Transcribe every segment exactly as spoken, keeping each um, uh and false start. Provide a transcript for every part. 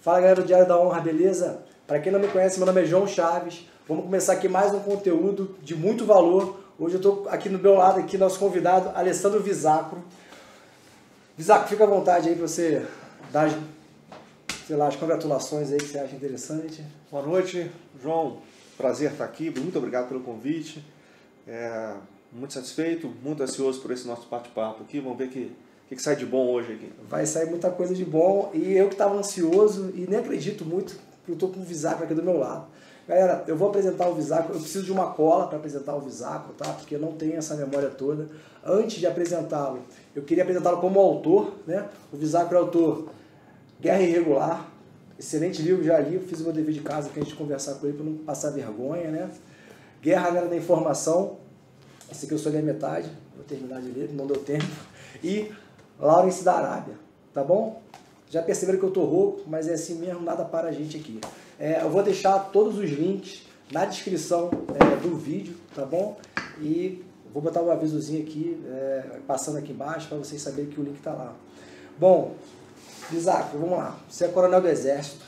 Fala galera do Diário da Honra, beleza? Para quem não me conhece, meu nome é João Chaves. Vamos começar aqui mais um conteúdo de muito valor. Hoje eu estou aqui no meu lado, aqui nosso convidado, Alessandro Visacro. Visacro, fica à vontade aí para você dar, sei lá, as congratulações aí que você acha interessante. Boa noite, João. Prazer estar aqui. Muito obrigado pelo convite. É, muito satisfeito, muito ansioso por esse nosso bate-papo aqui. Vamos ver que O que, que sai de bom hoje aqui? Vai sair muita coisa de bom, e eu que estava ansioso e nem acredito muito, porque eu estou com o Visacro aqui do meu lado. Galera, eu vou apresentar o Visacro, eu preciso de uma cola para apresentar o Visacro, tá? Porque eu não tenho essa memória toda. Antes de apresentá-lo, eu queria apresentá-lo como autor, né? O Visacro é autor Guerra Irregular, excelente livro, já li, fiz o meu dever de casa para a gente conversar com ele para não passar vergonha, né? Guerra da Informação, esse aqui eu só li a metade, vou terminar de ler, não deu tempo. E Lawrence da Arábia, tá bom? Já perceberam que eu tô rouco, mas é assim mesmo, nada para a gente aqui. É, eu vou deixar todos os links na descrição é, do vídeo, tá bom? E vou botar um avisozinho aqui, é, passando aqui embaixo, para vocês saberem que o link tá lá. Bom, Visacro, vamos lá. Você é coronel do Exército,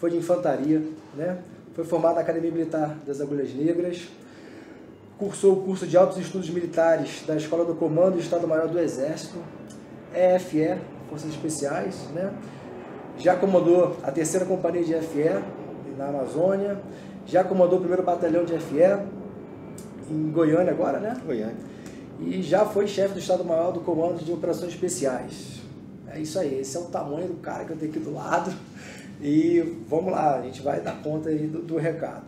foi de infantaria, né? Foi formado na Academia Militar das Agulhas Negras, cursou o curso de Altos Estudos Militares da Escola do Comando do Estado-Maior do Exército, E F E, Forças Especiais, né? Já comandou a terceira Companhia de F E na Amazônia, já comandou o primeiro Batalhão de F E em Goiânia agora, né? Goiânia. E já foi chefe do Estado-Maior do Comando de Operações Especiais. É isso aí, esse é o tamanho do cara que eu tenho aqui do lado. E vamos lá, a gente vai dar conta aí do, do recado.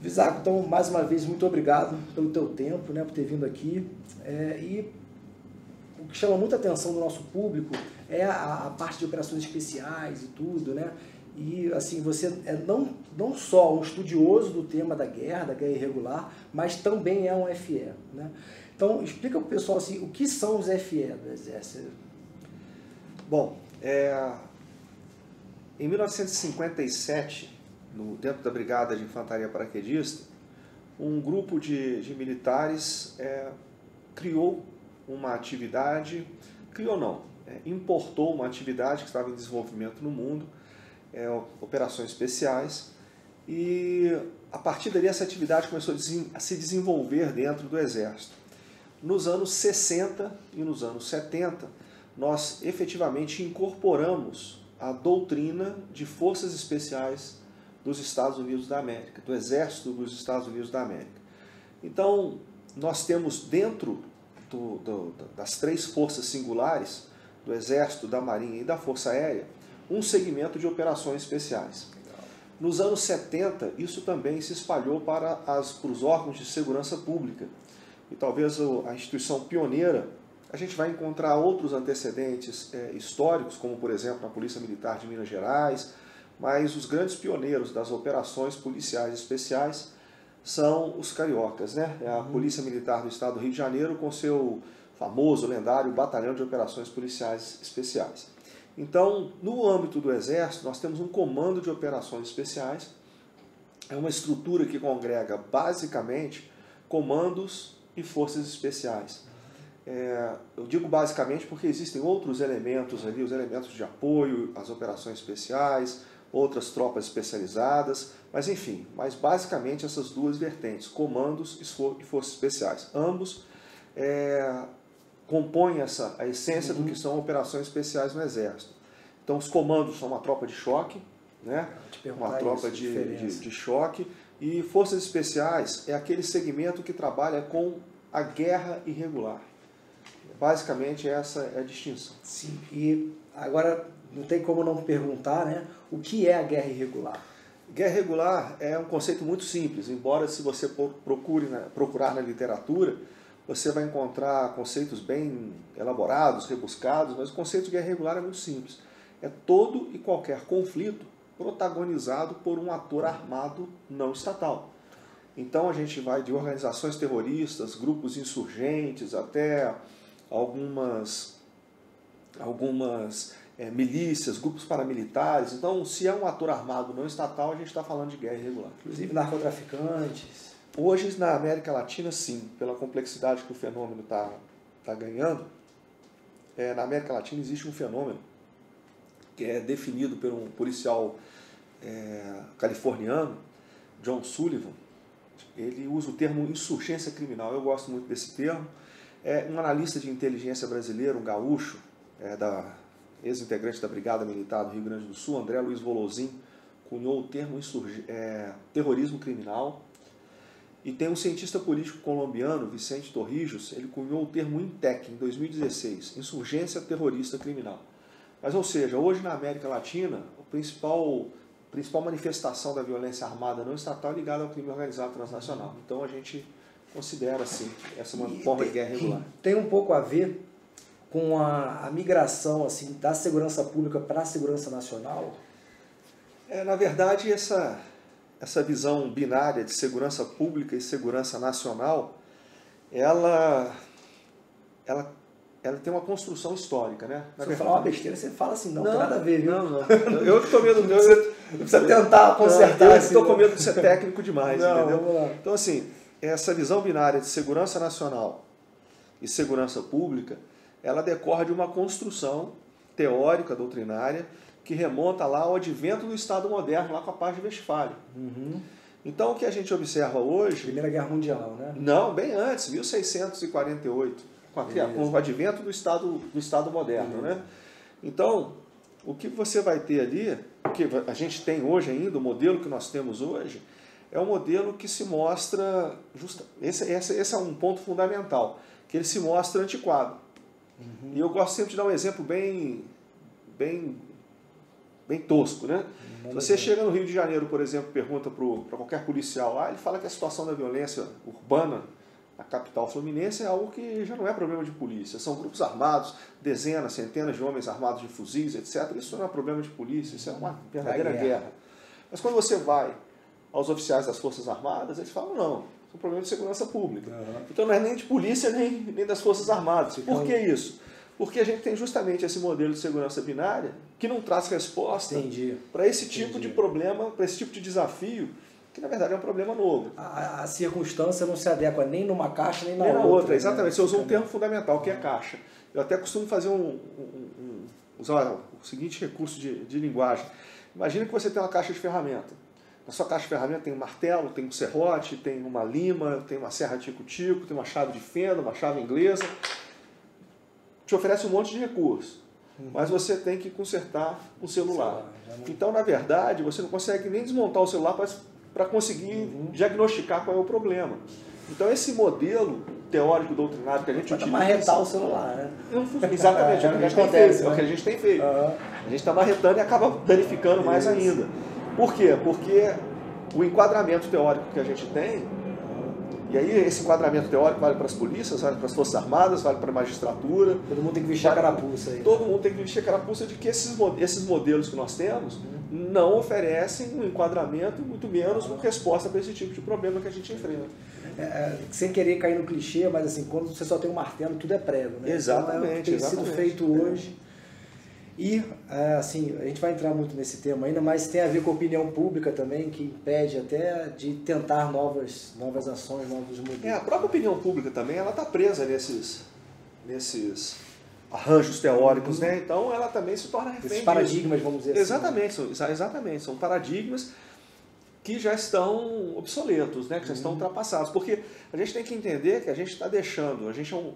Visacro, então, mais uma vez, muito obrigado pelo teu tempo, né? Por ter vindo aqui. É, e o que chama muita atenção do nosso público é a, a parte de operações especiais e tudo, né? E, assim, você é não, não só um estudioso do tema da guerra, da guerra irregular, mas também é um F E, né? Então, explica pro pessoal, assim, o que são os F E do Exército? Bom, é, em mil novecentos e cinquenta e sete, no, dentro da Brigada de Infantaria Paraquedista, um grupo de, de militares é, criou uma atividade, criou não, é, importou uma atividade que estava em desenvolvimento no mundo, é, operações especiais, e a partir dali essa atividade começou a se desenvolver dentro do Exército. Nos anos sessenta e nos anos setenta, nós efetivamente incorporamos a doutrina de forças especiais dos Estados Unidos da América, do Exército dos Estados Unidos da América. Então, nós temos dentro Do, do, das três forças singulares, do Exército, da Marinha e da Força Aérea, um segmento de operações especiais. Legal. Nos anos setenta, isso também se espalhou para, as, para os órgãos de segurança pública. E talvez a instituição pioneira, a gente vai encontrar outros antecedentes é, históricos, como por exemplo a Polícia Militar de Minas Gerais, mas os grandes pioneiros das operações policiais especiais são os cariocas, né? É a Polícia Militar do Estado do Rio de Janeiro com seu famoso, lendário Batalhão de Operações Policiais Especiais. Então, no âmbito do Exército, nós temos um Comando de Operações Especiais, é uma estrutura que congrega, basicamente, comandos e forças especiais. É, eu digo basicamente porque existem outros elementos ali, os elementos de apoio, as operações especiais, outras tropas especializadas, mas enfim, mas basicamente essas duas vertentes, comandos e forças especiais, ambos é, compõem essa, a essência uhum. do que são operações especiais no Exército. Então os comandos são uma tropa de choque, né? uma tropa isso, de, de, de choque, e forças especiais é aquele segmento que trabalha com a guerra irregular. Basicamente essa é a distinção. Sim, e agora não tem como não perguntar, né? O que é a guerra irregular? Guerra irregular é um conceito muito simples, embora se você procure na, procurar na literatura, você vai encontrar conceitos bem elaborados, rebuscados, mas o conceito de guerra irregular é muito simples. É todo e qualquer conflito protagonizado por um ator armado não estatal. Então a gente vai de organizações terroristas, grupos insurgentes, até algumas... algumas É, milícias, grupos paramilitares. Então, se é um ator armado não estatal, a gente está falando de guerra irregular. Inclusive narcotraficantes. Hoje, na América Latina, sim, pela complexidade que o fenômeno está tá ganhando, é, na América Latina existe um fenômeno que é definido por um policial é, californiano, John Sullivan. Ele usa o termo insurgência criminal. Eu gosto muito desse termo. É um analista de inteligência brasileiro, um gaúcho, é, da ex-integrante da Brigada Militar do Rio Grande do Sul, André Luiz Volozin, cunhou o termo insurg... é, terrorismo criminal. E tem um cientista político colombiano, Vicente Torrijos, ele cunhou o termo INTEC, em dois mil e dezesseis, insurgência terrorista criminal. Mas, ou seja, hoje na América Latina, a principal, a principal manifestação da violência armada não estatal é ligada ao crime organizado transnacional. Então a gente considera, assim, essa uma e forma tem, de guerra irregular. Tem um pouco a ver com a, a migração assim, da segurança pública para a segurança nacional? É, na verdade, essa, essa visão binária de segurança pública e segurança nacional, ela, ela, ela tem uma construção histórica, né? Na Se verdade, eu falar uma besteira, você fala assim, não, não tem nada a ver. Viu? Não, não. Eu estou medo meu, eu precisa tentar consertar. Não, eu estou assim, com medo de ser técnico demais, não, entendeu? Vamos lá. Então, assim, essa visão binária de segurança nacional e segurança pública, ela decorre de uma construção teórica, doutrinária, que remonta lá ao advento do Estado moderno, lá com a Paz de Westfália. Uhum. Então, o que a gente observa hoje... Primeira Guerra Mundial, né? Não, bem antes, mil seiscentos e quarenta e oito, com, a, com o advento do Estado, do Estado moderno, uhum, né? Então, o que você vai ter ali, o que a gente tem hoje ainda, o modelo que nós temos hoje, é um modelo que se mostra... Justa, esse, esse, esse é um ponto fundamental, que ele se mostra antiquado. Uhum. E eu gosto sempre de dar um exemplo bem... bem bem tosco, né? Se você chega no Rio de Janeiro, por exemplo, pergunta para qualquer policial lá, ele fala que a situação da violência urbana na capital fluminense é algo que já não é problema de polícia. São grupos armados, dezenas, centenas de homens armados de fuzis, etcétera. Isso não é problema de polícia, isso é uma verdadeira guerra. guerra. Mas quando você vai aos oficiais das Forças Armadas, eles falam, não, isso é um problema de segurança pública. Uhum. Então não é nem de polícia, nem, nem das Forças Armadas. Por que isso? Porque a gente tem justamente esse modelo de segurança binária que não traz resposta para esse tipo Entendi. de problema, para esse tipo de desafio, que na verdade é um problema novo. A, a circunstância não se adequa nem numa caixa, nem na nem outra. outra. Exatamente, né? Você usou um termo fundamental, que é caixa. Eu até costumo fazer um, um, um, usar o seguinte recurso de, de linguagem. Imagina que você tem uma caixa de ferramenta. Na sua caixa de ferramenta tem um martelo, tem um serrote, tem uma lima, tem uma serra tico-tico, tem uma chave de fenda, uma chave inglesa... te oferece um monte de recurso, uhum, mas você tem que consertar o celular. Não... Então, na verdade, você não consegue nem desmontar o celular para conseguir uhum. diagnosticar qual é o problema. Então, esse modelo teórico doutrinário que a gente utiliza... marretar o celular, né? Não, exatamente, é, é, o que a gente tem feito. Né? É o que a gente tem feito. Uhum. A gente está marretando e acaba danificando mais Isso. ainda. Por quê? Porque o enquadramento teórico que a gente tem... E aí esse enquadramento teórico vale para as polícias, vale para as Forças Armadas, vale para a magistratura. Todo mundo tem que vestir a carapuça aí. Todo mundo tem que vestir a carapuça de que esses esses modelos que nós temos não oferecem um enquadramento, muito menos uma resposta para esse tipo de problema que a gente enfrenta. É, sem querer cair no clichê, mas assim, quando você só tem um martelo, tudo é prego, né? Exatamente. Então é o que tem exatamente. sido feito hoje. E, assim, a gente vai entrar muito nesse tema ainda, mas tem a ver com a opinião pública também, que impede até de tentar novas, novas ações, novos modelos. É, a própria opinião pública também, ela está presa nesses, nesses arranjos teóricos, uhum, né? Então ela também se torna refém. Esses paradigmas, vamos dizer exatamente, assim. Né? São, exatamente, são paradigmas que já estão obsoletos, né? Que já estão uhum. ultrapassados. Porque a gente tem que entender que a gente está deixando, a gente é um,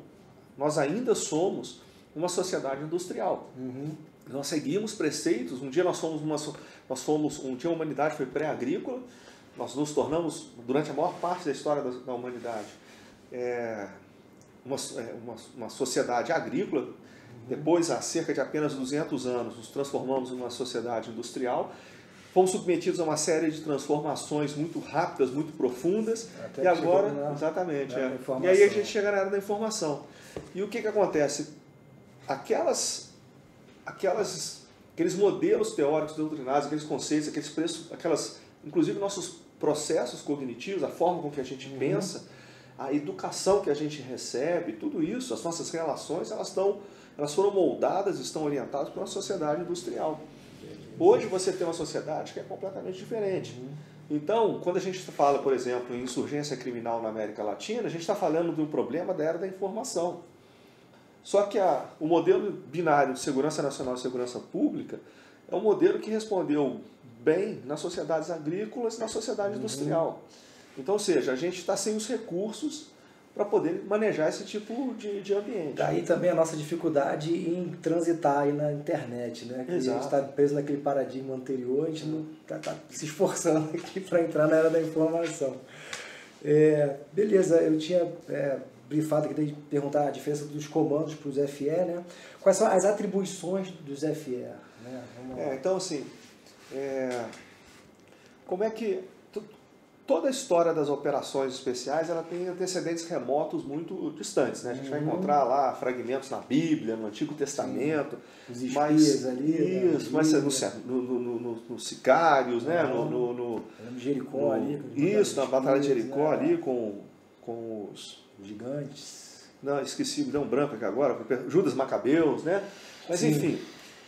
nós ainda somos uma sociedade industrial. Uhum. Nós seguimos preceitos, um dia nós fomos, uma, nós fomos um dia a humanidade foi pré-agrícola, nós nos tornamos, durante a maior parte da história da, da humanidade, é, uma, uma, uma sociedade agrícola, uhum. depois, há cerca de apenas duzentos anos, nos transformamos em uma sociedade industrial, fomos submetidos a uma série de transformações muito rápidas, muito profundas, Até e agora, na, exatamente, na é, e aí a gente chega na era da informação. E o que que acontece? Aquelas... Aquelas, aqueles modelos teóricos doutrinários, aqueles conceitos, aqueles preços, aquelas, inclusive nossos processos cognitivos, a forma com que a gente uhum. pensa, a educação que a gente recebe, tudo isso, as nossas relações, elas, estão, elas foram moldadas, estão orientadas por uma sociedade industrial. Hoje você tem uma sociedade que é completamente diferente. Então, quando a gente fala, por exemplo, em insurgência criminal na América Latina, a gente está falando de um problema da era da informação. Só que a, o modelo binário de segurança nacional e segurança pública, É um modelo que respondeu bem nas sociedades agrícolas e na sociedade industrial. Uhum. Então, ou seja, a gente está sem os recursos para poder manejar esse tipo de, de ambiente. Daí também a nossa dificuldade em transitar aí na internet, né? Que a gente está preso naquele paradigma anterior, a gente não está tá se esforçando aqui para entrar na era da informação. É, beleza, eu tinha é, brifado aqui de perguntar a diferença dos comandos para os F E, né? Quais são as atribuições dos F E? Né? Vamos é, então, assim, é, como é que... Toda a história das operações especiais ela tem antecedentes remotos muito distantes, né? A gente uhum. vai encontrar lá fragmentos na Bíblia, no Antigo Testamento, os mas, ali, isso, mas no, no, no, no, no Sicários, uhum. né? No, no, no, no Jericó no, ali, isso, na Batalha de Jericó, né? Ali com, com os gigantes, não esqueci, deu um branco aqui agora, Judas Macabeus, né? Mas sim. Enfim,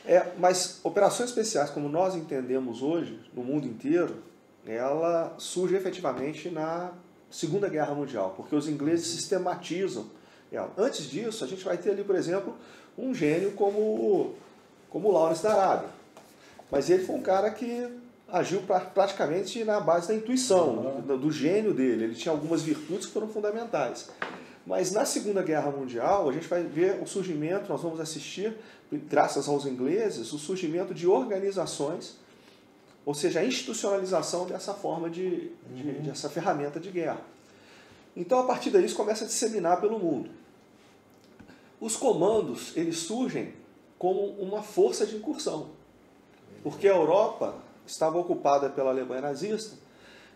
é, mas operações especiais como nós entendemos hoje no mundo inteiro, ela surge efetivamente na Segunda Guerra Mundial, porque os ingleses sistematizam ela. Antes disso, a gente vai ter ali, por exemplo, um gênio como, como Lawrence da Arábia. Mas ele foi um cara que agiu pra, praticamente na base da intuição, do, do gênio dele. Ele tinha algumas virtudes que foram fundamentais. Mas na Segunda Guerra Mundial, a gente vai ver o surgimento, nós vamos assistir, graças aos ingleses, o surgimento de organizações. Ou seja, a institucionalização dessa forma de, de, uhum. dessa ferramenta de guerra. Então, a partir daí, isso começa a disseminar pelo mundo. Os comandos, eles surgem como uma força de incursão. Porque a Europa estava ocupada pela Alemanha nazista,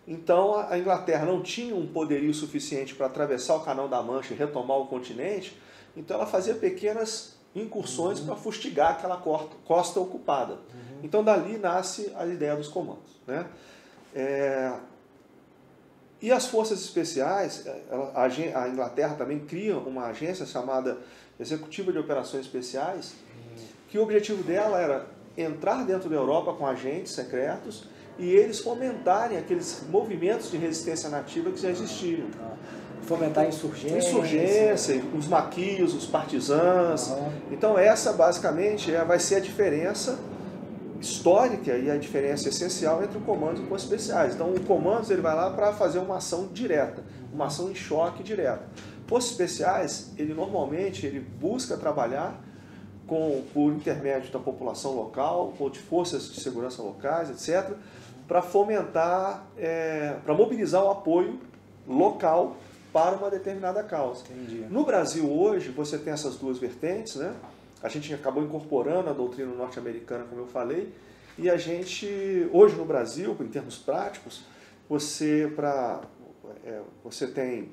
então a Inglaterra não tinha um poderio suficiente para atravessar o Canal da Mancha e retomar o continente, então ela fazia pequenas incursões uhum. para fustigar aquela costa ocupada. Uhum. Então, dali nasce a ideia dos comandos. Né? É... E as forças especiais, a Inglaterra também cria uma agência chamada Executiva de Operações Especiais, uhum. que o objetivo dela era entrar dentro da Europa com agentes secretos e eles fomentarem aqueles movimentos de resistência nativa que já existiam. Uhum. Fomentar a insurgência. Insurgência, os maquios, os partisans. Uhum. Então essa basicamente vai ser a diferença histórica e a diferença essencial entre o comando e com os especiais. Então o comando ele vai lá para fazer uma ação direta, uma ação em choque direta. Os especiais, ele normalmente ele busca trabalhar com, por intermédio da população local, ou de forças de segurança locais, etcétera, para fomentar, é, para mobilizar o apoio local para uma determinada causa. Entendi. No Brasil hoje, você tem essas duas vertentes, né? A gente acabou incorporando a doutrina norte-americana, como eu falei, e a gente, hoje no Brasil, em termos práticos, você, pra, é, você tem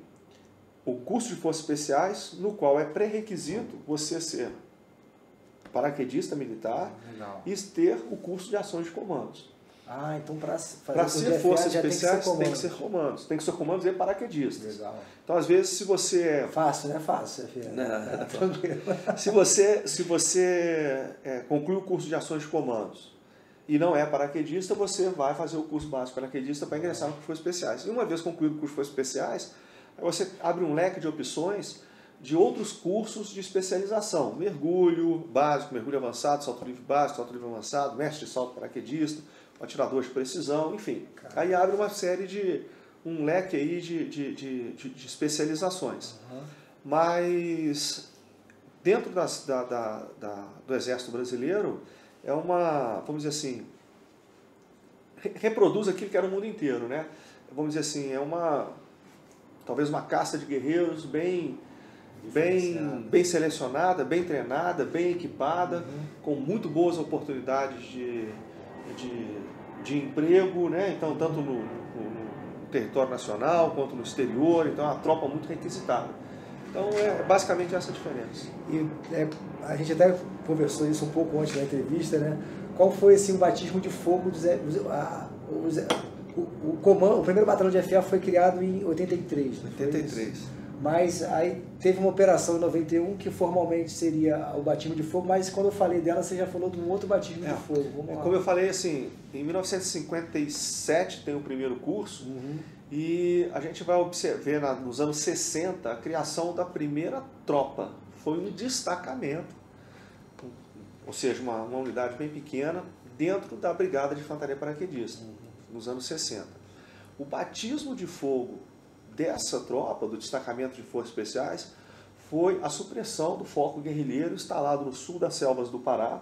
o curso de forças especiais, no qual é pré-requisito você ser paraquedista militar. Legal. E ter o curso de ações de comandos. Ah, então para ser forças especiais tem que ser comandos. Tem que ser comandos e paraquedistas. Legal. Então, às vezes, se você... É... Fácil, não é fácil, F E. Não, é, é tranquilo. Se você, se você é, conclui o curso de ações de comandos e não é paraquedista, você vai fazer o curso básico paraquedista para ingressar no curso de especiais. E uma vez concluído o curso de forças especiais, você abre um leque de opções de outros cursos de especialização. Mergulho básico, mergulho avançado, salto livre básico, salto livre avançado, mestre de salto paraquedista, atirador de precisão, enfim. Caramba. Aí abre uma série de... um leque aí de, de, de, de, de especializações. Uhum. Mas dentro das, da, da, da, do Exército Brasileiro é uma, vamos dizer assim, re reproduz aquilo que era o mundo inteiro, né? Vamos dizer assim, é uma... talvez uma casta de guerreiros bem... Bem, bem selecionada, bem treinada, bem equipada, uhum. com muito boas oportunidades de... De, de emprego, né? Então, tanto no, no, no território nacional quanto no exterior, então é uma tropa muito requisitada. Então é basicamente essa a diferença. E é, a gente até conversou isso um pouco antes da entrevista, né? Qual foi assim, o batismo de fogo do Zé, o, a, o, Zé, o, o comando, o primeiro batalhão de F A foi criado em oitenta e três, não foi oitenta e três. Isso? Mas aí teve uma operação em noventa e um que formalmente seria o batismo de fogo, mas quando eu falei dela, você já falou de um outro batismo é, de fogo. Vamos lá. Como eu falei, assim, em mil novecentos e cinquenta e sete tem o primeiro curso, uhum. e a gente vai observar na, nos anos sessenta a criação da primeira tropa. Foi um destacamento, ou seja, uma, uma unidade bem pequena, dentro da Brigada de Infantaria Paraquedista, uhum. nos anos sessenta. O batismo de fogo dessa tropa, do destacamento de forças especiais, foi a supressão do foco guerrilheiro instalado no sul das selvas do Pará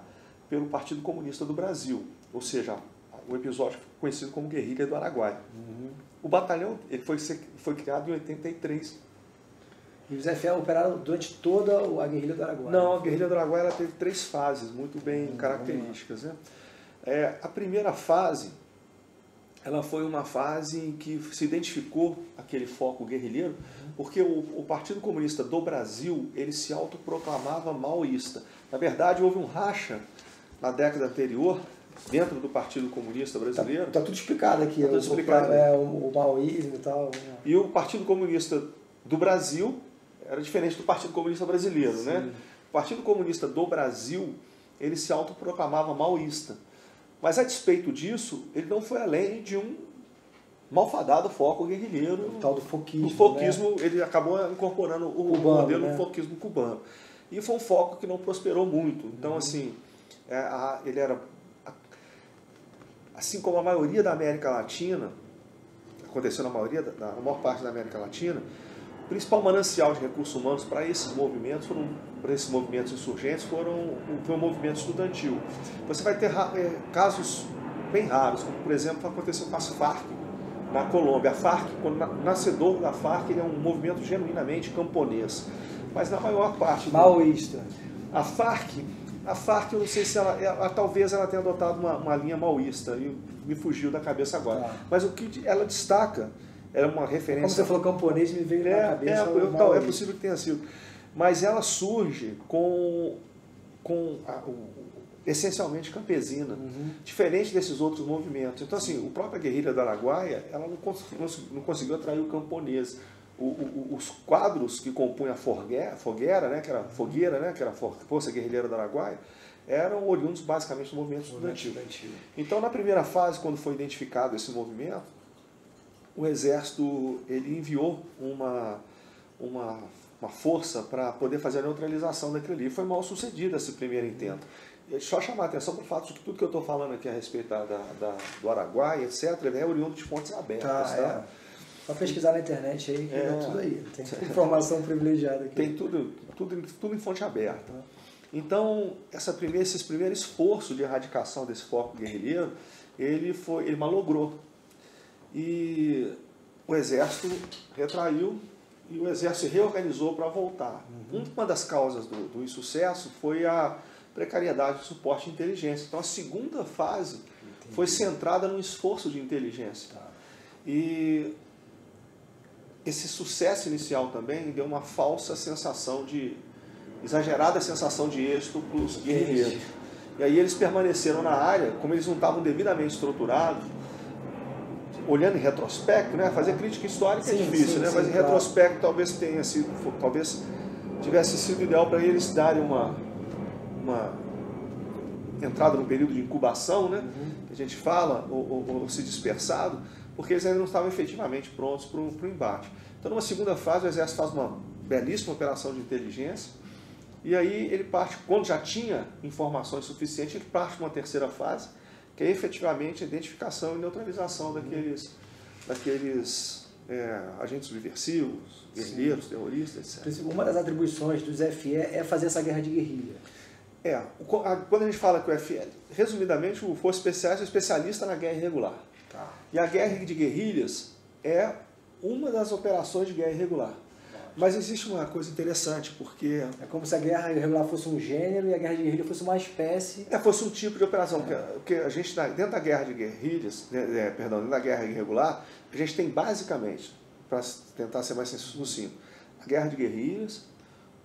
pelo Partido Comunista do Brasil, ou seja, o episódio conhecido como Guerrilha do Araguaia. Uhum. O batalhão ele foi, foi criado em oitenta e três. E os F A operaram durante toda a Guerrilha do Araguaia? Não, a Guerrilha do Araguaia ela teve três fases muito bem hum, características. Né? É, a primeira fase ela foi uma fase em que se identificou aquele foco guerrilheiro, porque o, o Partido Comunista do Brasil ele se autoproclamava maoísta. Na verdade, houve um racha na década anterior dentro do Partido Comunista Brasileiro. Está tá tudo explicado aqui. Tá tudo explicado. É, o, o maoísmo e tal. E o Partido Comunista do Brasil era diferente do Partido Comunista Brasileiro, Sim. né? O Partido Comunista do Brasil, ele se autoproclamava maoísta. Mas, a despeito disso, ele não foi além de um malfadado foco guerrilheiro. O tal do foquismo. O foquismo, né? Ele acabou incorporando o cubano, modelo né? do foquismo cubano. E foi um foco que não prosperou muito. Então, uhum. assim, é, a, ele era... A, assim como a maioria da América Latina, aconteceu na, maioria da, na maior parte da América Latina, o principal manancial de recursos humanos para esses movimentos, foram, para esses movimentos insurgentes, foram, foi o movimento estudantil. Você vai ter é, casos bem raros, como por exemplo aconteceu com as FARC na Colômbia. A FARC, quando nascedor da FARC, ele é um movimento genuinamente camponês, mas na maior parte... Maoísta. Do... A FARC, a FARC, eu não sei se ela, ela talvez ela tenha adotado uma, uma linha maoísta, e me fugiu da cabeça agora. Ah. Mas o que ela destaca... Era uma referência... Como você falou camponês, me veio é, na cabeça... É, eu, tal, é possível que tenha sido. Mas ela surge com, com a, o, essencialmente campesina, uhum. diferente desses outros movimentos. Então, assim, a própria Guerrilha do Araguaia, ela não, cons, não, não conseguiu atrair o camponês. O, o, os quadros que compunham a fogueira, fogueira, né, que era fogueira, né, que era a Força Guerrilheira do Araguaia, eram oriundos basicamente do movimento estudantil. estudantil. Então, na primeira fase, quando foi identificado esse movimento, o exército ele enviou uma, uma, uma força para poder fazer a neutralização daquilo ali. Foi mal sucedido esse primeiro intento. E só chamar a atenção para o fato de que tudo que eu estou falando aqui a respeito da, da, do Araguaia, etcétera, é oriundo de fontes abertas. Tá, tá? É. Só pesquisar na internet aí que é, dá tudo aí. Tem informação privilegiada aqui. Tem tudo, tudo, tudo em fonte aberta. Então, essa primeira, esse primeiro esforço de erradicação desse foco guerrilheiro, ele, foi, ele malogrou. E o exército retraiu e o exército se reorganizou para voltar. Uhum. Uma das causas do, do insucesso foi a precariedade do suporte de inteligência. Então a segunda fase Entendi. Foi centrada no esforço de inteligência. Tá. E esse sucesso inicial também deu uma falsa sensação de... exagerada sensação de êxito para os guerrilheiros. E aí eles permaneceram na área, como eles não estavam devidamente estruturados, olhando em retrospecto, né? Fazer crítica histórica sim, é difícil, sim, né? Sim, mas em claro. Retrospecto talvez tenha sido, talvez tivesse sido ideal para eles darem uma, uma entrada no período de incubação, né? Uhum. Que a gente fala, ou, ou, ou se dispersado, porque eles ainda não estavam efetivamente prontos para o embate. Então, numa segunda fase, o exército faz uma belíssima operação de inteligência, e aí ele parte, quando já tinha informações suficientes, ele parte para uma terceira fase, que é efetivamente a identificação e neutralização daqueles, daqueles é, agentes subversivos, guerrilheiros, terroristas, etcétera. Uma das atribuições dos F E é fazer essa guerra de guerrilha. É, quando a gente fala que o F E, resumidamente, o Força Especiais é especialista na guerra irregular. Tá. E a guerra de guerrilhas é uma das operações de guerra irregular. Mas existe uma coisa interessante, porque... É como se a guerra irregular fosse um gênero e a guerra de guerrilha fosse uma espécie... É, fosse um tipo de operação. É. Porque a gente, dentro da guerra de guerrilhas, é, perdão, dentro da guerra irregular, a gente tem basicamente, para tentar ser mais sucinto, a guerra de guerrilhas,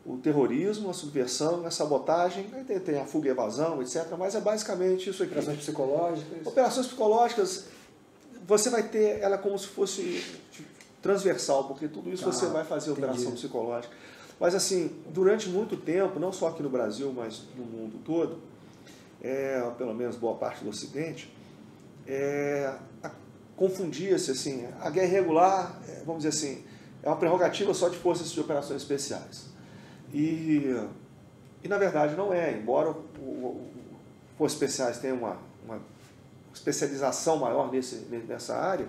o terrorismo, a subversão, a sabotagem, aí tem a fuga e evasão, etcétera. Mas é basicamente isso aqui. Operações psicológicas. Operações psicológicas, você vai ter ela como se fosse... transversal, porque tudo isso ah, você vai fazer entendi. Operação psicológica. Mas assim, durante muito tempo, não só aqui no Brasil, mas no mundo todo, é, pelo menos boa parte do Ocidente, é, confundia-se assim, a guerra irregular, vamos dizer assim, é uma prerrogativa só de forças de operações especiais. E, e na verdade não é, embora o, o, o, os especiais tenham uma, uma especialização maior nesse, nessa área,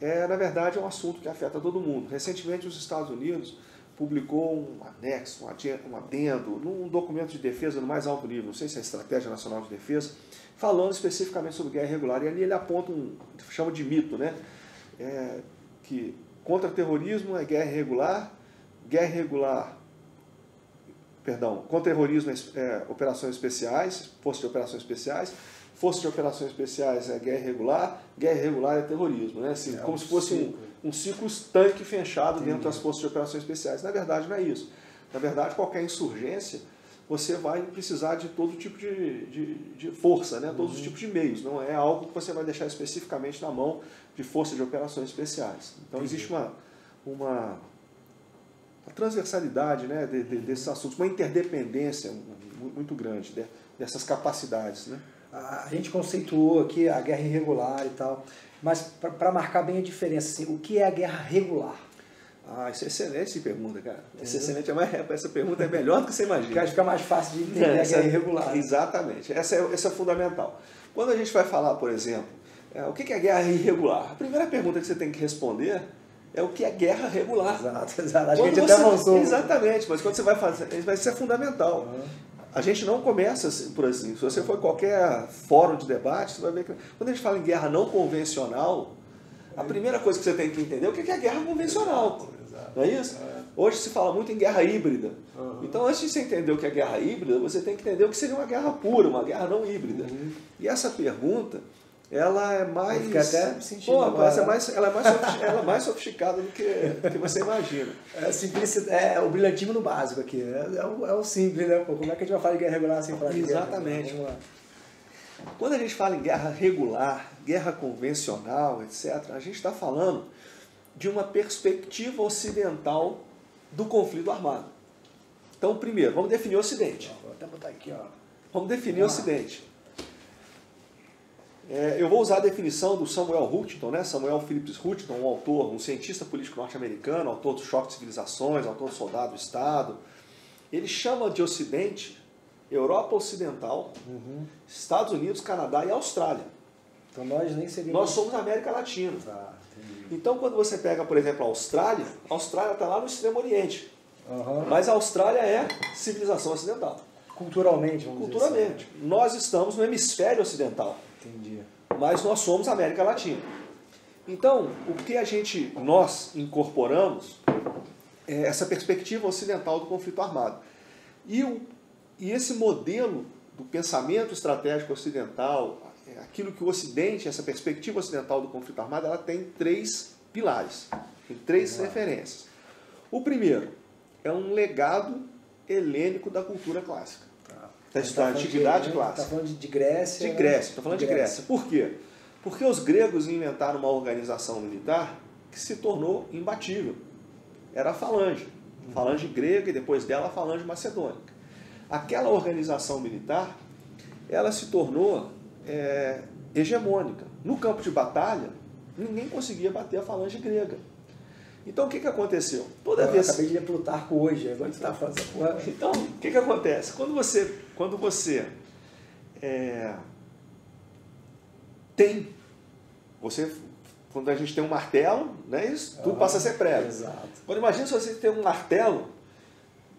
é, na verdade é um assunto que afeta todo mundo. Recentemente, os Estados Unidos publicou um anexo, um adendo, num documento de defesa no mais alto nível, não sei se é a Estratégia Nacional de Defesa, falando especificamente sobre guerra irregular. E ali ele aponta um, chama de mito, né? É, que contra-terrorismo é guerra irregular, guerra irregular, perdão, contra-terrorismo é, é operações especiais, força de operações especiais, força de operações especiais é guerra irregular, guerra irregular é terrorismo, né? Assim, é, como um se fosse ciclo. um, um ciclo estanque fechado. Entendi. Dentro das forças de operações especiais. Na verdade, não é isso. Na verdade, qualquer insurgência, você vai precisar de todo tipo de, de, de força, né? Todos uhum. os tipos de meios. Não é algo que você vai deixar especificamente na mão de força de operações especiais. Então, entendi, existe uma, uma, uma transversalidade, né, de, de, desses assuntos, uma interdependência muito grande, né, dessas capacidades, né? A gente conceituou aqui a guerra irregular e tal, mas para marcar bem a diferença, assim, o que é a guerra regular? Ah, isso é excelente essa pergunta, cara. Essa, excelente, essa pergunta é melhor do que você imagina. Porque acho que é mais fácil de entender é, a guerra irregular. Exatamente, essa é, essa é fundamental. Quando a gente vai falar, por exemplo, é, o que é guerra irregular? A primeira pergunta que você tem que responder é o que é guerra regular. Exato, exato. A gente até avançou. Exatamente, mas quando você vai fazer, isso é fundamental. Uhum. A gente não começa assim, por assim, se você for em qualquer fórum de debate, você vai ver que quando a gente fala em guerra não convencional, a primeira coisa que você tem que entender é o que é guerra convencional, não é isso? Hoje se fala muito em guerra híbrida, então antes de você entender o que é guerra híbrida, você tem que entender o que seria uma guerra pura, uma guerra não híbrida. E essa pergunta, ela é mais, pô, essa é mais, ela é mais, ela é mais sofisticada do que, que você imagina. É, é o brilhantismo no básico aqui, é, é, o, é o simples, né? Pô, como é que a gente vai falar de guerra regular sem falar de guerra? Exatamente. Quando a gente fala em guerra regular, guerra convencional, etcétera, a gente está falando de uma perspectiva ocidental do conflito armado. Então, primeiro, vamos definir o Ocidente. Vou até botar aqui, ó. Vamos definir vamos o Ocidente. É, eu vou usar a definição do Samuel Huntington, né? Samuel Phillips Huntington, um autor, um cientista político norte-americano, autor do Choque de Civilizações, autor do Soldado do Estado. Ele chama de Ocidente Europa Ocidental, uhum, Estados Unidos, Canadá e Austrália. Então nós nem seríamos... Nós somos a América Latina. Tá, então quando você pega, por exemplo, a Austrália, a Austrália está lá no Extremo Oriente, uhum, mas a Austrália é civilização ocidental. Culturalmente, vamos Culturalmente. dizer assim. Nós estamos no hemisfério ocidental. Entendi. Mas nós somos América Latina. Então, o que a gente, nós incorporamos é essa perspectiva ocidental do conflito armado. E, o, e esse modelo do pensamento estratégico ocidental, aquilo que o Ocidente, essa perspectiva ocidental do conflito armado, ela tem três pilares, tem três Vamos referências. Lá. O primeiro é um legado helênico da cultura clássica. Da história, tá, antiguidade clássica. Está falando de Grécia. De Grécia, estou falando de Grécia. de Grécia. Por quê? Porque os gregos inventaram uma organização militar que se tornou imbatível. Era a falange. Uhum. Falange grega e depois dela a falange macedônica. Aquela organização militar, ela se tornou é, hegemônica. No campo de batalha, ninguém conseguia bater a falange grega. Então o que, que aconteceu? Toda eu vez... acabei de ler Plutarco hoje, agora você está fazendo essa porra. Então, o que, que acontece? Quando você, quando você é, tem, você, quando a gente tem um martelo, não é isso? Tudo ah, passa a ser prego. Exato. Agora imagina se você tem um martelo,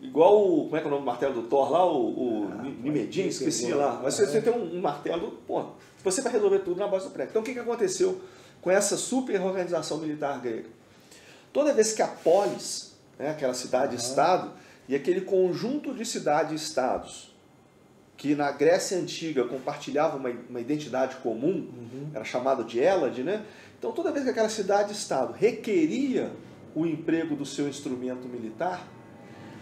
igual o, como é que é o nome do martelo do Thor lá, o, o ah, Nimedin, esqueci lá. Mas se você tem um, um martelo, pô, você vai resolver tudo na base do prego. Então o que, que aconteceu com essa super organização militar grega? Toda vez que a polis, né, aquela cidade-estado, uhum, e aquele conjunto de cidades-estados que na Grécia Antiga compartilhava uma, uma identidade comum, uhum, era chamado de Hélade, né? Então toda vez que aquela cidade-estado requeria o emprego do seu instrumento militar,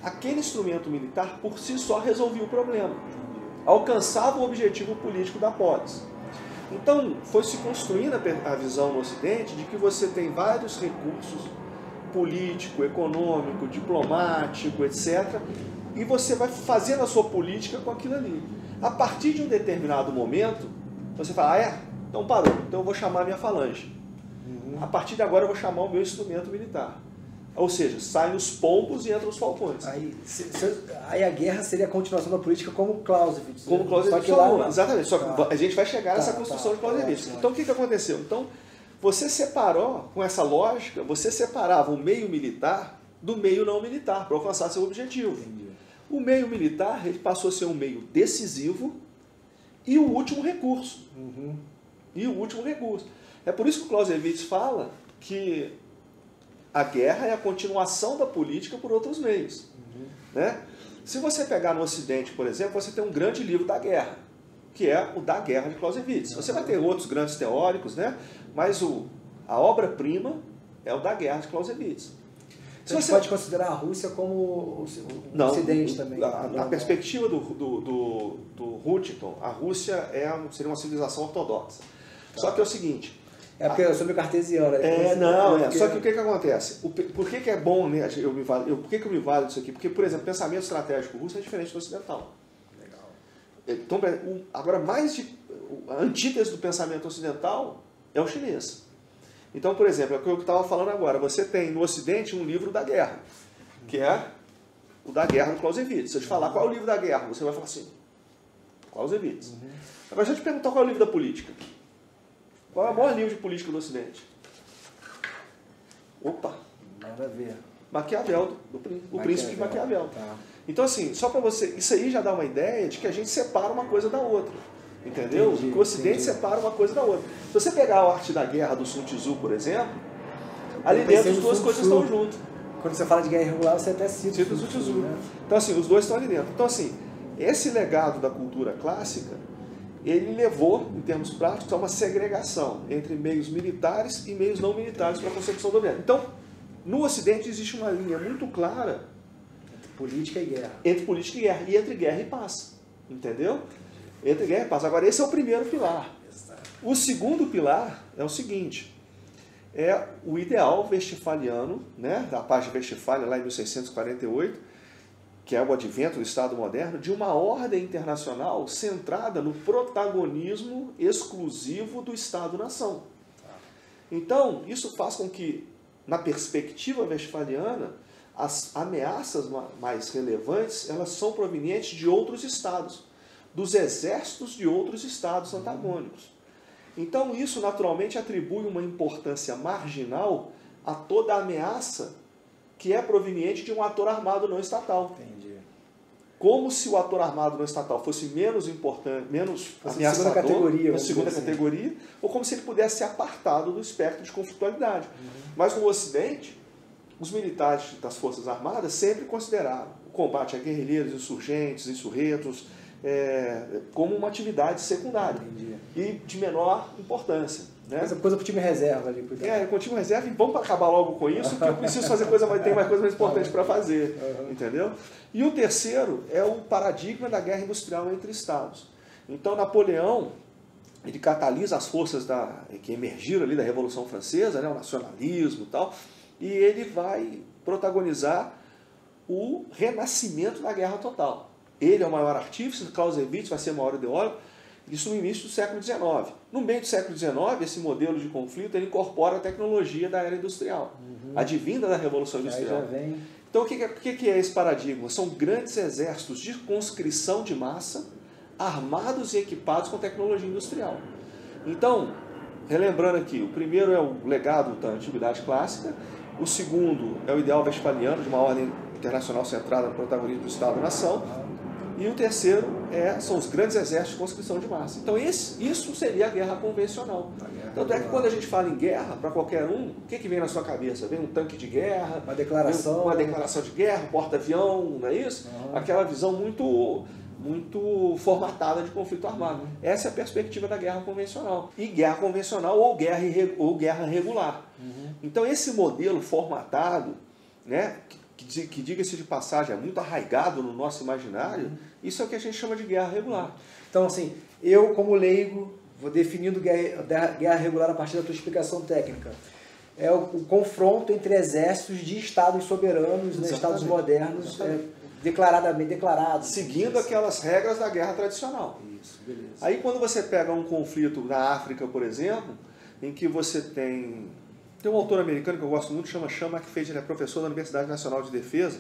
aquele instrumento militar por si só resolvia o problema, alcançava o objetivo político da polis. Então foi se construindo a visão no Ocidente de que você tem vários recursos político, econômico, diplomático, etcétera. E você vai fazendo a sua política com aquilo ali. A partir de um determinado momento, você fala, ah é? Então parou, então eu vou chamar a minha falange. Uhum. A partir de agora eu vou chamar o meu instrumento militar. Ou seja, saem os pombos e entram os falcões. Aí, se, se, aí a guerra seria a continuação da política como Clausewitz. Como Clausewitz, só que lá, lá. Exatamente. Só que tá. a gente vai chegar tá, nessa construção tá, de Clausewitz. Tá, tá. Então o que, que aconteceu? Então você separou, com essa lógica, você separava o meio militar do meio não militar, para alcançar seu objetivo. Entendi. O meio militar ele passou a ser um meio decisivo e o último recurso. Uhum. E o último recurso. É por isso que o Clausewitz fala que a guerra é a continuação da política por outros meios. Uhum. Né? Se você pegar no Ocidente, por exemplo, você tem um grande livro da guerra, que é o Da Guerra, de Clausewitz. Uhum. Você vai ter outros grandes teóricos, né? Mas o, a obra-prima é o Da Guerra, de Clausewitz. Então, você pode considerar a Rússia como o, o não, Ocidente o, também. A, a perspectiva do, do, do, do Huntington, a Rússia é, seria uma civilização ortodoxa. Tá. Só que é o seguinte... É porque eu sou meio cartesiano. É, não, é. Só que o que, que acontece? O, por que, que é bom, né? Eu me vale, eu, por que, que eu me vale disso aqui? Porque, por exemplo, o pensamento estratégico russo é diferente do ocidental. Legal. Então, o, agora, mais de, a antítese do pensamento ocidental é o chinês. Então, por exemplo, é o que eu estava falando agora. Você tem no Ocidente um livro da guerra, que é o Da Guerra do Clausewitz. Se eu te falar qual é o livro da guerra, você vai falar assim: Clausewitz. Uhum. Agora, se eu te perguntar qual é o livro da política. Qual é o maior livro de política do Ocidente? Opa! Nada a ver. Maquiavel, do, do, o príncipe de Maquiavel. Tá. Então, assim, só para você... Isso aí já dá uma ideia de que a gente separa uma coisa da outra. Entendeu? Entendi, que o Ocidente entendi. separa uma coisa da outra. Se você pegar a arte da guerra do Sun Tzu, por exemplo, ali dentro as duas coisas estão juntas. Quando você fala de guerra irregular, você até cita, cita o Sun Tzu. Né? Então, assim, os dois estão ali dentro. Então, assim, esse legado da cultura clássica, ele levou, em termos práticos, a uma segregação entre meios militares e meios não militares para a concepção do guerra. Então, no Ocidente existe uma linha muito clara entre política e guerra. Entre política e guerra. E entre guerra e paz. Entendeu? Entre guerra e paz. Agora, esse é o primeiro pilar. O segundo pilar é o seguinte. É o ideal westfaliano, né, da paz de Westfália, lá em mil seiscentos e quarenta e oito, que é o advento do Estado moderno, de uma ordem internacional centrada no protagonismo exclusivo do Estado-nação. Então, isso faz com que, na perspectiva westfaliana, as ameaças mais relevantes elas são provenientes de outros Estados, dos exércitos de outros Estados antagônicos. Então, isso naturalmente atribui uma importância marginal a toda a ameaça que é proveniente de um ator armado não estatal. Entendi. Como se o ator armado não estatal fosse menos importante, menos ameaçador, na segunda categoria, na segunda categoria assim. Ou como se ele pudesse ser apartado do espectro de conflitualidade. Uhum. Mas no Ocidente, os militares das Forças Armadas sempre consideraram o combate a guerrilheiros, insurgentes, insurretos, é, como uma atividade secundária. Entendi. E de menor importância. Né? Coisa, coisa pro time reserva ali, cuidado. É, com o time reserva e vamos acabar logo com isso, porque eu preciso fazer coisa, mas tem mais coisa mais importante para fazer, uhum. Entendeu? E o terceiro é o paradigma da guerra industrial entre Estados. Então, Napoleão, ele catalisa as forças da, que emergiram ali da Revolução Francesa, né, o nacionalismo e tal, e ele vai protagonizar o renascimento da guerra total. Ele é o maior artífice, Clausewitz vai ser o maior ideólogo. Isso no início do século dezenove. No meio do século dezenove, esse modelo de conflito ele incorpora a tecnologia da era industrial, uhum. Advinda da Revolução Industrial. Vem... Então, o que é, o que é esse paradigma? São grandes exércitos de conscrição de massa, armados e equipados com tecnologia industrial. Então, relembrando aqui, o primeiro é o legado da Antiguidade Clássica, o segundo é o ideal westfaliano, de uma ordem internacional centrada no protagonismo do Estado-nação, e o terceiro é, são os grandes exércitos de conscrição de massa. Então esse, isso seria a guerra convencional. A guerra Tanto é que quando a gente fala em guerra, para qualquer um, o que, que vem na sua cabeça? Vem um tanque de guerra, uma declaração, uma declaração de guerra, um porta-avião, não é isso? Uhum. Aquela visão muito, muito formatada de conflito armado. Uhum. Essa é a perspectiva da guerra convencional. E guerra convencional ou guerra, ou guerra regular. Uhum. Então esse modelo formatado, né, que, que diga-se de passagem, é muito arraigado no nosso imaginário, uhum. Isso é o que a gente chama de guerra regular. Então, assim, eu como leigo, vou definindo guerra, guerra regular a partir da tua explicação técnica. É o, o confronto entre exércitos de estados soberanos, né, estados modernos, é, declaradamente declarados. Seguindo isso. Aquelas regras da guerra tradicional. Isso, beleza. Aí quando você pega um conflito na África, por exemplo, em que você tem Tem um autor americano que eu gosto muito, chama Sean McFadden, ele é professor da Universidade Nacional de Defesa.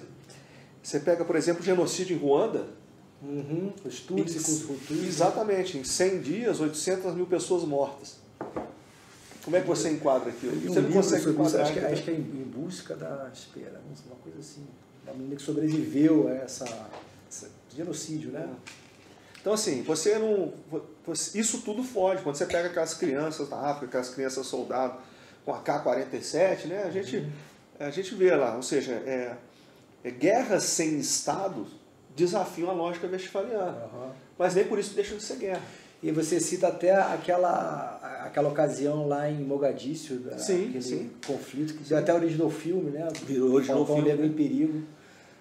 Você pega, por exemplo, o genocídio em Ruanda. Uhum, estudos e culturas. Exatamente, em cem dias, oitocentas mil pessoas mortas. Como é que você enquadra aquilo? Você não consegue enquadrar. Acho que, acho que é em Busca da Esperança, uma coisa assim. Da menina que sobreviveu a essa, esse genocídio, né? Então, assim, você não. Você, isso tudo foge. Quando você pega aquelas crianças na África, aquelas crianças soldado com A K quarenta e sete, né? A gente, uhum. a gente vê lá. Ou seja, é, é guerras sem Estado desafiam a lógica vestfaliana. Uhum. Mas nem por isso deixa de ser guerra. E você cita até aquela, aquela ocasião lá em Mogadíscio, sim, aquele sim. conflito que até originou o filme, né? Virou original Falcão Negro em Perigo.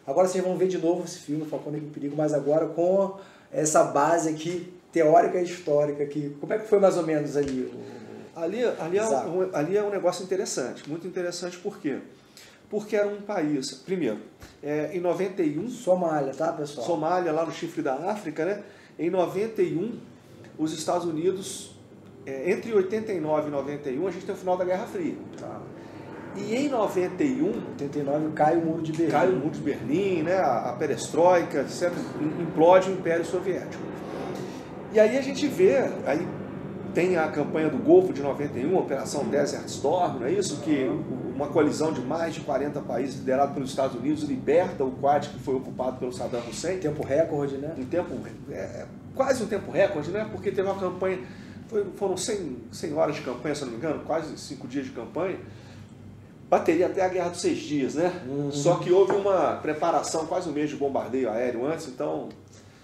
Agora vocês vão ver de novo esse filme, Falcão Negro em Perigo, mas agora com essa base aqui, teórica e histórica. Que, como é que foi mais ou menos ali? O... Ali, ali, é um, ali é um negócio interessante, muito interessante, por quê? Porque era um país, primeiro, é, em noventa e um... Somália, tá, pessoal? Somália, lá no chifre da África, né? Em noventa e um... Os Estados Unidos, entre oitenta e nove e noventa e um, a gente tem o final da Guerra Fria. Tá. E em noventa e um... oitenta e nove cai o Muro de Berlim. Cai o Muro de Berlim, né? A perestroika, etcétera. Implode o Império Soviético. E aí a gente vê, aí tem a campanha do Golfo de noventa e um, Operação Desert Storm, não é isso? Que uma coalizão de mais de quarenta países liderada pelos Estados Unidos liberta o Kuwait, que foi ocupado pelo Saddam Hussein. Em tempo recorde, né? Em tempo... É, quase um tempo recorde, né? Porque teve uma campanha, foram cem horas de campanha, se não me engano, quase cinco dias de campanha, bateria até a Guerra dos Seis Dias, né? Uhum. Só que houve uma preparação, quase um mês de bombardeio aéreo antes, então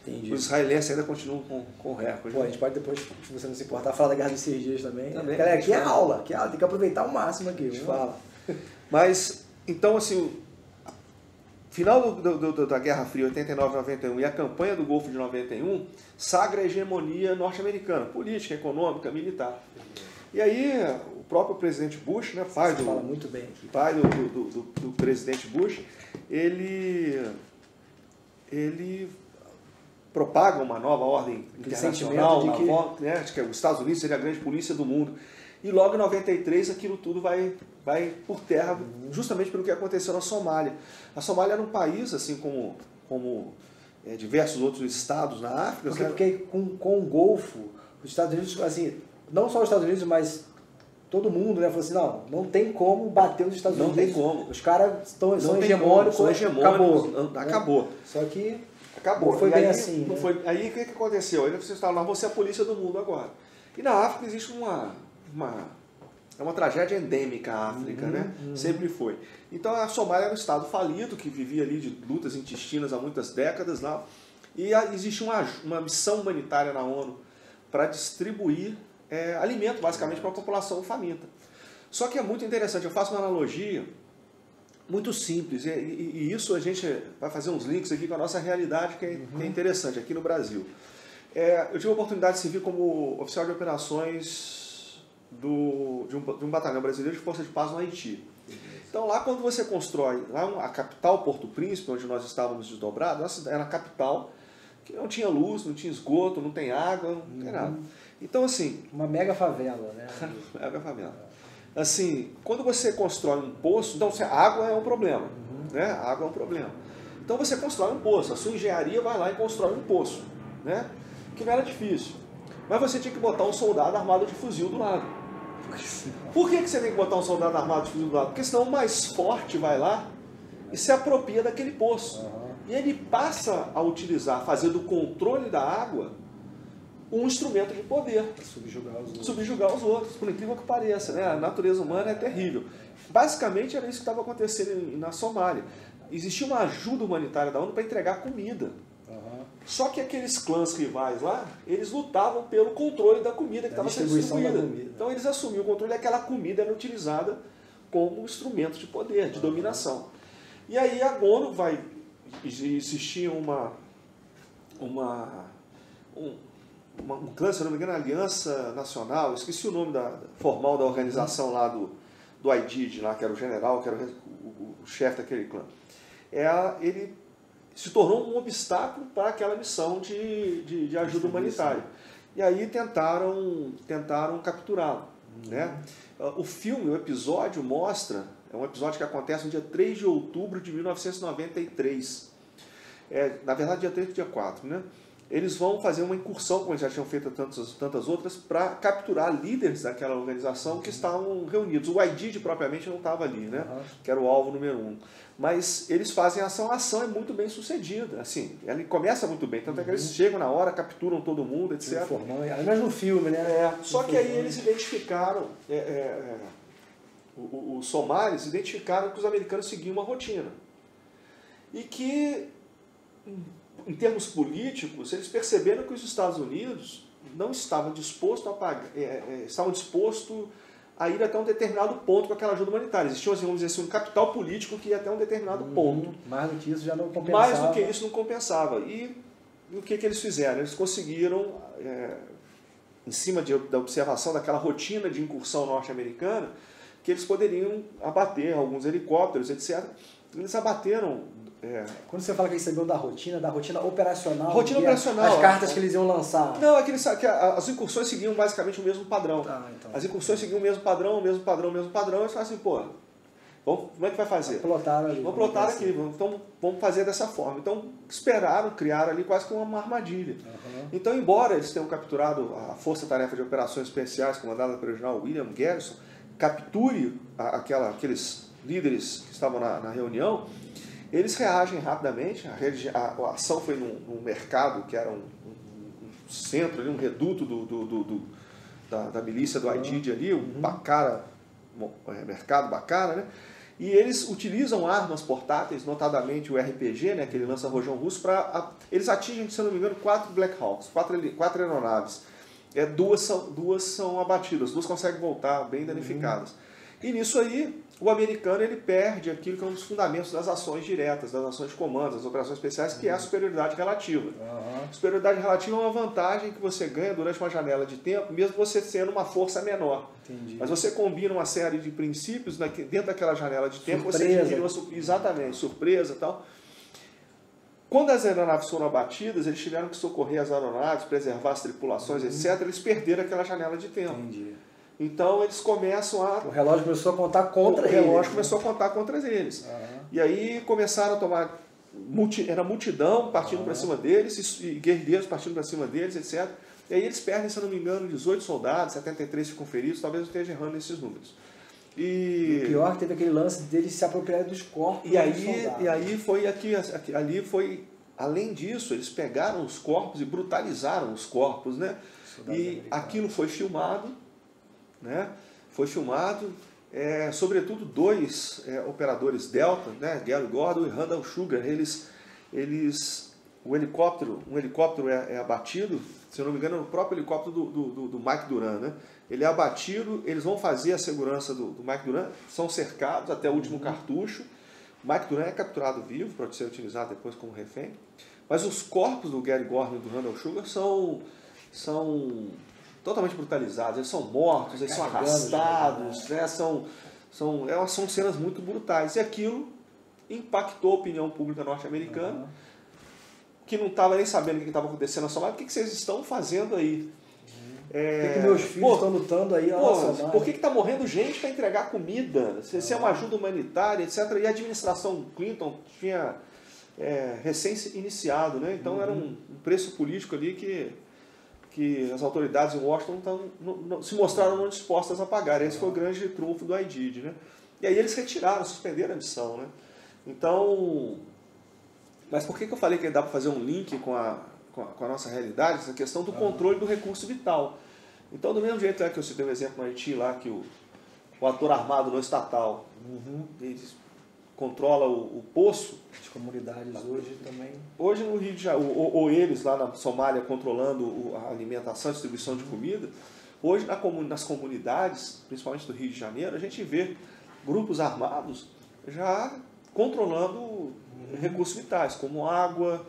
entendi. Os israelenses ainda continuam com, com recorde. Pô, a gente pode depois, se você não se importar, falar da Guerra dos Seis Dias também. também. Galera, aqui é aula, aqui é aula, tem que aproveitar o máximo aqui, a gente fala. Mas, então assim... Final do, do, do, da Guerra Fria, oitenta e nove a noventa e um, e a campanha do Golfo de noventa e um, sagra a hegemonia norte-americana, política, econômica, militar. E aí, o próprio presidente Bush, né, pai, do, fala muito bem aqui. pai do, do, do, do presidente Bush, ele, ele propaga uma nova ordem internacional, de que... volta, né, que os Estados Unidos seria a grande polícia do mundo. E logo em noventa e três aquilo tudo vai, vai por terra, justamente pelo que aconteceu na Somália. A Somália era um país, assim como, como é, diversos outros estados na África. Porque, né? Porque com, com o Golfo, os Estados Unidos, assim, não só os Estados Unidos, mas todo mundo, né, falou assim, não, não tem como bater os Estados não Unidos. Não tem como. Os caras estão hegemônicos, são hegemônicos, acabou. Né? Acabou. Só que acabou. Não foi e bem aí, assim. Não né? foi, aí o que, que aconteceu? Aí vocês falaram, você é a polícia do mundo agora. E na África existe uma... Uma, é uma tragédia endêmica a África, uhum, né? Uhum. Sempre foi. Então a Somália era um estado falido, que vivia ali de lutas intestinas há muitas décadas lá. E a, existe uma, uma missão humanitária na ONU para distribuir é, alimento, basicamente, para a população faminta. Só que é muito interessante, eu faço uma analogia muito simples, e, e, e isso a gente vai fazer uns links aqui com a nossa realidade, que é, uhum. que é interessante, aqui no Brasil. É, eu tive a oportunidade de servir como oficial de operações... Do, de, um, de um batalhão brasileiro de força de paz no Haiti. Então lá quando você constrói, lá a capital Porto Príncipe, onde nós estávamos desdobrados, era a capital que não tinha luz, não tinha esgoto, não tem água, não tem uhum. nada. Então assim... Uma mega favela, né? Mega favela. Assim, quando você constrói um poço, então a água é um problema, uhum. né? A água é um problema. Então você constrói um poço, a sua engenharia vai lá e constrói um poço, né? Que não era difícil. Mas você tinha que botar um soldado armado de fuzil do lado. Por que, que você tem que botar um soldado armado de fuzil do lado? Porque senão o mais forte vai lá e se apropria daquele poço. Uhum. E ele passa a utilizar, fazer do controle da água, um instrumento de poder. Subjugar os outros. Subjugar os outros, por incrível que pareça. Né? A natureza humana é terrível. Basicamente era isso que estava acontecendo na Somália. Existia uma ajuda humanitária da ONU para entregar comida. Uhum. Só que aqueles clãs rivais lá, eles lutavam pelo controle da comida que estava sendo distribuída. Então eles assumiam o controle, aquela comida era utilizada como instrumento de poder, de uhum. dominação. E aí a ONU vai existia uma uma um, uma, um clã, se não me engano, a Aliança Nacional, esqueci o nome da, formal da organização uhum. lá do, do Aidid, lá, que era o general, que era o, o, o chefe daquele clã. É, ele se tornou um obstáculo para aquela missão de, de, de ajuda humanitária. E aí tentaram, tentaram capturá-lo. Né? O filme, o episódio mostra, é um episódio que acontece no dia três de outubro de mil novecentos e noventa e três. É, na verdade, dia três e dia quatro, né? Eles vão fazer uma incursão, como eles já tinham feito tantas, tantas outras, para capturar líderes daquela organização que estavam reunidos. O Aidid propriamente não estava ali, né? Uhum. Que era o alvo número um. Mas eles fazem ação, a ação é muito bem sucedida. Assim, ela começa muito bem, tanto uhum. é que eles chegam na hora, capturam todo mundo, etcétera. Mas no filme, né? É. Só que aí eles identificaram, é, é, é, os somalis identificaram que os americanos seguiam uma rotina. E que... em termos políticos, eles perceberam que os Estados Unidos não estavam dispostos a pagar, é, é, estavam dispostos a ir até um determinado ponto com aquela ajuda humanitária. Existia, vamos dizer assim, um capital político que ia até um determinado uhum. ponto. Mais do que isso já não compensava. Mais do que isso não compensava. E, e o que, que eles fizeram? Eles conseguiram, é, em cima de, da observação daquela rotina de incursão norte-americana, que eles poderiam abater alguns helicópteros, etcétera. Eles abateram... É. Quando você fala que recebeu da rotina, da rotina operacional, rotina operacional as, as cartas é. que eles iam lançar. Não, é que, eles, que as incursões seguiam basicamente o mesmo padrão. Tá, então. As incursões seguiam o mesmo padrão, o mesmo padrão, o mesmo padrão. Eles falaram assim, pô, vamos, como é que vai fazer? Plotaram ali. Vamos plotar aqui, então vamos fazer dessa forma. Então esperaram, criaram ali quase que uma armadilha. Uhum. Então, embora eles tenham capturado a Força-Tarefa de Operações Especiais, comandada pelo general William Garrison, capture a, aquela, aqueles líderes que estavam na, na reunião, eles reagem rapidamente. A, a ação foi num, num mercado que era um, um, um centro, um reduto do, do, do, do, da, da milícia do Aidid ali, um Bacara, mercado Bacara, né? E eles utilizam armas portáteis, notadamente o R P G, né, aquele lança-rojão russo, para eles atingem, se eu não me engano, quatro Black Hawks, quatro, quatro aeronaves. É, duas, são, duas são abatidas, duas conseguem voltar bem danificadas. Uhum. E nisso aí... o americano ele perde aquilo que é um dos fundamentos das ações diretas, das ações de comando, das operações especiais, que é a superioridade relativa. Uhum. Superioridade relativa é uma vantagem que você ganha durante uma janela de tempo, mesmo você sendo uma força menor. Entendi. Mas você combina uma série de princípios dentro daquela janela de tempo, surpresa. Você adquire uma su... exatamente, surpresa e tal. Quando as aeronaves foram abatidas, eles tiveram que socorrer as aeronaves, preservar as tripulações, uhum. etcétera. Eles perderam aquela janela de tempo. Entendi. Então eles começam a... O relógio começou a contar contra eles. O relógio eles, começou né? a contar contra eles. Uhum. E aí começaram a tomar... Multi... Era multidão partindo uhum. para cima deles, e guerrilheiros partindo para cima deles, etcétera. E aí eles perdem, se eu não me engano, dezoito soldados, setenta e três ficam feridos, talvez eu esteja errando nesses números. E... e o pior, teve aquele lance deles se apropriarem dos corpos e aí, dos soldados. E aí foi aqui, aqui, ali foi... Além disso, eles pegaram os corpos e brutalizaram os corpos, né? Soldado e americano. Aquilo foi filmado... Né? Foi filmado, é, sobretudo dois é, operadores Delta, né? Gary Gordon e Randy Shughart. Eles, eles, o helicóptero, um helicóptero é, é abatido, se eu não me engano, é o próprio helicóptero do, do, do Mike Durant, né? Ele é abatido, eles vão fazer a segurança do, do Mike Durant, são cercados até o último uhum. cartucho. Mike Durant é capturado vivo para ser utilizado depois como refém, mas os corpos do Gary Gordon e do Randy Shughart são... são totalmente brutalizados, eles são mortos, eles são arrastados, né? são, são, são cenas muito brutais. E aquilo impactou a opinião pública norte-americana, uhum. que não estava nem sabendo o que estava acontecendo na Somália. O que, que vocês estão fazendo aí? Uhum. É... Por que, que meus filhos pô, estão lutando aí? Pô, por que está morrendo gente para entregar comida? Se, uhum. se é uma ajuda humanitária, etcétera. E a administração Clinton tinha é, recém-iniciado, né? Então uhum. era um preço político ali que... que as autoridades em Washington tão, não, não, se mostraram não dispostas a pagar. Esse foi o grande trunfo do Aidid, né? E aí eles retiraram, suspenderam a missão, né? Então, mas por que, que eu falei que dá para fazer um link com a, com a, com a nossa realidade? Essa questão do controle do recurso vital. Então, do mesmo jeito é que eu citei um exemplo no Haiti lá, que o, o ator armado não estatal uhum. eles controla o, o poço. As comunidades hoje também. Hoje no Rio de Janeiro, ou, ou eles lá na Somália controlando a alimentação, a distribuição de comida. Hoje na comun, nas comunidades, principalmente do Rio de Janeiro, a gente vê grupos armados já controlando uhum. recursos vitais, como água,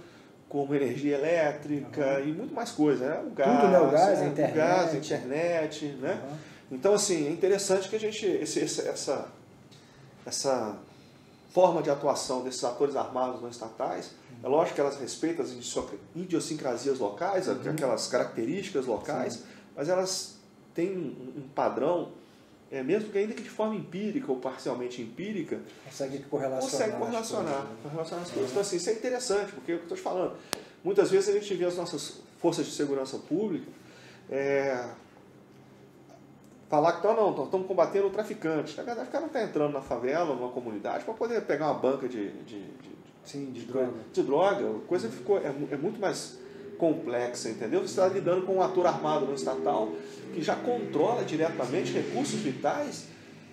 como energia elétrica uhum. e muito mais coisa. Né? O gás, tudo, né? O gás, é, a internet. O gás, a internet, né? Uhum. Então, assim, é interessante que a gente... Esse, esse, essa... essa forma de atuação desses atores armados não estatais, uhum. é lógico que elas respeitam as idiosincrasias locais, uhum. aquelas características locais, sim. mas elas tem um padrão, é, mesmo que ainda que de forma empírica ou parcialmente empírica, consegue correlacionar, consegue correlacionar as coisas. Correlacionar as coisas. É. Então, assim, isso é interessante, porque é o que eu estou te falando. Muitas vezes a gente vê as nossas forças de segurança pública é, falar que não, não, estamos combatendo o traficante. Na verdade, o cara não está entrando na favela, numa comunidade, para poder pegar uma banca de, de, de Sim, de, de droga. De droga, a coisa ficou, é, é muito mais complexa, entendeu? Você está lidando com um ator armado não estatal que já controla diretamente recursos vitais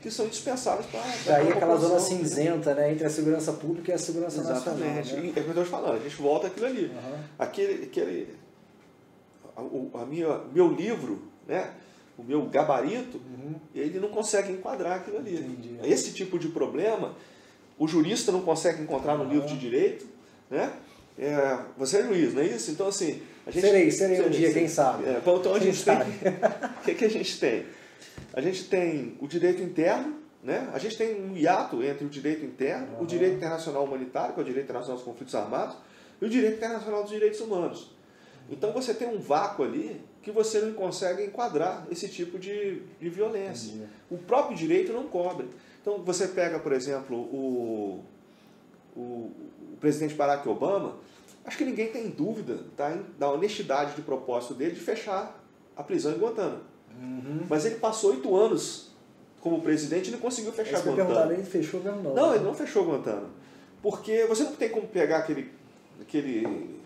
que são indispensáveis para... Daí aquela zona cinzenta, né? Entre a segurança pública e a segurança nacional. Exatamente. É o que eu estou te falando, a gente volta àquilo ali. Uhum. Aquele, aquele, a, a minha, meu livro, né? O meu gabarito, uhum. ele não consegue enquadrar aquilo ali. Entendi. Esse tipo de problema... O jurista não consegue encontrar no livro de direito, né? É, você é juiz, não é isso? Então, assim... A gente, serei, serei, serei um dia, quem sabe. É, então, a gente tem... O que, que a gente tem? A gente tem o direito interno, né? A gente tem um hiato entre o direito interno, uhum. o direito internacional humanitário, que é o direito internacional dos conflitos armados, e o direito internacional dos direitos humanos. Então, você tem um vácuo ali que você não consegue enquadrar esse tipo de, de violência. Uhum. O próprio direito não cobre. Então, você pega, por exemplo, o, o, o presidente Barack Obama, acho que ninguém tem dúvida tá, da honestidade de propósito dele de fechar a prisão em Guantánamo. Uhum. Mas ele passou oito anos como presidente e não conseguiu fechar Guantánamo. Ele fechou Guantánamo. Não, ele não fechou Guantánamo. Porque você não tem como pegar aquele, aquele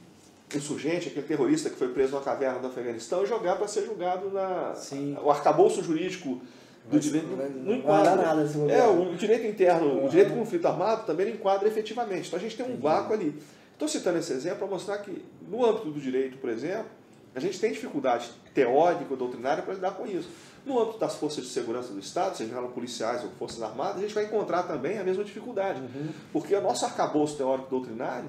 insurgente, aquele terrorista que foi preso numa caverna do Afeganistão e jogar para ser julgado na, Sim. o arcabouço jurídico... Do direito, não, não enquadra. Nada é, o direito interno, uhum. o direito do conflito armado também não enquadra efetivamente. Então a gente tem um uhum. vácuo ali. Estou citando esse exemplo para mostrar que, no âmbito do direito, por exemplo, a gente tem dificuldade teórica ou doutrinária para lidar com isso. No âmbito das forças de segurança do Estado, sejam elas policiais ou forças armadas, a gente vai encontrar também a mesma dificuldade. Uhum. Porque o nosso arcabouço teórico-doutrinário,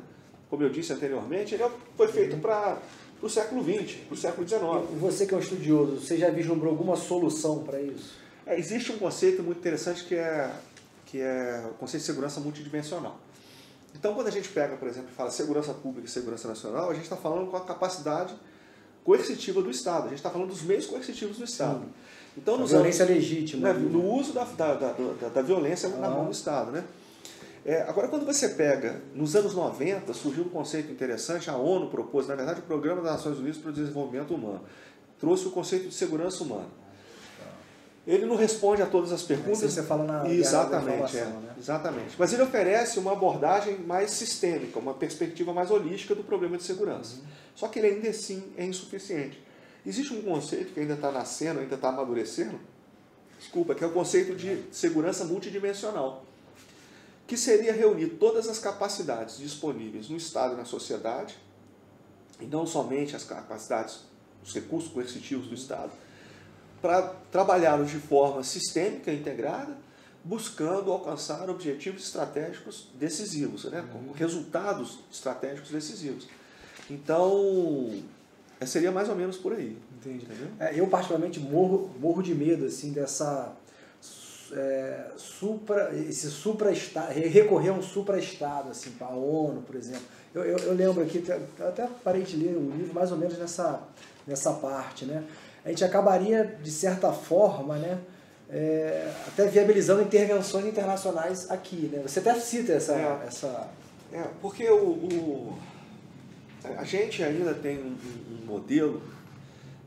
como eu disse anteriormente, ele foi feito uhum. para... para o século vinte, para o século dezenove. E você que é um estudioso, você já vislumbrou alguma solução para isso? É, existe um conceito muito interessante que é, que é o conceito de segurança multidimensional. Então, quando a gente pega, por exemplo, e fala segurança pública e segurança nacional, a gente está falando com a capacidade coercitiva do Estado, a gente está falando dos meios coercitivos do Estado. Sim. Então, nos a violência anos, legítima. Né, no uso da, da, da, da, da violência ah. na mão do Estado. Né? É, agora, quando você pega, nos anos noventa, surgiu um conceito interessante, a ONU propôs, na verdade, o Programa das Nações Unidas para o Desenvolvimento Humano, trouxe o conceito de segurança humana. Ele não responde a todas as perguntas. Isso você fala na exatamente, é, né? exatamente. Mas ele oferece uma abordagem mais sistêmica, uma perspectiva mais holística do problema de segurança. Uhum. Só que ele ainda assim é insuficiente. Existe um conceito que ainda está nascendo, ainda está amadurecendo, desculpa, que é o conceito de segurança multidimensional, que seria reunir todas as capacidades disponíveis no Estado e na sociedade, e não somente as capacidades, os recursos coercitivos do Estado, para trabalhá-los de forma sistêmica e integrada, buscando alcançar objetivos estratégicos decisivos, né? Uhum. resultados estratégicos decisivos. Então, seria mais ou menos por aí. Entendi. É, eu, particularmente, morro, morro de medo assim, dessa, é, supra, esse supra recorrer a um supra-estado, assim, para a ONU, por exemplo. Eu, eu, eu lembro aqui, eu até parei de ler um livro mais ou menos nessa, nessa parte, né? A gente acabaria, de certa forma, né, é, até viabilizando intervenções internacionais aqui. Né? Você até cita essa... É, essa... é porque o, o, a gente ainda tem um, um modelo,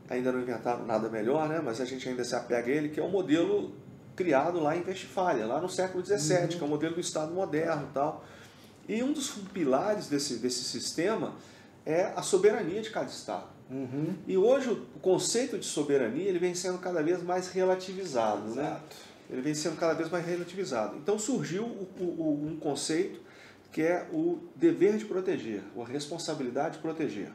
ainda não inventaram nada melhor, né, mas a gente ainda se apega a ele, que é um modelo criado lá em Westfália, lá no século dezessete, uhum. que é o modelo do Estado moderno e tal. E um dos pilares desse, desse sistema é a soberania de cada Estado. Uhum. E hoje o conceito de soberania ele vem sendo cada vez mais relativizado. Exato. Né? Ele vem sendo cada vez mais relativizado. Então surgiu o, o, um conceito que é o dever de proteger, ou a responsabilidade de proteger.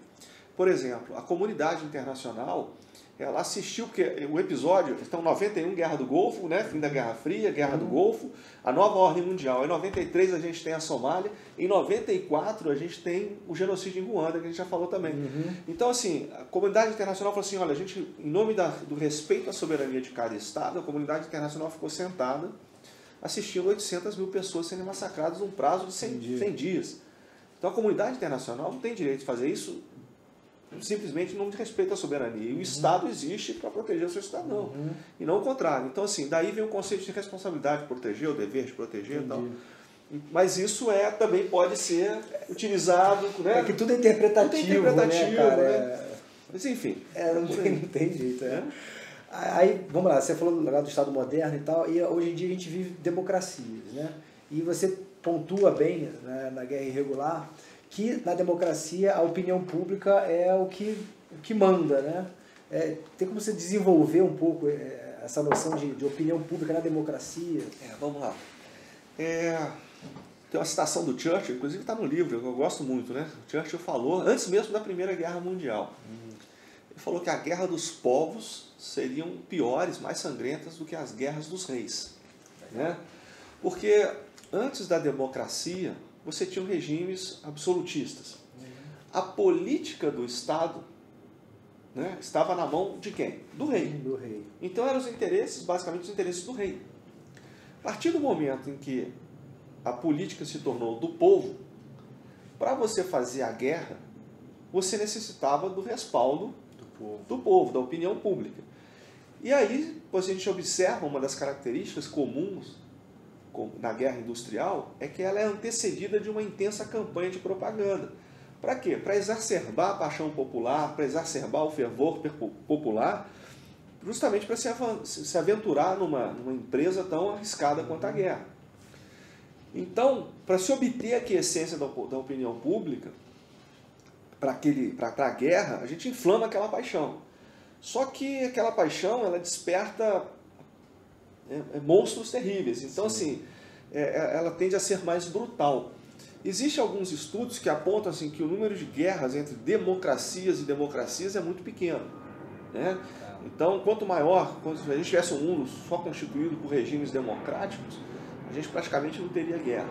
Por exemplo, a comunidade internacional ela assistiu porque o episódio, então noventa e um Guerra do Golfo, né? Fim da Guerra Fria, Guerra uhum. do Golfo, a nova ordem mundial. Em noventa e três a gente tem a Somália, em noventa e quatro a gente tem o genocídio em Ruanda, que a gente já falou também. Uhum. Então, assim, a comunidade internacional falou assim, olha, a gente, em nome da, do respeito à soberania de cada Estado, a comunidade internacional ficou sentada, assistindo oitocentas mil pessoas sendo massacradas num prazo de cem dias. Então a comunidade internacional não tem direito de fazer isso simplesmente não respeita a soberania. E o Estado existe para proteger o seu cidadão, uhum. e não o contrário. Então, assim, daí vem o conceito de responsabilidade, proteger, o dever de proteger e tal. Mas isso é, também pode ser utilizado... Né? É que tudo é interpretativo, tudo é interpretativo né, cara? Né? É... Mas, enfim... É, não, tem, não tem jeito, é. Aí, vamos lá, você falou do Estado moderno e tal, e hoje em dia a gente vive democracias, né? E você pontua bem, né, na Guerra Irregular, que na democracia a opinião pública é o que, o que manda, né? É, tem como você desenvolver um pouco é, essa noção de, de opinião pública na democracia? É, vamos lá. É... Tem uma citação do Churchill, inclusive está no livro, eu gosto muito, né? O Churchill falou, antes mesmo da Primeira Guerra Mundial, hum. ele falou que a guerra dos povos seriam piores, mais sangrentas do que as guerras dos reis. Né? Porque antes da democracia, você tinha regimes absolutistas. Hum. A política do Estado, né, estava na mão de quem? Do rei. Do rei. Então eram os interesses, basicamente os interesses do rei. A partir do momento em que a política se tornou do povo, para você fazer a guerra, você necessitava do respaldo do povo. do povo, da opinião pública. E aí, a gente observa uma das características comuns na guerra industrial, é que ela é antecedida de uma intensa campanha de propaganda. Para quê? Para exacerbar a paixão popular, para exacerbar o fervor popular, justamente para se aventurar numa, numa empresa tão arriscada quanto a guerra. Então, para se obter aqui a essência da opinião pública, para a guerra, a gente inflama aquela paixão. Só que aquela paixão, ela desperta é, é, monstros terríveis. Então, Sim. assim, é, ela tende a ser mais brutal. Existem alguns estudos que apontam assim, que o número de guerras entre democracias e democracias é muito pequeno. Né? Então, quanto maior, quando a gente tivesse um mundo só constituído por regimes democráticos, a gente praticamente não teria guerra.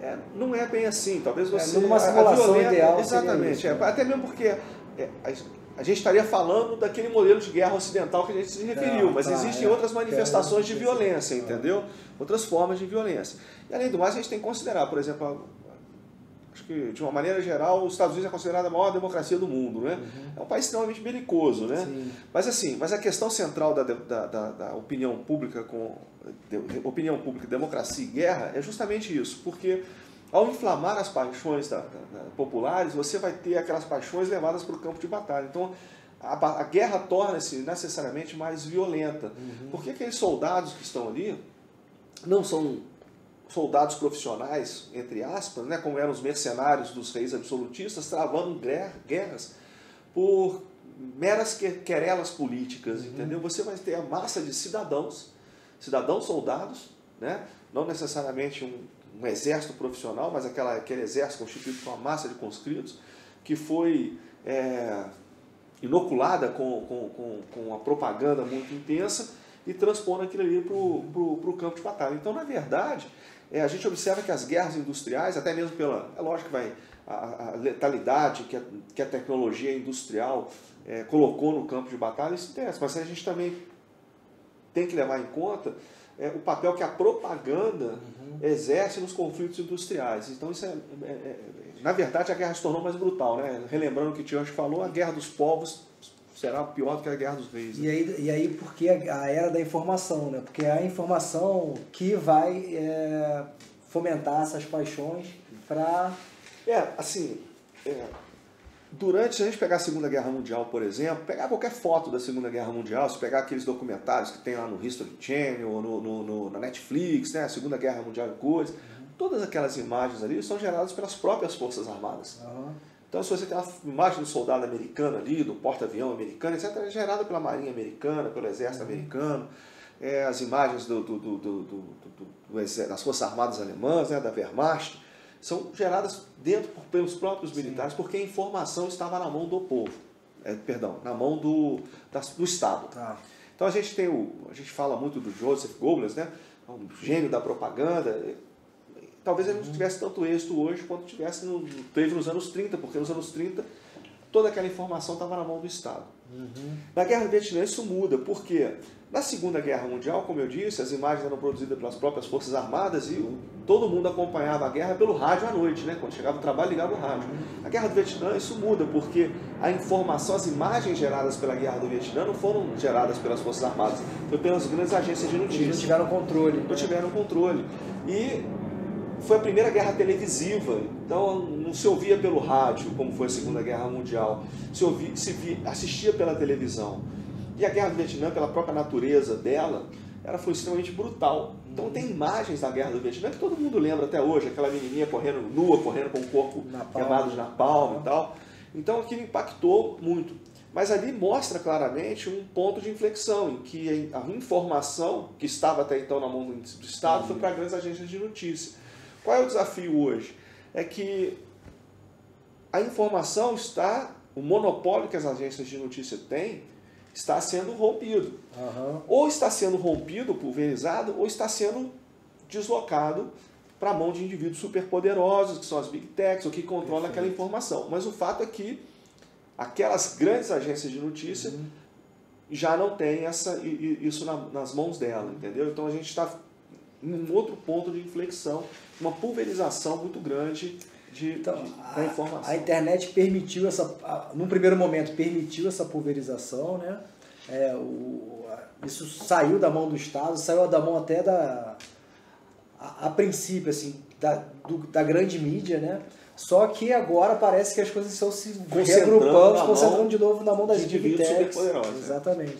É, não é bem assim, talvez você... É, numa simulação a violenta, ideal. Exatamente, é, até mesmo porque é, a, a gente estaria falando daquele modelo de guerra ocidental que a gente se referiu, não, mas tá, existem é, outras manifestações de violência, entendeu? Outras formas de violência. E além do mais, a gente tem que considerar, por exemplo, a, acho que de uma maneira geral, os Estados Unidos é considerada a maior democracia do mundo, né? Uhum. É um país extremamente belicoso, né? Sim. Mas assim, mas a questão central da, da, da, da opinião pública com... De, de, opinião pública, democracia e guerra é justamente isso, porque ao inflamar as paixões da, da, da, populares, você vai ter aquelas paixões levadas para o campo de batalha. Então a, a guerra torna-se necessariamente mais violenta, uhum. porque aqueles soldados que estão ali não são soldados profissionais, entre aspas, né, como eram os mercenários dos reis absolutistas, travando guerra, guerras por meras querelas políticas, uhum. entendeu? Você vai ter a massa de cidadãos cidadãos soldados, né? Não necessariamente um, um exército profissional, mas aquela, aquele exército constituído por uma massa de conscritos, que foi é, inoculada com, com, com, com uma propaganda muito intensa e transpondo aquilo ali para o campo de batalha. Então, na verdade, é, a gente observa que as guerras industriais, até mesmo pela... É lógico que vai... A, a letalidade que a, que a tecnologia industrial é, colocou no campo de batalha, isso interessa, mas a gente também... tem que levar em conta é, o papel que a propaganda uhum. exerce nos conflitos industriais. Então, isso é, é, é, na verdade, a guerra se tornou mais brutal. Né? Relembrando o que o Tio falou, a guerra dos povos será pior do que a guerra dos reis. Né? E, aí, e aí, porque a, a era da informação, né? Porque é a informação que vai é, fomentar essas paixões para... É, assim... É... Durante, se a gente pegar a Segunda Guerra Mundial, por exemplo, pegar qualquer foto da Segunda Guerra Mundial, se pegar aqueles documentários que tem lá no History Channel, ou no, no, no, na Netflix, né, a Segunda Guerra Mundial e coisas, todas aquelas imagens ali são geradas pelas próprias Forças Armadas. Uhum. Então, se você tem uma imagem do soldado americano ali, do porta-avião americano, etcétera, é gerada pela Marinha americana, pelo Exército uhum. americano, é, as imagens do, do, do, do, do, do, do, das Forças Armadas alemãs, né, da Wehrmacht, são geradas dentro pelos próprios militares, Sim. porque a informação estava na mão do povo, é, perdão, na mão do, da, do Estado. Tá. Então a gente tem o, a gente fala muito do Joseph Goebbels, né? Um gênio da propaganda. Talvez ele não tivesse tanto êxito hoje quanto tivesse no, teve nos anos trinta, porque nos anos trinta toda aquela informação estava na mão do Estado. Uhum. Na Guerra do Vietnã isso muda, porque na Segunda Guerra Mundial, como eu disse, as imagens eram produzidas pelas próprias Forças Armadas e o, todo mundo acompanhava a guerra pelo rádio à noite, né? Quando chegava o trabalho, ligava o rádio. Na Guerra do Vietnã isso muda, porque a informação, as imagens geradas pela Guerra do Vietnã não foram geradas pelas Forças Armadas, foi pelas grandes agências de notícias. Eles não tiveram controle. Não tiveram controle. E foi a primeira guerra televisiva, então não se ouvia pelo rádio, como foi a Segunda Guerra Mundial, se, ouvia, se via, assistia pela televisão. E a Guerra do Vietnã, pela própria natureza dela, ela foi extremamente brutal. Então tem imagens da Guerra do Vietnã que todo mundo lembra até hoje, aquela menininha correndo nua, correndo com o corpo queimado de napalm e tal. Então aquilo impactou muito. Mas ali mostra claramente um ponto de inflexão, em que a informação que estava até então na mão do Estado foi para grandes agências de notícia. Qual é o desafio hoje? É que a informação está, o monopólio que as agências de notícia têm, está sendo rompido. Uhum. Ou está sendo rompido, pulverizado, ou está sendo deslocado para a mão de indivíduos superpoderosos, que são as big techs, ou que controlam aquela informação. Mas o fato é que aquelas grandes agências de notícia uhum. já não têm essa, isso nas mãos dela, entendeu? Então a gente está num outro ponto de inflexão, uma pulverização muito grande de, então, de, a, da informação. A internet permitiu essa, a, num primeiro momento, permitiu essa pulverização, né? É, o, a, isso saiu da mão do Estado, saiu da mão até da, a, a princípio, assim, da, do, da grande mídia, né? Só que agora parece que as coisas estão se reagrupando, se concentrando de novo na mão das big techs. Exatamente.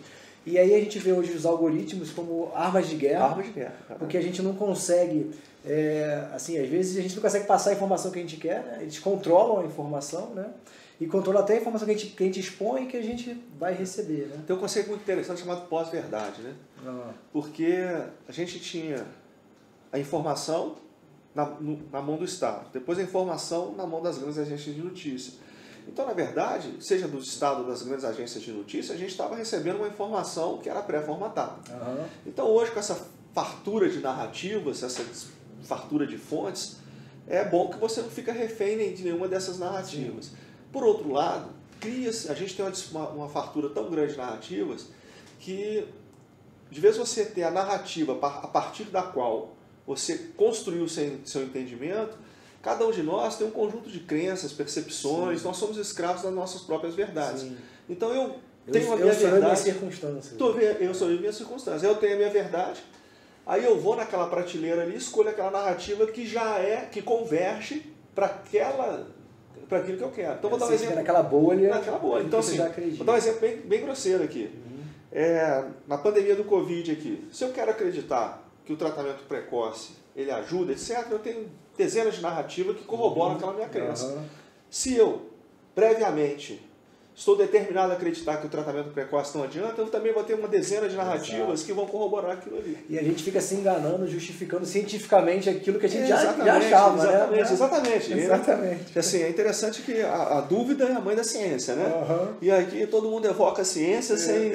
E aí a gente vê hoje os algoritmos como armas de guerra, armas de guerra porque a gente não consegue, é, assim, às vezes a gente não consegue passar a informação que a gente quer, né? Eles controlam a informação, né? E controlam até a informação que a gente, que a gente expõe e que a gente vai receber, né? Tem um conceito muito interessante chamado pós-verdade, né? Ah. Porque a gente tinha a informação na, no, na mão do Estado, depois a informação na mão das grandes agências de notícia. Então, na verdade, seja do Estado ou das grandes agências de notícia, a gente estava recebendo uma informação que era pré-formatada. Uhum. Então, hoje, com essa fartura de narrativas, essa fartura de fontes, é bom que você não fica refém nem de nenhuma dessas narrativas. Sim. Por outro lado, cria-se, a gente tem uma, uma fartura tão grande de narrativas que, de vez você ter a narrativa a partir da qual você construiu o seu, seu entendimento, cada um de nós tem um conjunto de crenças, percepções, sim, nós somos escravos das nossas próprias verdades. Sim. Então eu tenho eu, a minha eu verdade... Minha circunstância. Tô, eu sou a minha circunstância. Eu tenho a minha verdade, aí eu vou naquela prateleira ali, escolho aquela narrativa que já é, que converge para aquela, para aquilo que eu quero. Então eu vou dar um exemplo... Naquela bolha. Naquela bolha. Então assim, vou dar um exemplo bem, bem grosseiro aqui. Uhum. É, na pandemia do Covid aqui, se eu quero acreditar que o tratamento precoce ele ajuda, etcétera, eu tenho dezenas de narrativas que corroboram uhum. aquela minha crença. Uhum. Se eu, previamente, estou determinado a acreditar que o tratamento precoce não adianta, eu também vou ter uma dezena de narrativas Exato. Que vão corroborar aquilo ali. E a gente fica se enganando, justificando cientificamente aquilo que a gente é, já, já achava. Exatamente, né? exatamente. exatamente. E, assim, é interessante que a, a dúvida é a mãe da ciência, né? Uhum. E aqui todo mundo evoca a ciência é, sem,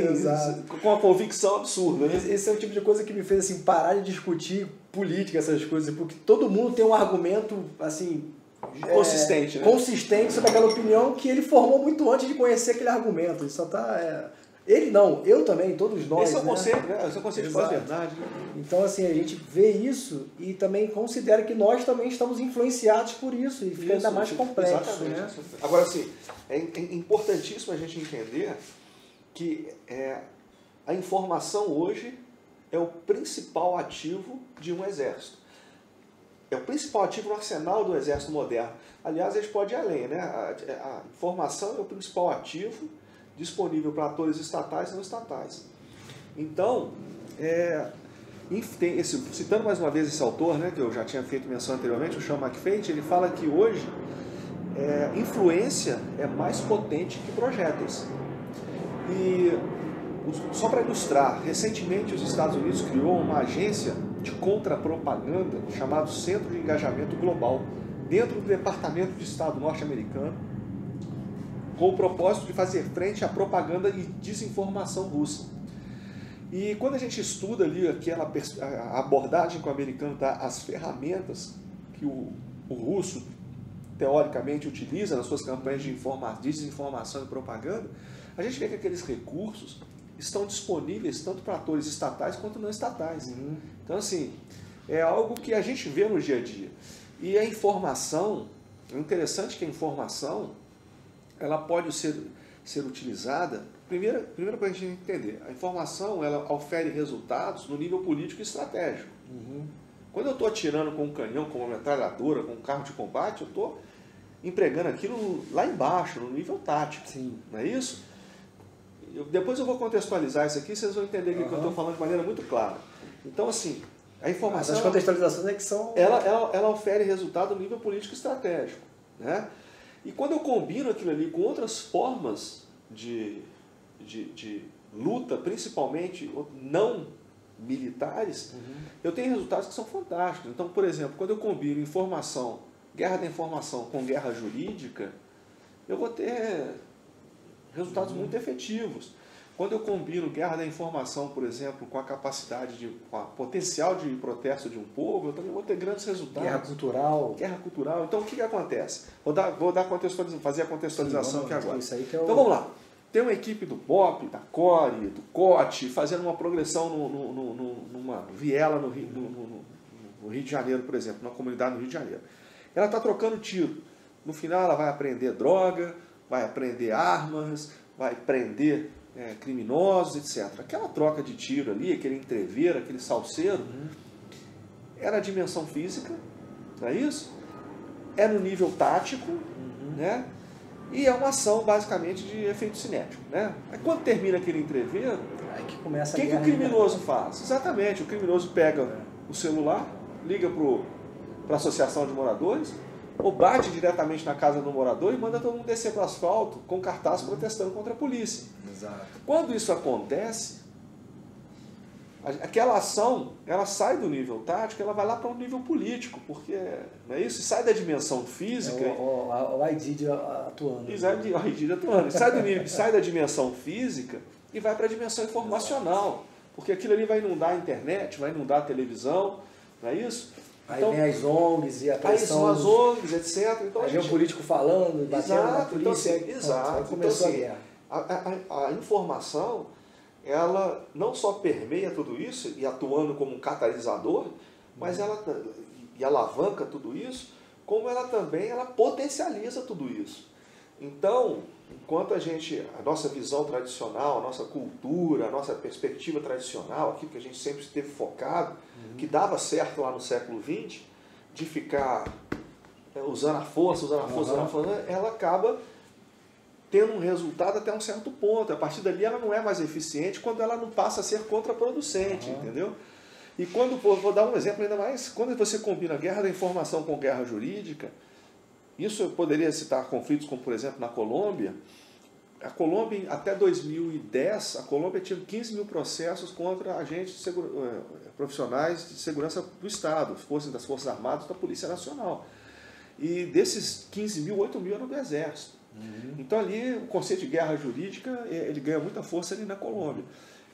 com uma convicção absurda. Né? Esse é o tipo de coisa que me fez assim, parar de discutir política, essas coisas, porque todo mundo tem um argumento assim consistente, é, né? consistente sobre aquela opinião que ele formou muito antes de conhecer aquele argumento. Ele só tá, é... ele não, eu também, todos nós. Esse é o né? conceito, né? Esse é o conceito de pós-verdade. Então assim a gente vê isso e também considera que nós também estamos influenciados por isso e fica isso, ainda mais complexo. Exatamente. Né? Agora assim é importantíssimo a gente entender que é, a informação hoje é o principal ativo de um exército. É o principal ativo no arsenal do exército moderno. Aliás, a gente pode ir além, né? A, a informação é o principal ativo disponível para atores estatais e não estatais. Então, é, tem esse, citando mais uma vez esse autor, né, que eu já tinha feito menção anteriormente, o Sean McFate, ele fala que hoje é, influência é mais potente que projéteis. E só para ilustrar, recentemente os Estados Unidos criou uma agência de contra-propaganda chamado Centro de Engajamento Global dentro do Departamento de Estado norte-americano com o propósito de fazer frente à propaganda e desinformação russa. E quando a gente estuda ali aquela a abordagem que o americano dá às ferramentas que o, o russo teoricamente utiliza nas suas campanhas de desinformação e propaganda, a gente vê que aqueles recursos estão disponíveis tanto para atores estatais quanto não estatais. Uhum. Então, assim, é algo que a gente vê no dia a dia. E a informação, é interessante que a informação, ela pode ser, ser utilizada, primeira, primeira coisa que a gente entender, a informação, ela ofere resultados no nível político e estratégico. Uhum. Quando eu estou atirando com um canhão, com uma metralhadora, com um carro de combate, eu estou empregando aquilo lá embaixo, no nível tático. Sim. Não é isso? Eu, depois eu vou contextualizar isso aqui, vocês vão entender uhum. que eu estou falando de maneira muito clara. Então, assim, a informação... As contextualizações é que são... Ela, ela, ela oferece resultado no nível político e estratégico. Né? E quando eu combino aquilo ali com outras formas de, de, de luta, principalmente não... militares, uhum. eu tenho resultados que são fantásticos. Então, por exemplo, quando eu combino informação, guerra da informação com guerra jurídica, eu vou ter resultados uhum. muito efetivos. Quando eu combino guerra da informação, por exemplo, com a capacidade, de, com a potencial de protesto de um povo, eu também vou ter grandes resultados. Guerra cultural. Guerra cultural. Então, o que, que acontece? Vou, dar, vou dar contextualização, fazer a contextualização Sim, aqui agora. Isso aí que é o... Então, vamos lá. Tem uma equipe do P O P, da CORE, do COT, fazendo uma progressão no, no, no, no, numa viela no Rio, no, no, no Rio de Janeiro, por exemplo, numa comunidade no Rio de Janeiro. Ela está trocando tiro. No final ela vai apreender droga, vai apreender armas, vai prender é, criminosos, etcétera. Aquela troca de tiro ali, aquele entreveiro, aquele salseiro, era a dimensão física, não é isso? É no nível tático, uhum. né? E é uma ação, basicamente, de efeito cinético. Né? Aí, quando termina aquele entreveiro, o que, que o criminoso né? faz? Exatamente, o criminoso pega o celular, liga para a associação de moradores, ou bate diretamente na casa do morador e manda todo mundo descer para o asfalto com cartaz protestando contra a polícia. Exato. Quando isso acontece, aquela ação ela sai do nível tático, ela vai lá para um nível político, porque não é isso? Sai da dimensão física. É o Aidid atuando. Exato, o Aidid atuando. Sai, do nível, sai da dimensão física e vai para a dimensão informacional, porque aquilo ali vai inundar a internet, vai inundar a televisão, não é isso? Então, aí vem as O N Gs e a pressão. Aí são as O N Gs, etcétera. Então, aí gente... vem o político falando, batendo na polícia. Então, assim, exato. Começou então, assim, a guerra. A, a, a informação... ela não só permeia tudo isso e atuando como um catalisador, mas ela e alavanca tudo isso, como ela também ela potencializa tudo isso. Então, enquanto a gente, a nossa visão tradicional, a nossa cultura, a nossa perspectiva tradicional, aquilo que a gente sempre esteve focado, uhum. que dava certo lá no século vinte, de ficar usando a força, usando a força, uhum. usando a força, ela acaba... tendo um resultado até um certo ponto. A partir dali ela não é mais eficiente quando ela não passa a ser contraproducente, uhum. entendeu? E quando, vou dar um exemplo ainda mais, quando você combina guerra da informação com guerra jurídica, isso eu poderia citar conflitos como, por exemplo, na Colômbia. A Colômbia, até dois mil e dez, a Colômbia tinha quinze mil processos contra agentes de segura, profissionais de segurança do Estado, das Forças Armadas, da Polícia Nacional. E desses quinze mil, oito mil eram do Exército. Uhum. Então ali o conceito de guerra jurídica ele ganha muita força ali na Colômbia.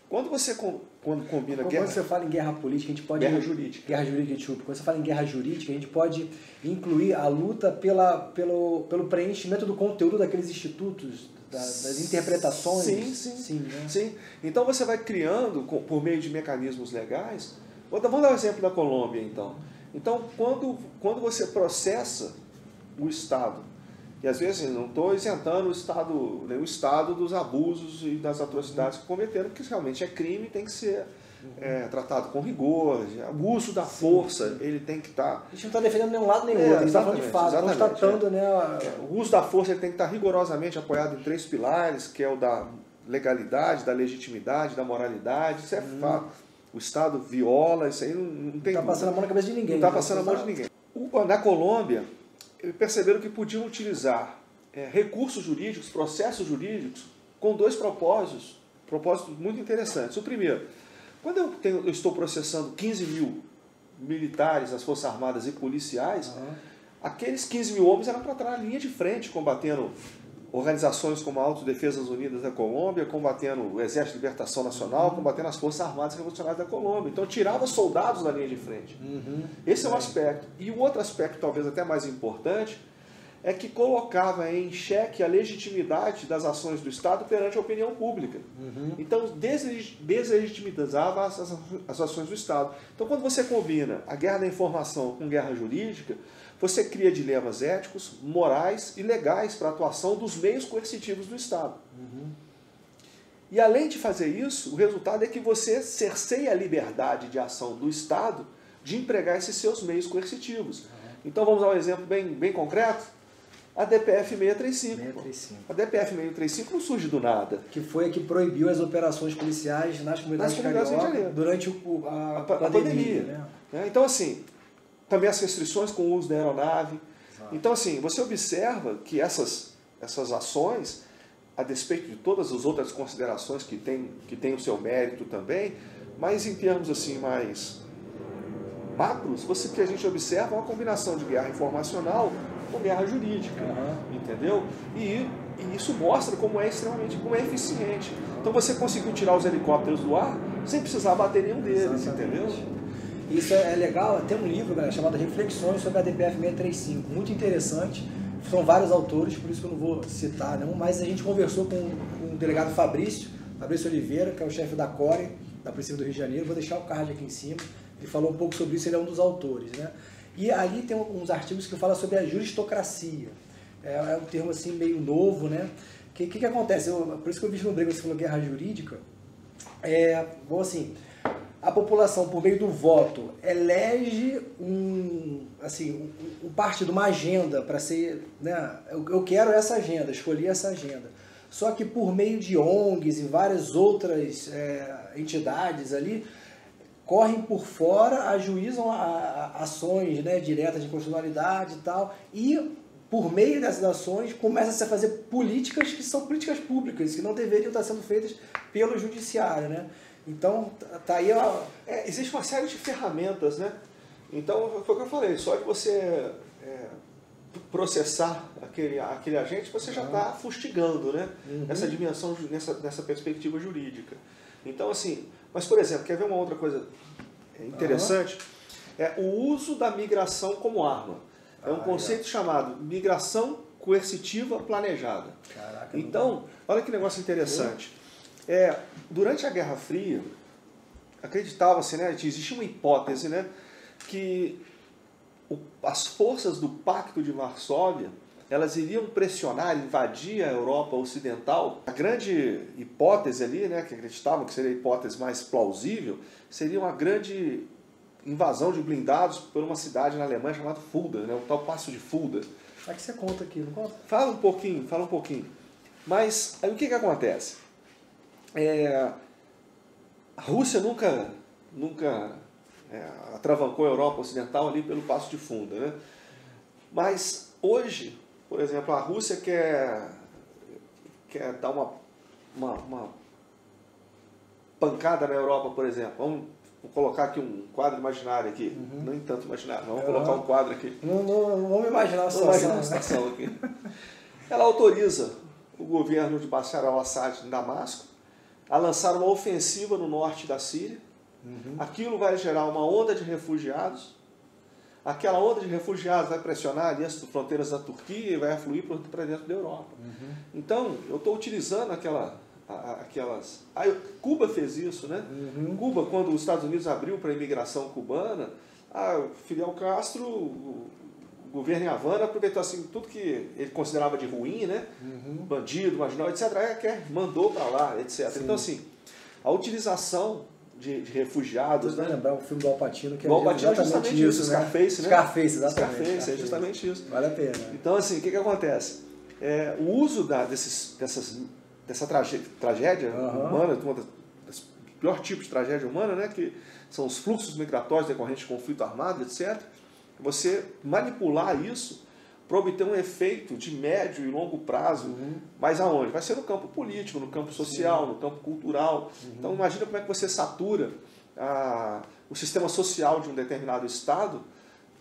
Quando você com, quando combina quando guerra, você fala em guerra política, a gente pode guerra jurídica. Guerra jurídica, desculpa. Quando você fala em guerra jurídica, a gente pode incluir a luta pela pelo pelo preenchimento do conteúdo daqueles institutos, da, das interpretações. Sim, sim, sim, né? sim. Então você vai criando por meio de mecanismos legais. Vamos dar um exemplo da Colômbia, então. Então quando quando você processa o Estado. E às vezes não estou isentando o Estado, né, o Estado dos abusos e das atrocidades que cometeram, porque realmente é crime, tem que ser é, tratado com rigor, o uso da força, ele tem que estar... Tá... A gente não está defendendo nenhum lado nem é, outro, a gente está falando de fato, constatando... É. Né, a... O uso da força ele tem que estar rigorosamente apoiado em três pilares, que é o da legalidade, da legitimidade, da moralidade, isso é hum. fato. O Estado viola, isso aí não, não tem... Não está passando a mão na cabeça de ninguém. Não está passando a mão de ninguém. Na Colômbia... perceberam que podiam utilizar é, recursos jurídicos, processos jurídicos, com dois propósitos, propósitos muito interessantes. O primeiro, quando eu, tenho, eu estou processando quinze mil militares das Forças Armadas e policiais, uhum. aqueles quinze mil homens eram para estar na linha de frente, combatendo organizações como a Autodefesa Unidas da Colômbia, combatendo o Exército de Libertação Nacional, uhum. combatendo as Forças Armadas Revolucionárias da Colômbia. Então, tirava soldados da linha de frente. Uhum. Esse é um aspecto. E o outro aspecto, talvez até mais importante, é que colocava em xeque a legitimidade das ações do Estado perante a opinião pública. Uhum. Então, deslegitimizava as, as ações do Estado. Então, quando você combina a guerra da informação com guerra jurídica, você cria dilemas éticos, morais e legais para a atuação dos meios coercitivos do Estado. Uhum. E, além de fazer isso, o resultado é que você cerceia a liberdade de ação do Estado de empregar esses seus meios coercitivos. Uhum. Então, vamos dar um exemplo bem, bem concreto? A D P F seiscentos e trinta e cinco. seiscentos e trinta e cinco. A D P F seiscentos e trinta e cinco não surge do nada. Que foi a que proibiu as operações policiais nas comunidades, nas comunidades carioca durante o, a, a, pandemia, a pandemia. Né? É, então, assim, também as restrições com o uso da aeronave. Exato. Então, assim, você observa que essas, essas ações, a despeito de todas as outras considerações que tem, que tem o seu mérito também, mas em termos assim mais macros, você, que a gente observa uma combinação de guerra informacional com guerra jurídica, uhum. entendeu? E, e isso mostra como é extremamente, como é eficiente. Então você conseguiu tirar os helicópteros do ar sem precisar bater nenhum deles. Exatamente. Entendeu? Isso é legal, tem um livro, galera, chamado Reflexões sobre a D P F seiscentos e trinta e cinco, muito interessante, são vários autores, por isso que eu não vou citar nenhum, mas a gente conversou com, com o delegado Fabrício, Fabrício Oliveira, que é o chefe da CORE, da Polícia do Rio de Janeiro, vou deixar o card aqui em cima, ele falou um pouco sobre isso, ele é um dos autores, né? E ali tem uns artigos que falam sobre a juristocracia. É um termo assim meio novo, né? O que, que que acontece? Eu, por isso que eu vislumbrei quando você falou guerra jurídica. É, bom, assim, a população, por meio do voto, elege um, assim, um, um partido, uma agenda para ser... Né? Eu, eu quero essa agenda, escolhi essa agenda. Só que por meio de O N Gs e várias outras é, entidades ali... correm por fora, ajuizam a, a, ações, né, diretas de constitucionalidade e tal, e por meio dessas ações começa-se a fazer políticas que são políticas públicas, que não deveriam estar sendo feitas pelo judiciário, né? Então, tá aí... A... É, existe uma série de ferramentas, né? Então, foi o que eu falei, só de você é, processar aquele, aquele agente, você já está ah. fustigando, né? Uhum. Essa dimensão, nessa, nessa perspectiva jurídica. Então, assim... Mas, por exemplo, quer ver uma outra coisa interessante? Uhum. É o uso da migração como arma. É um ah, conceito é. chamado migração coercitiva planejada. Caraca, então, olha que negócio interessante. É, durante a Guerra Fria, acreditava-se, né, existia uma hipótese, né, que o, as forças do Pacto de Varsóvia, elas iriam pressionar, invadir a Europa Ocidental. A grande hipótese ali, né, que acreditavam que seria a hipótese mais plausível, seria uma grande invasão de blindados por uma cidade na Alemanha chamada Fulda, né, o tal Passo de Fulda. É que você conta aqui, não conta? Fala um pouquinho, fala um pouquinho. Mas aí o que que acontece? É, a Rússia nunca, nunca é, atravancou a Europa Ocidental ali pelo Passo de Fulda, né? Mas hoje... Por exemplo, a Rússia quer, quer dar uma, uma, uma pancada na Europa, por exemplo. Vamos colocar aqui um quadro imaginário aqui. Uhum. Nem tanto imaginário, não. Vamos colocar um quadro aqui. Não, não, não vamos imaginar a situação. situação aqui. Ela autoriza o governo de Bashar al-Assad em Damasco a lançar uma ofensiva no norte da Síria. Uhum. Aquilo vai gerar uma onda de refugiados. Aquela onda de refugiados vai pressionar as fronteiras da Turquia e vai afluir para dentro da Europa. Uhum. Então, eu estou utilizando aquela, aquelas... Ah, Cuba fez isso, né? Uhum. Cuba, quando os Estados Unidos abriu para a imigração cubana, ah, Fidel Castro, o governo em Havana, aproveitou assim, tudo que ele considerava de ruim, né? Uhum. Bandido, marginal, etcétera. É, mandou para lá, etcétera. Sim. Então, assim, a utilização... De, de refugiados, né? Lembrar o filme do Al Pacino, que é exatamente, exatamente isso, isso né? Scarface, né? Scarface, exatamente. Scarface, Scarface, é justamente isso. Vale a pena. Então, assim, o que que acontece? É, o uso da, desses, dessas, dessa trage, tragédia uhum. humana, um dos piores tipos de tragédia humana, né? Que são os fluxos migratórios decorrentes de conflito armado, etcétera. Você manipular isso para obter um efeito de médio e longo prazo, uhum. mas aonde? Vai ser no campo político, no campo social, Sim. no campo cultural. Uhum. Então imagina como é que você satura a, o sistema social de um determinado estado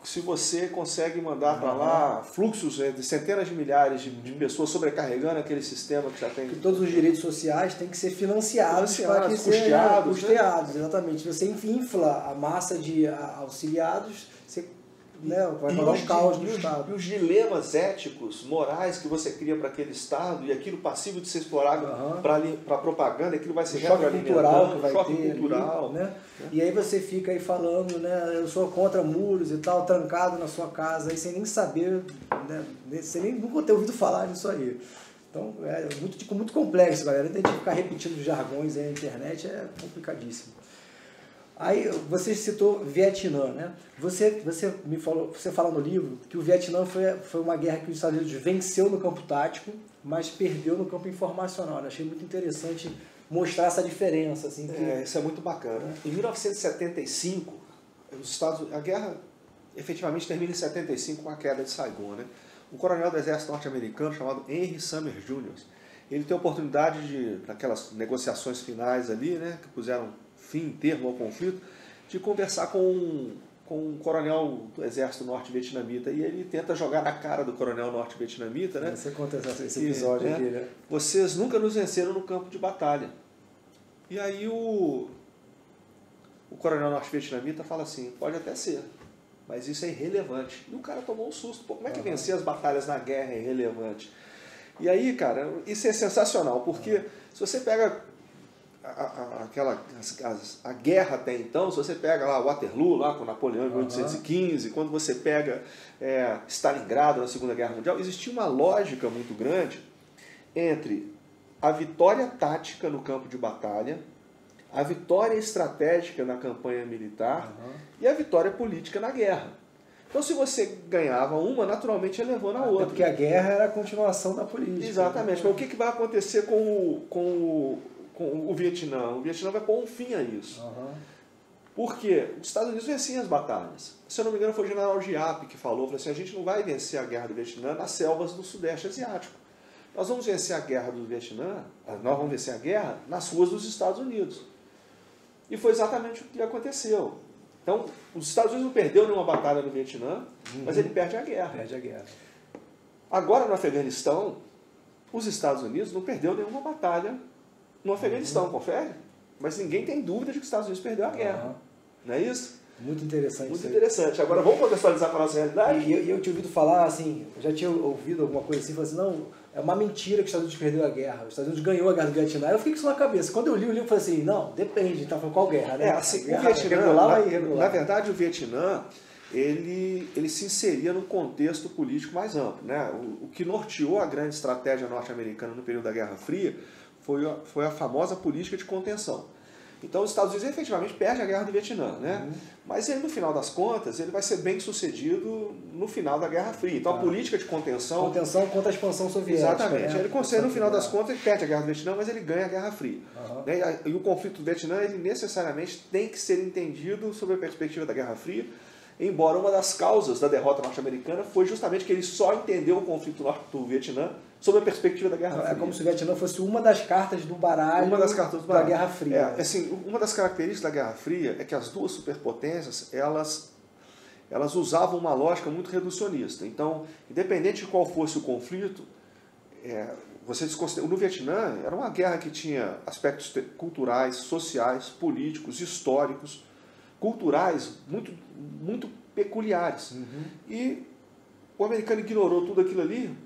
se você consegue mandar uhum. para lá fluxos de centenas de milhares de, de pessoas sobrecarregando aquele sistema que já tem... Porque todos os direitos sociais têm que ser financiados, financiados para que custeados, sejam custeados, né? Exatamente. Você infla a massa de auxiliados, você Não, vai rolar um caos no Estado. E os dilemas éticos, morais que você cria para aquele Estado e aquilo passivo de ser explorado uhum. para propaganda, aquilo vai ser retroalimentado, choque cultural, né? E aí você fica aí falando, né, eu sou contra muros e tal, trancado na sua casa, aí sem nem saber, né, sem nem nunca ter ouvido falar disso aí. Então é muito, muito complexo, galera. A gente ficar repetindo jargões aí na internet é complicadíssimo. Aí você citou Vietnã, né? Você, você me falou, você fala no livro que o Vietnã foi, foi uma guerra que os Estados Unidos venceu no campo tático, mas perdeu no campo informacional. Eu achei muito interessante mostrar essa diferença, assim. Que... É, isso é muito bacana. Em mil novecentos e setenta e cinco, os Estados, a guerra efetivamente termina em setenta e cinco com a queda de Saigon, né? Um coronel do exército norte-americano chamado Henry Summers Júnior, ele tem a oportunidade de, naquelas negociações finais ali, né, que puseram fim, termo ao conflito, de conversar com um, com um coronel do exército norte-vietnamita, e ele tenta jogar na cara do coronel norte-vietnamita, né? Você conta esse episódio aqui, né? Vocês nunca nos venceram no campo de batalha. E aí o, o coronel norte-vietnamita fala assim, pode até ser, mas isso é irrelevante. E o cara tomou um susto. Pô, como é que uhum. vencer as batalhas na guerra é irrelevante? E aí, cara, isso é sensacional, porque uhum. se você pega... A, a, aquela, a, a guerra até então, se você pega lá Waterloo, lá com Napoleão em mil oitocentos e quinze, uhum. quando você pega é, Stalingrado na Segunda Guerra Mundial, existia uma lógica muito grande entre a vitória tática no campo de batalha, a vitória estratégica na campanha militar uhum. e a vitória política na guerra. Então, se você ganhava uma, naturalmente ia levando a Até outra. Porque a guerra era a continuação da política. Exatamente. Né? Mas o que, que vai acontecer com o... Com o com o Vietnã. O Vietnã vai pôr um fim a isso. Uhum. Porque os Estados Unidos venciam as batalhas. Se eu não me engano, foi o general Giap que falou, falou assim, a gente não vai vencer a guerra do Vietnã nas selvas do Sudeste Asiático. Nós vamos vencer a guerra do Vietnã, nós vamos vencer a guerra nas ruas dos Estados Unidos. E foi exatamente o que aconteceu. Então, os Estados Unidos não perdeu nenhuma batalha no Vietnã, uhum. mas ele perde a guerra. Perde a guerra. Agora, no Afeganistão, os Estados Unidos não perdeu nenhuma batalha no Afeganistão, uhum. confere? Mas ninguém tem dúvida de que os Estados Unidos perdeu a guerra. Uhum. Não é isso? Muito interessante. Muito interessante. Agora vamos contextualizar para a nossa realidade? E eu, eu tinha ouvido falar, assim, eu já tinha ouvido alguma coisa assim, falando assim, não, é uma mentira que os Estados Unidos perdeu a guerra, os Estados Unidos ganhou a guerra do Vietnã. Eu fiquei com isso na cabeça. Quando eu li o livro, eu falei assim, não, depende, tá falando qual guerra, né? É, assim, guerra, o Vietnã, regular, na, regular. Na verdade, o Vietnã, ele, ele se inseria num contexto político mais amplo, né? O, o que norteou a grande estratégia norte-americana no período da Guerra Fria Foi a, foi a famosa política de contenção. Então os Estados Unidos efetivamente perde a guerra do Vietnã, né? Uhum. Mas ele, no final das contas, ele vai ser bem sucedido no final da Guerra Fria. Então ah. a política de contenção... Contenção contra a expansão soviética. Exatamente. Né? Ele consegue, no final das contas, ele perde a guerra do Vietnã, mas ele ganha a Guerra Fria. Uhum. Né? E o conflito do Vietnã, ele necessariamente tem que ser entendido sob a perspectiva da Guerra Fria, embora uma das causas da derrota norte-americana foi justamente que ele só entendeu o conflito do Vietnã sob a perspectiva da Guerra Fria. É como se o Vietnã fosse uma das cartas do baralho, uma das cartas do baralho. da Guerra Fria. É, assim, uma das características da Guerra Fria é que as duas superpotências, elas, elas usavam uma lógica muito reducionista. Então, independente de qual fosse o conflito, é, você desconsidera... no Vietnã era uma guerra que tinha aspectos culturais, sociais, políticos, históricos, culturais muito, muito peculiares. Uhum. E o americano ignorou tudo aquilo ali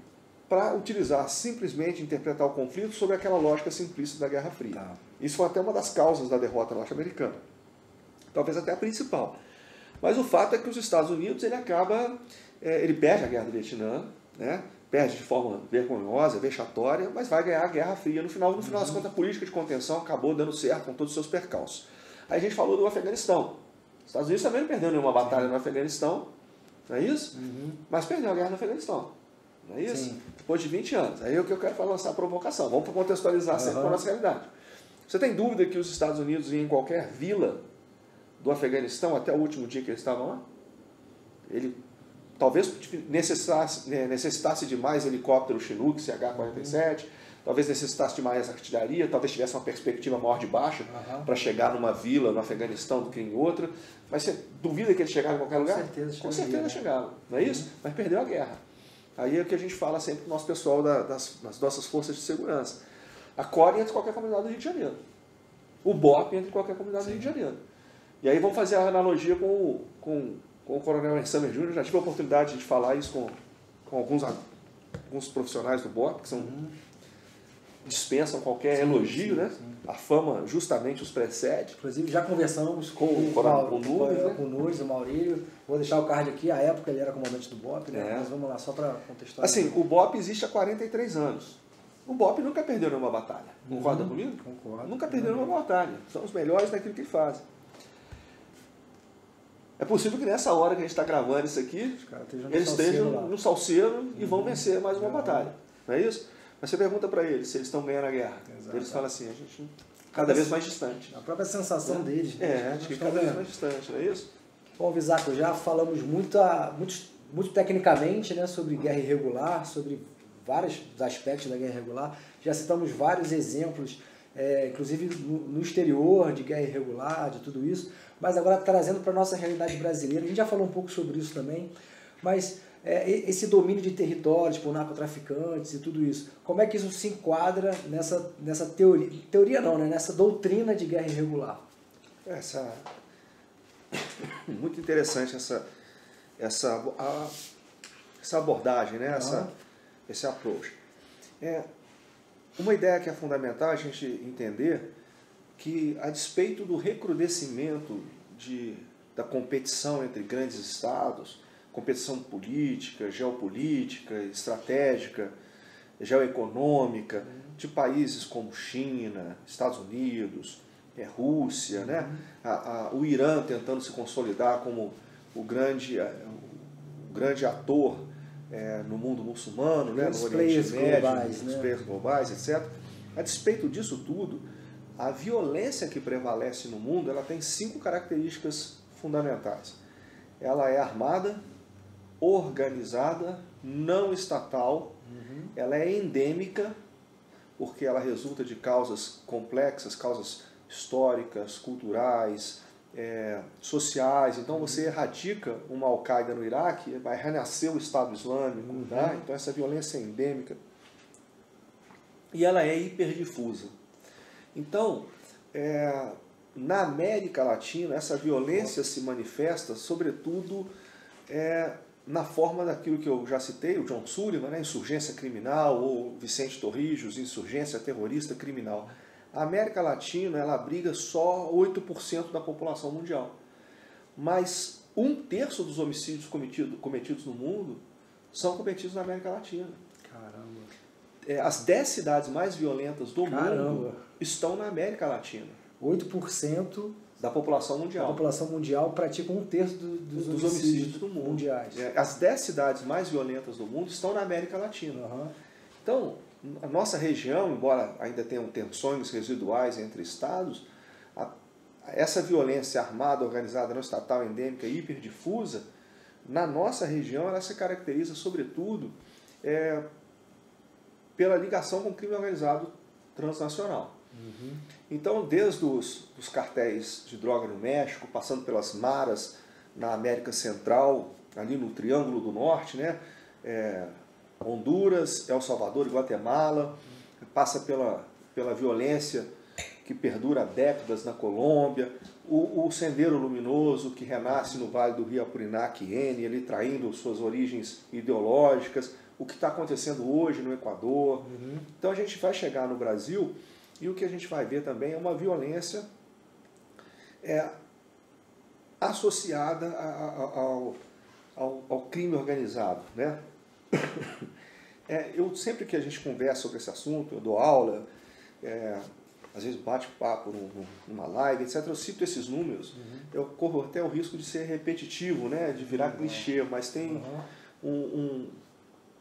para utilizar, simplesmente interpretar o conflito sobre aquela lógica simplista da Guerra Fria. Tá. Isso foi até uma das causas da derrota norte-americana. Talvez até a principal. Mas o fato é que os Estados Unidos, ele acaba, é, ele perde a Guerra do Vietnã, né? Perde de forma vergonhosa, vexatória, mas vai ganhar a Guerra Fria. No final, no final uhum. das contas, a política de contenção acabou dando certo com todos os seus percalços. Aí a gente falou do Afeganistão. Os Estados Unidos também não perdeu nenhuma batalha Sim. no Afeganistão, não é isso? Uhum. Mas perdeu a guerra no Afeganistão. Não é isso? Sim. Depois de vinte anos. Aí é o que eu quero lançar a provocação. Vamos contextualizar uhum. sempre com a nossa realidade. Você tem dúvida que os Estados Unidos iam em qualquer vila do Afeganistão até o último dia que eles estavam lá? Ele talvez necessitasse, necessitasse de mais helicóptero Chinook, C H quarenta e sete, uhum. talvez necessitasse de mais artilharia, talvez tivesse uma perspectiva maior de baixo uhum. para chegar numa vila no Afeganistão do que em outra. Mas você duvida que eles chegaram em qualquer Com lugar? Certeza Com certeza chegaram. Não é uhum. isso? Mas perdeu a guerra. Aí é o que a gente fala sempre pro nosso pessoal da, das, das nossas forças de segurança. A CORE entra em qualquer comunidade do Rio de Janeiro. O BOPE entra em qualquer comunidade Sim. do Rio de Janeiro. E aí vamos fazer a analogia com, com, com o coronel Summer Júnior, já tive a oportunidade de falar isso com, com alguns, alguns profissionais do B O P, que são, uhum. dispensam qualquer sim, elogio, sim, né? Sim. A fama justamente os precede. Inclusive, já conversamos com, com, com, a, com, Nunes, né? com o Nunes, o Maurílio. Vou deixar o card aqui. À época ele era comandante do B O P, né? É. Mas vamos lá, só para contextualizar. Assim, o B O P existe há quarenta e três anos. O B O P nunca perdeu nenhuma batalha. Concorda uhum. comigo? Concordo. Nunca perdeu uhum. nenhuma batalha. São os melhores naquilo que fazem. É possível que nessa hora que a gente está gravando isso aqui, eles estejam no salseiro e uhum. vão vencer mais uma uhum. batalha. Não é isso? Mas você pergunta para eles se eles estão ganhando a guerra. Exato. Eles falam assim, a gente cada vez mais distante. A própria sensação é. deles. Né? É, acho que cada vendo. vez mais distante, não é isso? Bom, Visacro, já falamos muito, a, muito, muito tecnicamente, né, sobre guerra irregular, sobre vários aspectos da guerra irregular. Já citamos vários exemplos, é, inclusive no, no exterior, de guerra irregular, de tudo isso. Mas agora trazendo para a nossa realidade brasileira. A gente já falou um pouco sobre isso também, mas... esse domínio de territórios por narcotraficantes e tudo isso, como é que isso se enquadra nessa, nessa teoria, teoria não, né? Nessa doutrina de guerra irregular? Essa... Muito interessante essa, essa, a, essa abordagem, né? essa, ah. esse approach. É, uma ideia que é fundamental a gente entender que, a despeito do recrudescimento de, da competição entre grandes estados, competição política, geopolítica, estratégica, geoeconômica, uhum. de países como China, Estados Unidos, é, Rússia, uhum. né? a, a, o Irã tentando se consolidar como o grande, o grande ator é, no mundo muçulmano, né? no Oriente Médio, globais, né? os players globais, etcétera. A despeito disso tudo, a violência que prevalece no mundo ela tem cinco características fundamentais. Ela é armada, organizada, não estatal, uhum. ela é endêmica, porque ela resulta de causas complexas, causas históricas, culturais, é, sociais. Então você erradica uma Al-Qaeda no Iraque, vai renascer o Estado Islâmico, uhum. né? Então essa violência é endêmica. E ela é hiperdifusa. Então, é, na América Latina, essa violência se manifesta, sobretudo, é, na forma daquilo que eu já citei, o John Sullivan, né, insurgência criminal, ou Vicente Torrijos, insurgência terrorista criminal. A América Latina ela abriga só oito por cento da população mundial, mas um terço dos homicídios cometido, cometidos no mundo são cometidos na América Latina. Caramba! É, as dez cidades mais violentas do Caramba. mundo estão na América Latina. oito por cento da população mundial. A população mundial pratica um terço do, do, dos homicídios do mundo. mundiais. As dez cidades mais violentas do mundo estão na América Latina. Uhum. Então, a nossa região, embora ainda tenham tensões residuais entre estados, a, essa violência armada, organizada, não estatal, endêmica e hiperdifusa, na nossa região ela se caracteriza, sobretudo, é, pela ligação com o crime organizado transnacional. Uhum. Então, desde os, os cartéis de droga no México, passando pelas maras na América Central, ali no Triângulo do Norte, né? é, Honduras, El Salvador e Guatemala, passa pela, pela violência que perdura há décadas na Colômbia, o, o Sendero Luminoso que renasce no Vale do Rio Apurimac-Iene, ele traindo suas origens ideológicas, o que está acontecendo hoje no Equador. Uhum. Então a gente vai chegar no Brasil... E o que a gente vai ver também é uma violência é, associada a, a, ao, ao, ao crime organizado. Né? É, eu, sempre que a gente conversa sobre esse assunto, eu dou aula, é, às vezes bate papo numa live, etcétera, eu cito esses números, uhum. eu corro até o risco de ser repetitivo, né? de virar uhum. clichê, mas tem uhum. um, um,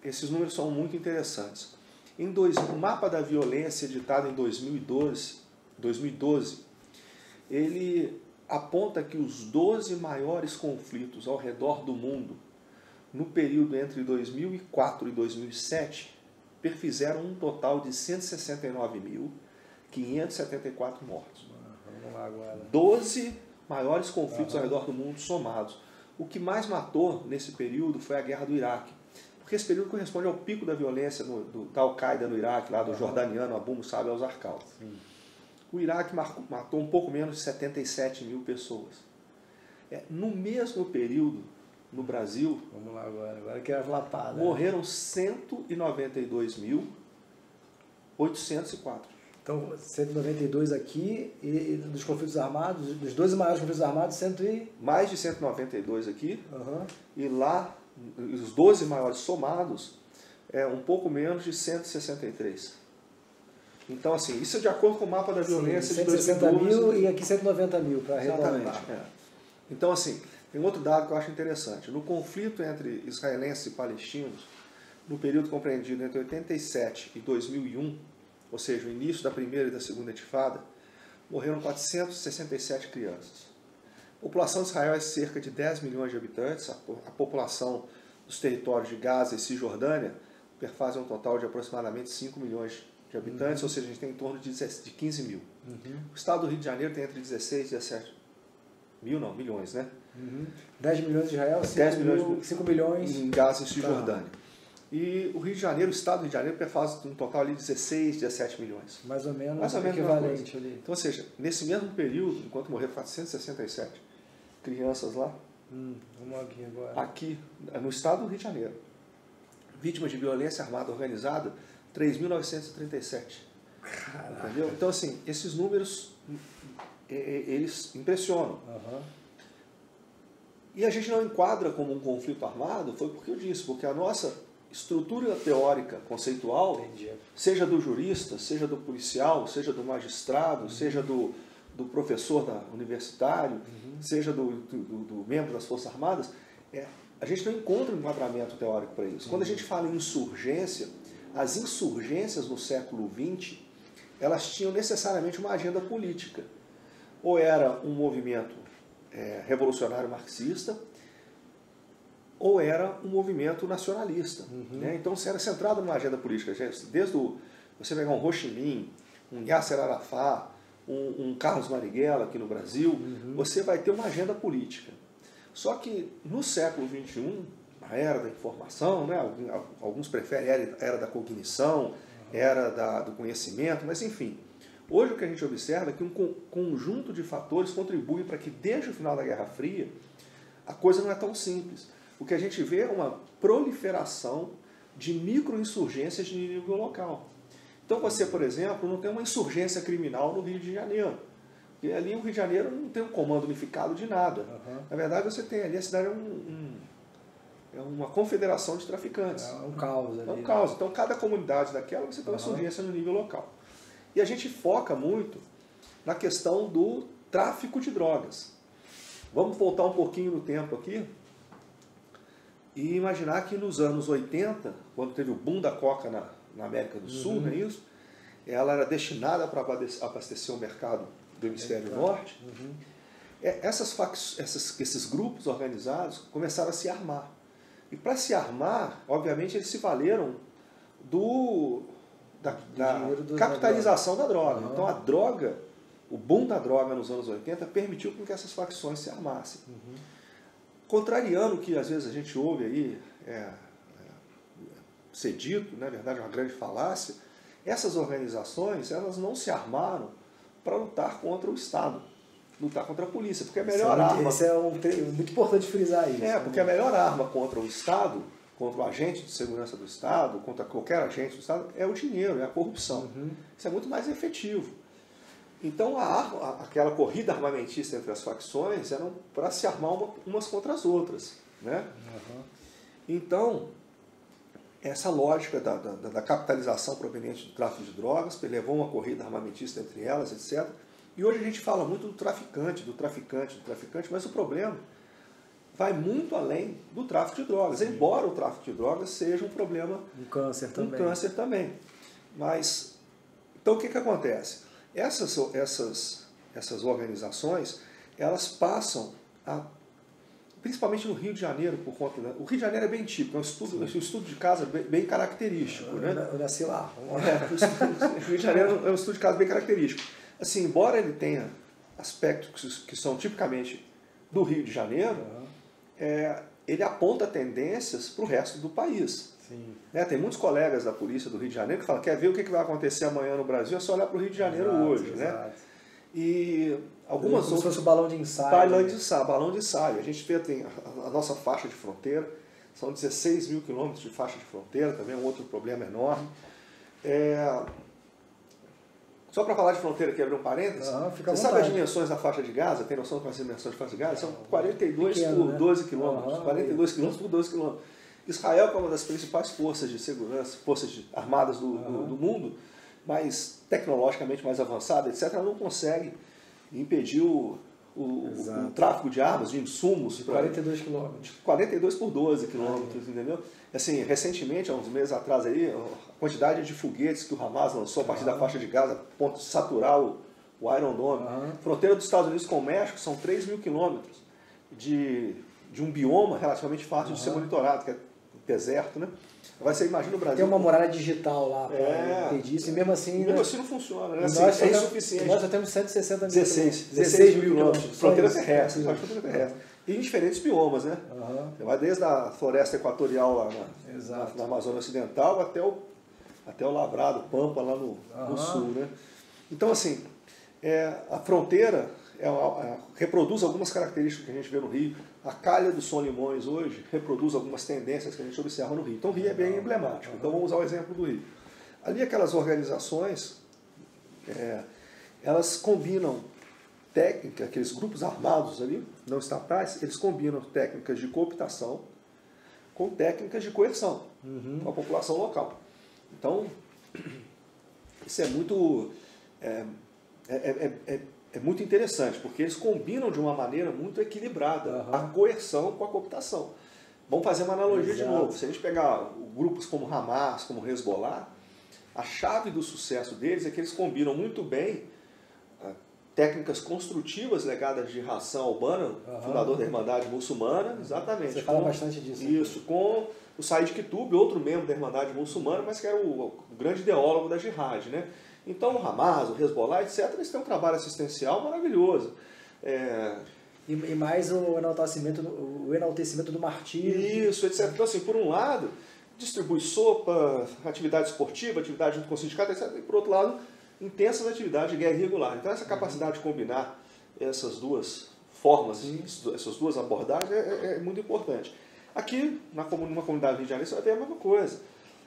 esses números são muito interessantes. Em dois, o mapa da violência editado em dois mil e doze, dois mil e doze, ele aponta que os doze maiores conflitos ao redor do mundo no período entre dois mil e quatro e dois mil e sete perfizeram um total de cento e sessenta e nove mil, quinhentos e setenta e quatro mortos. doze maiores conflitos ao redor do mundo somados. O que mais matou nesse período foi a Guerra do Iraque. Porque esse período corresponde ao pico da violência no, do, da Al-Qaeda no Iraque, lá do jordaniano Abu Musab al-Zarqawi. O Iraque marcou, matou um pouco menos de setenta e sete mil pessoas. É, no mesmo período, no Brasil... Vamos lá agora, agora que é a lapada. Morreram cento e noventa e dois mil oitocentos e quatro. Então, cento e noventa e dois aqui, e, e dos conflitos armados, dos doze maiores conflitos armados, cento e... mais de cento e noventa e dois aqui, uhum. E lá, os doze maiores somados, é um pouco menos de cento e sessenta e três. Então, assim, isso é de acordo com o mapa da violência. Sim, cento e sessenta mil e aqui cento e noventa mil, para arredondar. É. Então, assim, tem outro dado que eu acho interessante. No conflito entre israelenses e palestinos, no período compreendido entre oitenta e sete e dois mil e um, ou seja, o início da primeira e da segunda intifada, morreram quatrocentas e sessenta e sete crianças. A população de Israel é cerca de dez milhões de habitantes. A população dos territórios de Gaza e Cisjordânia perfazem um total de aproximadamente cinco milhões de de habitantes, uhum. Ou seja, a gente tem em torno de quinze mil. Uhum. O estado do Rio de Janeiro tem entre dezesseis e dezessete mil, não, milhões, né? Uhum. dez milhões de Israel, cinco milhões em Gaza e Cisjordânia. Tá. E o Rio de Janeiro, o estado do Rio de Janeiro, faz um total ali de dezesseis, dezessete milhões. Mais ou menos, mais ou menos equivalente ali. Então, ou seja, nesse mesmo período, enquanto morreram quatrocentas e sessenta e sete crianças lá, hum, vamos aqui, agora. Aqui, no estado do Rio de Janeiro, vítimas de violência armada organizada, três mil novecentos e trinta e sete. Entendeu? Então, assim, esses números, eles impressionam. Uhum. E a gente não enquadra como um conflito armado, foi porque eu disse, porque a nossa estrutura teórica, conceitual, entendi. Seja do jurista, seja do policial, seja do magistrado, uhum. Seja do, do professor da universitário, uhum. Seja do, do, do membro das Forças Armadas, é, a gente não encontra um enquadramento teórico para isso. Uhum. Quando a gente fala em insurgência, as insurgências no século vinte, elas tinham necessariamente uma agenda política. Ou era um movimento é, revolucionário marxista, ou era um movimento nacionalista. Uhum. Né? Então, se era centrado numa agenda política. Desde o, você pegar um Ho Chi Minh, um Yasser Arafat, um, um Carlos Marighella aqui no Brasil, uhum. Você vai ter uma agenda política. Só que no século vinte e um, a era da informação, né? Alguns preferem a era da cognição, era da, do conhecimento, mas enfim. Hoje o que a gente observa é que um co conjunto de fatores contribui para que desde o final da Guerra Fria a coisa não é tão simples. O que a gente vê é uma proliferação de microinsurgências de nível local. Então você, por exemplo, não tem uma insurgência criminal no Rio de Janeiro. Porque ali o Rio de Janeiro não tem um comando unificado de nada. Uhum. Na verdade você tem ali, a cidade é um... um É uma confederação de traficantes. É um caos ali. É um caos. Então, cada comunidade daquela, você tem uma insurgência no nível local. E a gente foca muito na questão do tráfico de drogas. Vamos voltar um pouquinho no tempo aqui e imaginar que nos anos oitenta, quando teve o boom da coca na, na América do Sul, uhum. Não é isso? Ela era destinada para abastecer o mercado do hemisfério Eita. norte. Uhum. Essas facções, essas, esses grupos organizados começaram a se armar. E para se armar, obviamente, eles se valeram do, da, da do capitalização da droga. Da droga. Uhum. Então a droga, o boom da droga nos anos oitenta, permitiu que essas facções se armassem. Uhum. Contrariando o que às vezes a gente ouve aí é, é, ser dito, na verdade é uma grande falácia, essas organizações elas não se armaram para lutar contra o Estado. Lutar contra a polícia, porque a melhor arma... Isso é muito importante frisar isso. É, porque a melhor arma contra o Estado, contra o agente de segurança do Estado, contra qualquer agente do Estado, é o dinheiro, é a corrupção. Uhum. Isso é muito mais efetivo. Então, a arma, aquela corrida armamentista entre as facções era para se armar uma, umas contra as outras. Né? Uhum. Então, essa lógica da, da, da capitalização proveniente do tráfico de drogas levou uma corrida armamentista entre elas, etcétera, E hoje a gente fala muito do traficante, do traficante, do traficante, mas o problema vai muito além do tráfico de drogas, sim. Embora o tráfico de drogas seja um problema... Um câncer também. Um câncer também. Mas, então o que que acontece? Essas, essas, essas organizações, elas passam, a, principalmente no Rio de Janeiro, por conta da, o Rio de Janeiro é bem típico, é um estudo, um estudo de casa bem, bem característico. Eu, né? eu nasci lá. É, o Rio de Janeiro é um estudo de casa bem característico. Assim, embora ele tenha aspectos que são tipicamente do Rio de Janeiro, uhum. é, ele aponta tendências para o resto do país. Sim. Né? Tem muitos colegas da polícia do Rio de Janeiro que falam, quer ver o que vai acontecer amanhã no Brasil, é só olhar para o Rio de Janeiro exato, hoje. Exato. Né? E algumas como outras... se fosse o balão de ensaio. Balão de ensaio, balão de ensaio. A gente tem a, a nossa faixa de fronteira, são dezesseis mil quilômetros de faixa de fronteira, também é um outro problema enorme. É... Só para falar de fronteira, quer abrir um parênteses? Não, fica à vontade. Você sabe as dimensões da faixa de Gaza? Tem noção de quais são as dimensões da faixa de Gaza? São quarenta e dois por doze quilômetros. quarenta e dois quilômetros por doze quilômetros. Israel, que é uma das principais forças de segurança, forças de, armadas do, do, do mundo, mas tecnologicamente mais avançada, etcétera, ela não consegue impedir o, o, o tráfico de armas, de insumos. De quarenta e dois quilômetros. quarenta e dois por doze quilômetros, entendeu? Assim, recentemente, há uns meses atrás, aí, a quantidade de foguetes que o Hamas lançou a partir da faixa de Gaza, ponto de saturar o, o Iron Dome. Uhum. Fronteira dos Estados Unidos com o México são três mil quilômetros de, de um bioma relativamente fácil, uhum, de ser monitorado, que é deserto, né? Vai ser, imagina o Brasil. Tem uma muralha digital lá, é, entendi isso, e mesmo assim... Mesmo assim não funciona, né? Assim, nós é insuficiente. Nós já temos cento e sessenta mil quilômetros. dezesseis mil quilômetros. Fronteira terrestre, fronteira terrestre. E em diferentes biomas, né? Uhum. Vai desde a floresta equatorial lá na, na, na Amazônia Ocidental até o, até o Lavrado, Pampa, lá no, uhum, no sul, né? Então, assim, é, a fronteira é, é, reproduz algumas características que a gente vê no Rio. A calha do São Limões hoje reproduz algumas tendências que a gente observa no Rio. Então, o Rio é bem emblemático. Então, vamos usar o exemplo do Rio. Ali, aquelas organizações, é, elas combinam técnica, aqueles grupos armados ali, não estatais, eles combinam técnicas de cooptação com técnicas de coerção, uhum, com a população local. Então, isso é muito, é, é, é, é, é muito interessante, porque eles combinam de uma maneira muito equilibrada, uhum, a coerção com a cooptação. Vamos fazer uma analogia, exato, de novo. Se a gente pegar grupos como Hamas, como Hezbollah, a chave do sucesso deles é que eles combinam muito bem técnicas construtivas legadas de Hassan al-Banna, uhum, fundador da Irmandade Muçulmana, exatamente. Você fala com, bastante disso. Isso, com o Said Qutb, outro membro da Irmandade Muçulmana, mas que era o, o grande ideólogo da jihad, né? Então o Hamas, o Hezbollah, etcétera, eles têm um trabalho assistencial maravilhoso. É... E, e mais o enaltecimento, o enaltecimento do martírio. Isso, etcétera. Então, assim, por um lado, distribui sopa, atividade esportiva, atividade junto com o sindicato, etcétera. E por outro lado, intensas atividades de guerra irregular. Então, essa capacidade, uhum, de combinar essas duas formas, uhum, essas duas abordagens é, é, é muito importante. Aqui, na, numa comunidade regionalista, vai ter a mesma coisa.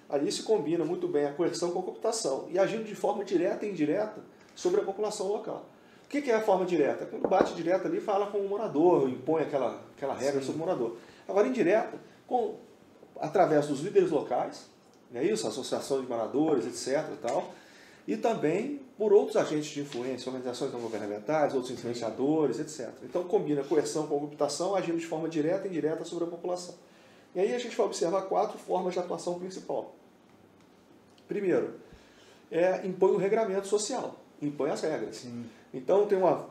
Ali se combina muito bem a coerção com a cooptação e agindo de forma direta e indireta sobre a população local. O que é a forma direta? Quando bate direto ali, fala com o morador, impõe aquela, aquela regra, sim, sobre o morador. Agora, indireta, com, através dos líderes locais, né, isso, associação de moradores, etcétera e tal, e também por outros agentes de influência, organizações não governamentais, outros influenciadores, etcétera. Então, combina coerção com cooptação, agindo de forma direta e indireta sobre a população. E aí a gente vai observar quatro formas de atuação principal. Primeiro, é, impõe o regramento social, impõe as regras. Sim. Então, tem uma...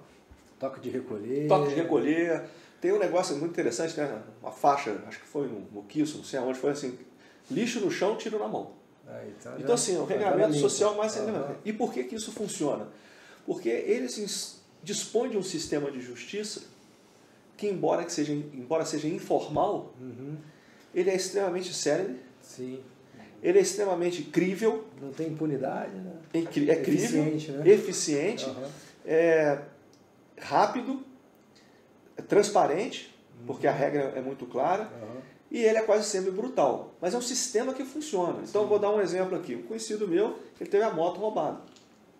Toque de recolher. Toque de recolher. Tem um negócio muito interessante, né? Uma faixa, acho que foi no Moquiço, não sei aonde, foi assim, lixo no chão, tiro na mão. Ah, então, então, assim, o regramento social mais... Uhum. E por que que isso funciona? Porque ele dispõe de um sistema de justiça que, embora, que seja, embora seja informal, uhum, ele é extremamente célebre, sim, ele é extremamente crível. Não tem impunidade, né? É crível, eficiente, né? Eficiente, uhum, é rápido, é transparente, uhum, porque a regra é muito clara, uhum, e ele é quase sempre brutal. Mas é um sistema que funciona. Então, sim, eu vou dar um exemplo aqui. Um conhecido meu, ele teve a moto roubada.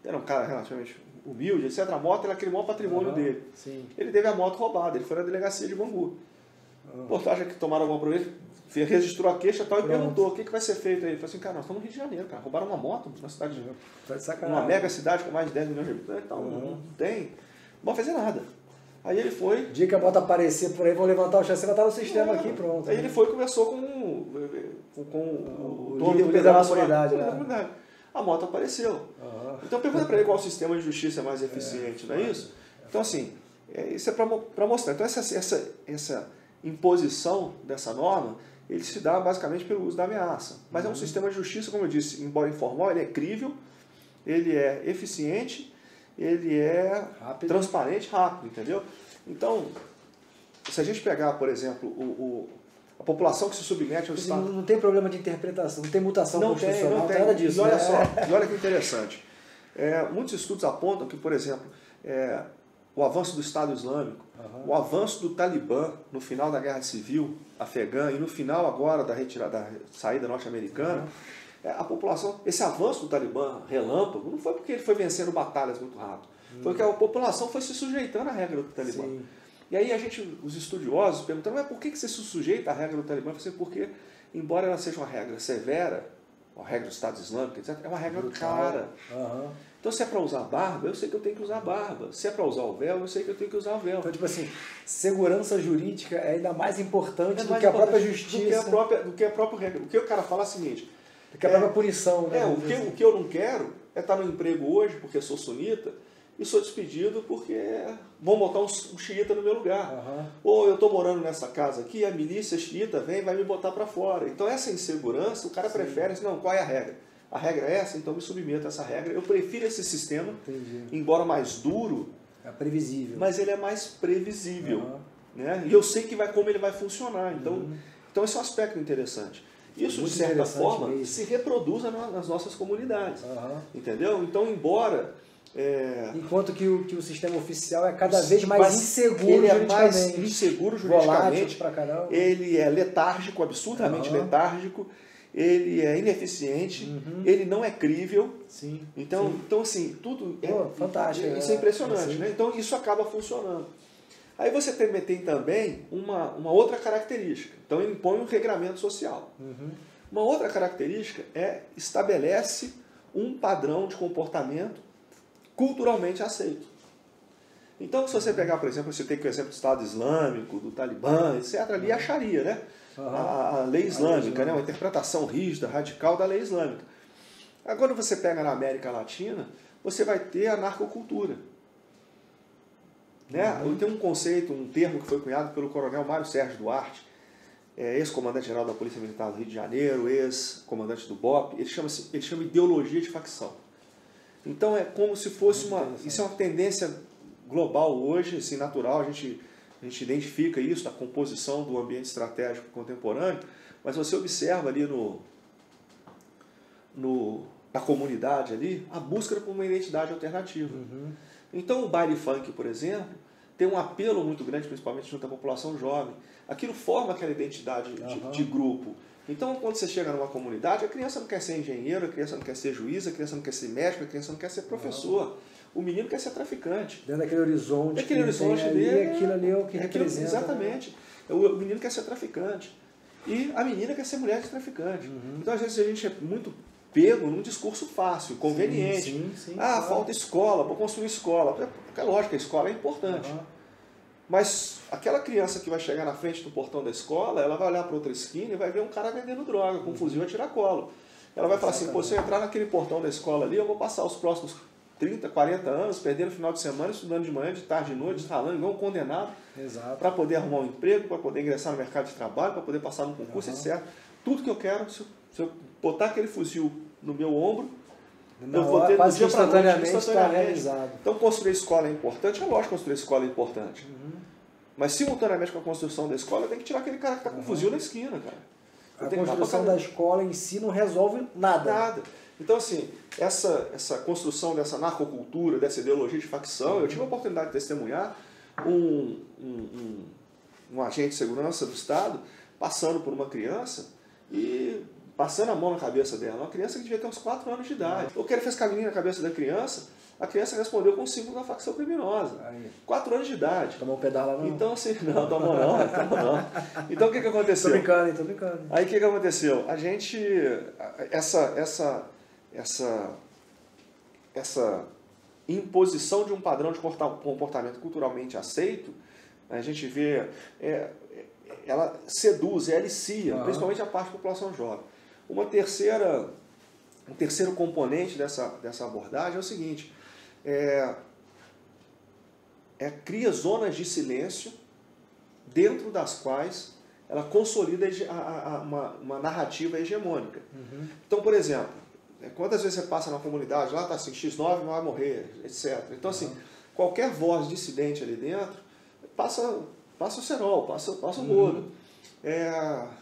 Era um cara relativamente humilde, etcétera. A moto, ele acrimou o patrimônio, uhum, dele. Sim. Ele teve a moto roubada. Ele foi na delegacia de Bangu. Uhum. Portagem que tomaram alguma providência, registrou a queixa e tal, e perguntou, o que que vai ser feito aí? Ele falou assim, cara, nós estamos no Rio de Janeiro, cara. Roubaram uma moto na cidade de Janeiro. Uma mega cidade com mais de dez milhões de habitantes. Então, uhum, não tem. Não vai fazer nada. Aí ele foi... Dia que a moto aparecer por aí, vão levantar o chassi, vai estar no sistema, não, aqui, pronto. Aí, né, ele foi e conversou com, com, com o, o dono do da comunidade. Né? A moto apareceu. Uhum. Então pergunta para ele qual o sistema de justiça é mais eficiente, é, não é, é isso? É. Então, assim, é, isso é para mostrar. Então essa, essa, essa imposição dessa norma, ele se dá basicamente pelo uso da ameaça. Mas, uhum, é um sistema de justiça, como eu disse, embora informal, ele é crível, ele é eficiente, ele é rápido, transparente, rápido, entendeu? Então, se a gente pegar, por exemplo, o, o, a população que se submete ao Estado... Não, não tem problema de interpretação, não tem mutação não constitucional, tem, não tem nada disso. E olha, né, só, e olha que interessante. É, muitos estudos apontam que, por exemplo, é, o avanço do Estado Islâmico, uhum. o avanço do Talibã no final da Guerra Civil afegã e no final agora da, retirada, da saída norte-americana, uhum. a população, esse avanço do Talibã relâmpago, não foi porque ele foi vencendo batalhas muito rápido, uhum. foi que a população foi se sujeitando à regra do Talibã. Sim. E aí a gente, os estudiosos perguntaram, mas por que você se sujeita à regra do Talibã? Eu falei, porque, embora ela seja uma regra severa, a regra do Estado Islâmico, etcétera, é uma regra cara. Uhum. Então, se é para usar barba, eu sei que eu tenho que usar barba. Se é para usar o véu, eu sei que eu tenho que usar o véu. Então, tipo assim, segurança jurídica é ainda mais importante é mais do que importante a própria justiça. Do que a própria, do que a própria regra. O que o cara fala é o seguinte... Do que a é, própria punição. Né? É, o que, o que eu não quero é estar no emprego hoje, porque sou sunita, e sou despedido porque vão botar um xiita no meu lugar. Uhum. Ou eu estou morando nessa casa aqui, a milícia xiita vem e vai me botar para fora. Então essa insegurança, o cara Sim. prefere, não, qual é a regra? A regra é essa, então me submeto a essa regra. Eu prefiro esse sistema, Entendi. Embora mais duro, é previsível. Mas ele é mais previsível. Uhum. Né? E eu sei que vai, como ele vai funcionar. Então, uhum. então esse é um aspecto interessante. Isso, Muito de certa forma, mesmo. se reproduz nas nossas comunidades. Uhum. Entendeu? Então, embora... É... Enquanto que o, que o sistema oficial é cada vez mais Mas inseguro ele é mais inseguro juridicamente, ele é letárgico, absurdamente uhum. letárgico, ele é ineficiente, uhum. ele não é crível. Sim. Então, Sim. então assim, tudo é, Pô, fantástico, isso é, é impressionante. É assim. Né? Então isso acaba funcionando. Aí você tem, tem também uma, uma outra característica. Então ele impõe um regramento social. Uhum. Uma outra característica é estabelece um padrão de comportamento culturalmente aceito. Então, se você pegar, por exemplo, você tem o exemplo do Estado Islâmico, do Talibã, etcétera, ali é a Sharia, né? Uhum. A, a lei islâmica, a né? uma interpretação rígida, radical da lei islâmica. Agora, você pega na América Latina, você vai ter a anarcocultura. Né? Uhum. Tem um conceito, um termo que foi cunhado pelo coronel Mário Sérgio Duarte, ex-comandante-geral da Polícia Militar do Rio de Janeiro, ex-comandante do B O P, ele chama, ele chama ideologia de facção. Então é como se fosse uma... Isso é uma tendência global hoje, assim, natural, a gente, a gente identifica isso na composição do ambiente estratégico contemporâneo, mas você observa ali no, no, na comunidade ali a busca por uma identidade alternativa. Uhum. Então o baile funk, por exemplo, tem um apelo muito grande, principalmente junto à população jovem. Aquilo forma aquela identidade de, uhum. de grupo. Então, quando você chega numa comunidade, a criança não quer ser engenheiro, a criança não quer ser juiz, a criança não quer ser médico, a criança não quer ser professor. Não. O menino quer ser traficante. Dentro daquele horizonte. Aquele horizonte dele. Ali, é, aquilo ali é o que é representa. Aquilo, exatamente. Né? O menino quer ser traficante. E a menina quer ser mulher de traficante. Uhum. Então, às vezes, a gente é muito pego num discurso fácil, conveniente. Sim, sim, sim, ah, claro. Falta escola, vou construir escola. É lógico, a escola é importante. Uhum. Mas aquela criança que vai chegar na frente do portão da escola, ela vai olhar para outra esquina e vai ver um cara vendendo droga, com um fuzil a tiracolo. Ela vai falar assim, pô, se eu entrar naquele portão da escola ali, eu vou passar os próximos trinta, quarenta anos, perdendo o final de semana, estudando de manhã, de tarde, de noite, ralando, igual um condenado, para poder arrumar um emprego, para poder ingressar no mercado de trabalho, para poder passar num concurso, uhum. etcétera. Tudo que eu quero, se eu, se eu botar aquele fuzil no meu ombro, eu vou ter do dia para noite, instantaneamente. Então, construir escola é importante? É lógico, construir escola é importante. Uhum. Mas, simultaneamente com a construção da escola, tem que tirar aquele cara que está com uhum. um fuzil na esquina, cara. Eu a construção da escola em si não resolve nada. Nada. Então, assim, essa, essa construção dessa narcocultura, dessa ideologia de facção, uhum. eu tive a oportunidade de testemunhar um, um, um, um agente de segurança do Estado passando por uma criança e... passando a mão na cabeça dela, uma criança que devia ter uns quatro anos de idade. O que ele fez caminho na cabeça da criança, a criança respondeu com o símbolo da facção criminosa. quatro anos de idade. Tomou um pedala não? Então, assim, não, tomou não, tomou não. Então, o que, que aconteceu? Tô brincando, tô brincando. Aí, o que, que aconteceu? A gente, essa, essa, essa, essa imposição de um padrão de comportamento culturalmente aceito, a gente vê, é, ela seduz, ela alicia, uhum. principalmente a parte da população jovem. Uma terceira, um terceiro componente dessa, dessa abordagem é o seguinte, é, é, cria zonas de silêncio dentro das quais ela consolida a, a, a, uma, uma narrativa hegemônica. Uhum. Então, por exemplo, quantas vezes você passa na comunidade, lá está assim, X nove não vai morrer, etcétera. Então, assim, uhum. qualquer voz dissidente ali dentro passa, passa o cerol, passa, passa o rolo. Uhum. É,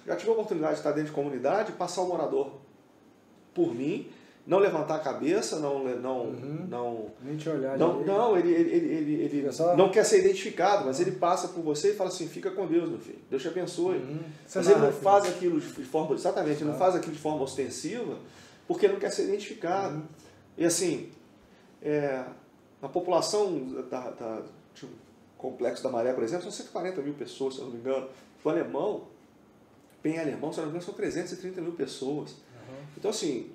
já tive a oportunidade de estar dentro de comunidade, passar o morador por mim não levantar a cabeça, não não uhum. não nem te olhar, não, não ele ele ele, ele só... não quer ser identificado, mas ele passa por você e fala assim: fica com Deus, meu filho, Deus te abençoe. Uhum. Mas ele não faz aquilo de forma exatamente, ele não faz aquilo de forma ostensiva, porque não quer ser identificado. Uhum. E assim, é, a população da, da tipo, Complexo da Maré, por exemplo, são cento e quarenta mil pessoas, se eu não me engano. O alemão, bem alemão, se eu não me engano, são trezentas e trinta mil pessoas. Uhum. Então, assim,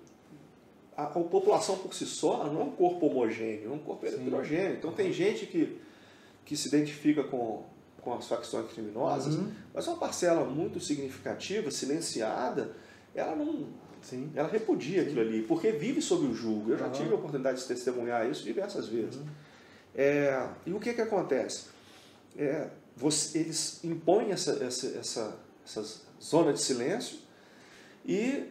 a, a população por si só não é um corpo homogêneo, é um corpo Sim. heterogêneo. Então, uhum. tem gente que, que se identifica com, com as facções criminosas, uhum. mas uma parcela muito significativa, silenciada, ela não... Sim. Ela repudia Sim. aquilo ali, porque vive sob o jugo. Eu já uhum. tive a oportunidade de testemunhar isso diversas vezes. Uhum. É, e o que que acontece? É, você, eles impõem essa, essa, essa, essa zona de silêncio e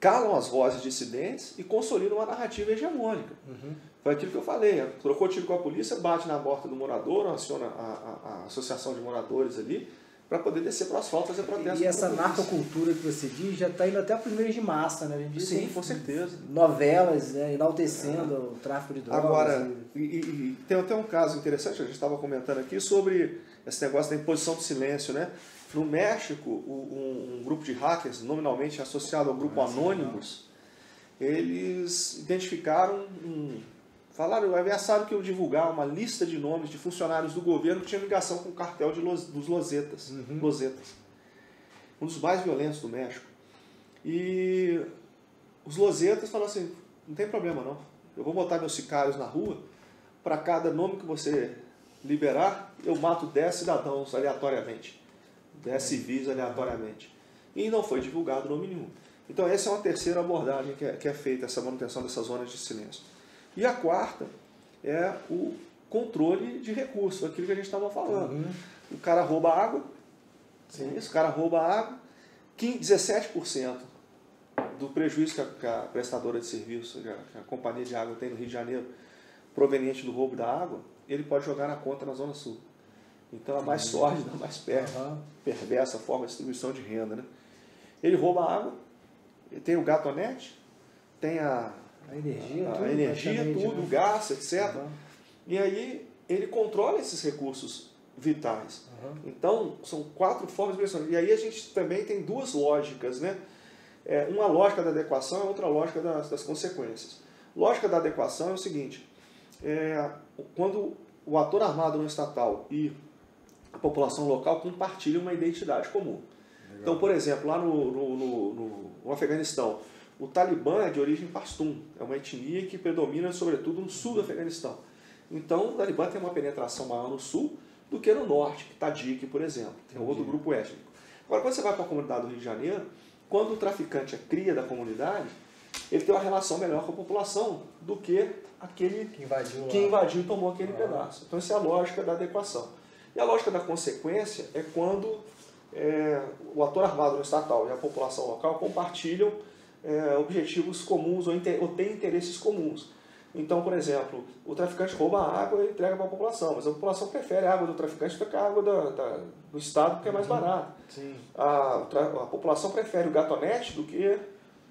calam as vozes dissidentes e consolidam uma narrativa hegemônica. Uhum. Foi aquilo que eu falei, é, trocou tiro com a polícia, bate na porta do morador, aciona a, a, a associação de moradores ali, para poder descer para o asfalto, fazer protesto. E essa narcocultura que você diz já está indo até para os meios de massa, né? Diz, Sim, com certeza. Novelas, né? Enaltecendo é. o tráfico de drogas. Agora, e... E, e, tem até um caso interessante, a gente estava comentando aqui, sobre esse negócio da imposição do silêncio, né? No México, um, um grupo de hackers, nominalmente associado ao grupo Anonymous, eles identificaram um... Falaram, ameaçaram que eu divulgar uma lista de nomes de funcionários do governo que tinha ligação com o cartel de Los, dos Losetas, uhum. Losetas. Um dos mais violentos do México. E os Losetas falaram assim: não tem problema não, eu vou botar meus sicários na rua, para cada nome que você liberar, eu mato dez cidadãos aleatoriamente. dez civis aleatoriamente. E não foi divulgado nome nenhum. Então essa é uma terceira abordagem que é, que é feita, essa manutenção dessas zonas de silêncio. E a quarta é o controle de recursos, aquilo que a gente estava falando. Uhum. O cara rouba água, Sim. isso, o cara rouba água, dezessete por cento do prejuízo que a, que a prestadora de serviço, que a, que a companhia de água tem no Rio de Janeiro, proveniente do roubo da água, ele pode jogar na conta na Zona Sul. Então a mais sórdida, a mais per, uhum. perversa forma de distribuição de renda, né? Ele rouba a água, tem o gatonete, tem a... A energia, a, tudo, a energia, tudo, o gás, etcétera. Uhum. E aí ele controla esses recursos vitais. Uhum. Então, são quatro formas de pressão. E aí a gente também tem duas lógicas, né? É, uma lógica da adequação e outra lógica das, das consequências. Lógica da adequação é o seguinte: é, quando o ator armado não estatal e a população local compartilham uma identidade comum. Legal. Então, por exemplo, lá no, no, no, no, no Afeganistão, o Talibã é de origem pastum, é uma etnia que predomina sobretudo no sul do Afeganistão. Então o Talibã tem uma penetração maior no sul do que no norte, que Tajik, por exemplo, que é um outro grupo étnico. Agora, quando você vai para a comunidade do Rio de Janeiro, quando o traficante é cria da comunidade, ele tem uma relação melhor com a população do que aquele que invadiu, que invadiu e tomou aquele ah. pedaço. Então essa é a lógica da adequação. E a lógica da consequência é quando é, o ator armado no estatal e a população local compartilham É, objetivos comuns ou, ou tem interesses comuns. Então, por exemplo, o traficante rouba a água e entrega para a população, mas a população prefere a água do traficante do que a água da, da, do Estado, porque é mais barata. A, a população prefere o gatonete do que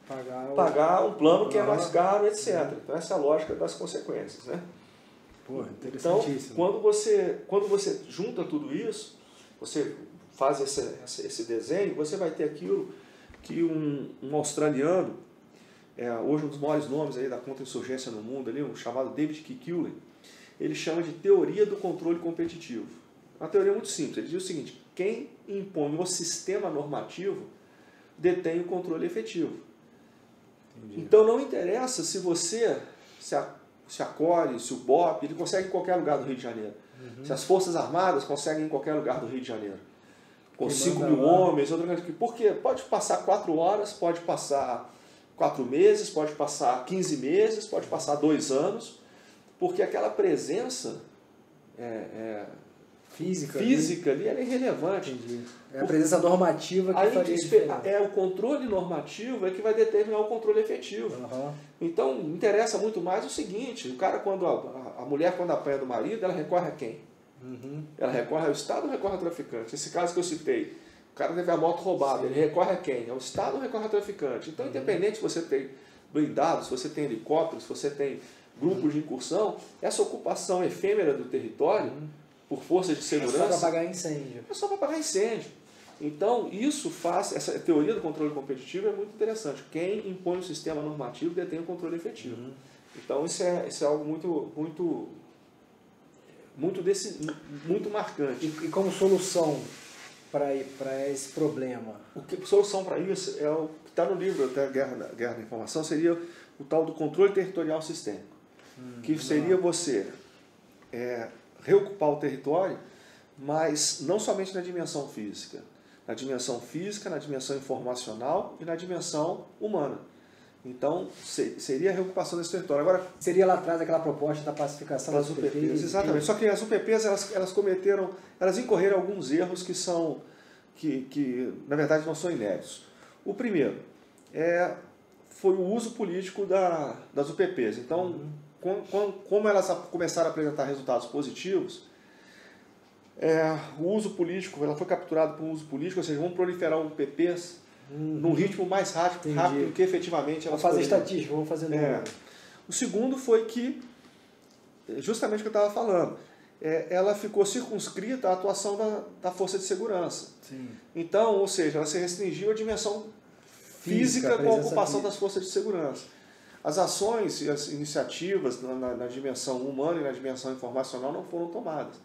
pagar, pagar o, um plano que é mais caro, etcétera. Sim. Então, essa é a lógica das consequências, né? Pô, interessantíssimo. Então, quando você, quando você junta tudo isso, você faz esse, esse desenho, você vai ter aquilo que um, um australiano, é, hoje um dos maiores nomes aí da contra-insurgência no mundo, ali, um chamado David Kilcullen, ele chama de teoria do controle competitivo. Uma teoria muito simples, ele diz o seguinte: quem impõe o sistema normativo detém o controle efetivo. Entendi. Então não interessa se você se, a, se acolhe, se o B O P, ele consegue em qualquer lugar do Rio de Janeiro. Uhum. Se as Forças Armadas conseguem em qualquer lugar do Rio de Janeiro. Com cinco mil homens, outra coisa. Por quê? Pode passar quatro horas, pode passar quatro meses, pode passar quinze meses, pode passar dois anos, porque aquela presença é, é, física, física ali, ela é irrelevante. Entendi. É a presença porque, normativa que faria diferença. É o controle normativo é que vai determinar o controle efetivo. Uhum. Então, interessa muito mais o seguinte: o cara, quando a, a mulher, quando apanha do marido, ela recorre a quem? Uhum. Ela recorre ao Estado ou recorre ao traficante? Esse caso que eu citei, o cara teve a moto roubada, Sim. ele recorre a quem? Ao Estado ou recorre ao traficante? Então, uhum. independente se você tem blindados, se você tem helicópteros, se você tem grupos de incursão, essa ocupação efêmera do território por forças de segurança... É só para apagar incêndio. É só para apagar incêndio. Então, isso faz... Essa teoria do controle competitivo é muito interessante. Quem impõe o sistema normativo detém o controle efetivo. Uhum. Então, isso é, isso é algo muito... muito muito desse muito marcante. E, e como solução para para esse problema, o que solução para isso é o que está no livro até Guerra da, Guerra da Informação, seria o tal do controle territorial sistêmico, hum, que seria não. você é, reocupar o território, mas não somente na dimensão física, na dimensão física, na dimensão informacional e na dimensão humana. Então, seria a reocupação desse território. Agora, seria lá atrás aquela proposta da pacificação das, das U P Ps. U P Ps, exatamente. Que... Só que as U P Ps, elas, elas cometeram, elas incorreram alguns erros que são, que, que na verdade não são inéditos. O primeiro é, foi o uso político da, das U P Ps. Então, uhum. com, com, como elas começaram a apresentar resultados positivos, é, o uso político, ela foi capturada por um uso político, ou seja, vão proliferar U P Ps Hum, num ritmo mais rápido, rápido do que efetivamente elas poderiam. Vamos fazer estatística, vamos fazer número. É. O segundo foi que, justamente o que eu estava falando, é, ela ficou circunscrita à atuação da, da força de segurança. Sim. Então, ou seja, ela se restringiu à dimensão física, física com a ocupação física. das forças de segurança. As ações e as iniciativas na, na, na dimensão humana e na dimensão informacional não foram tomadas.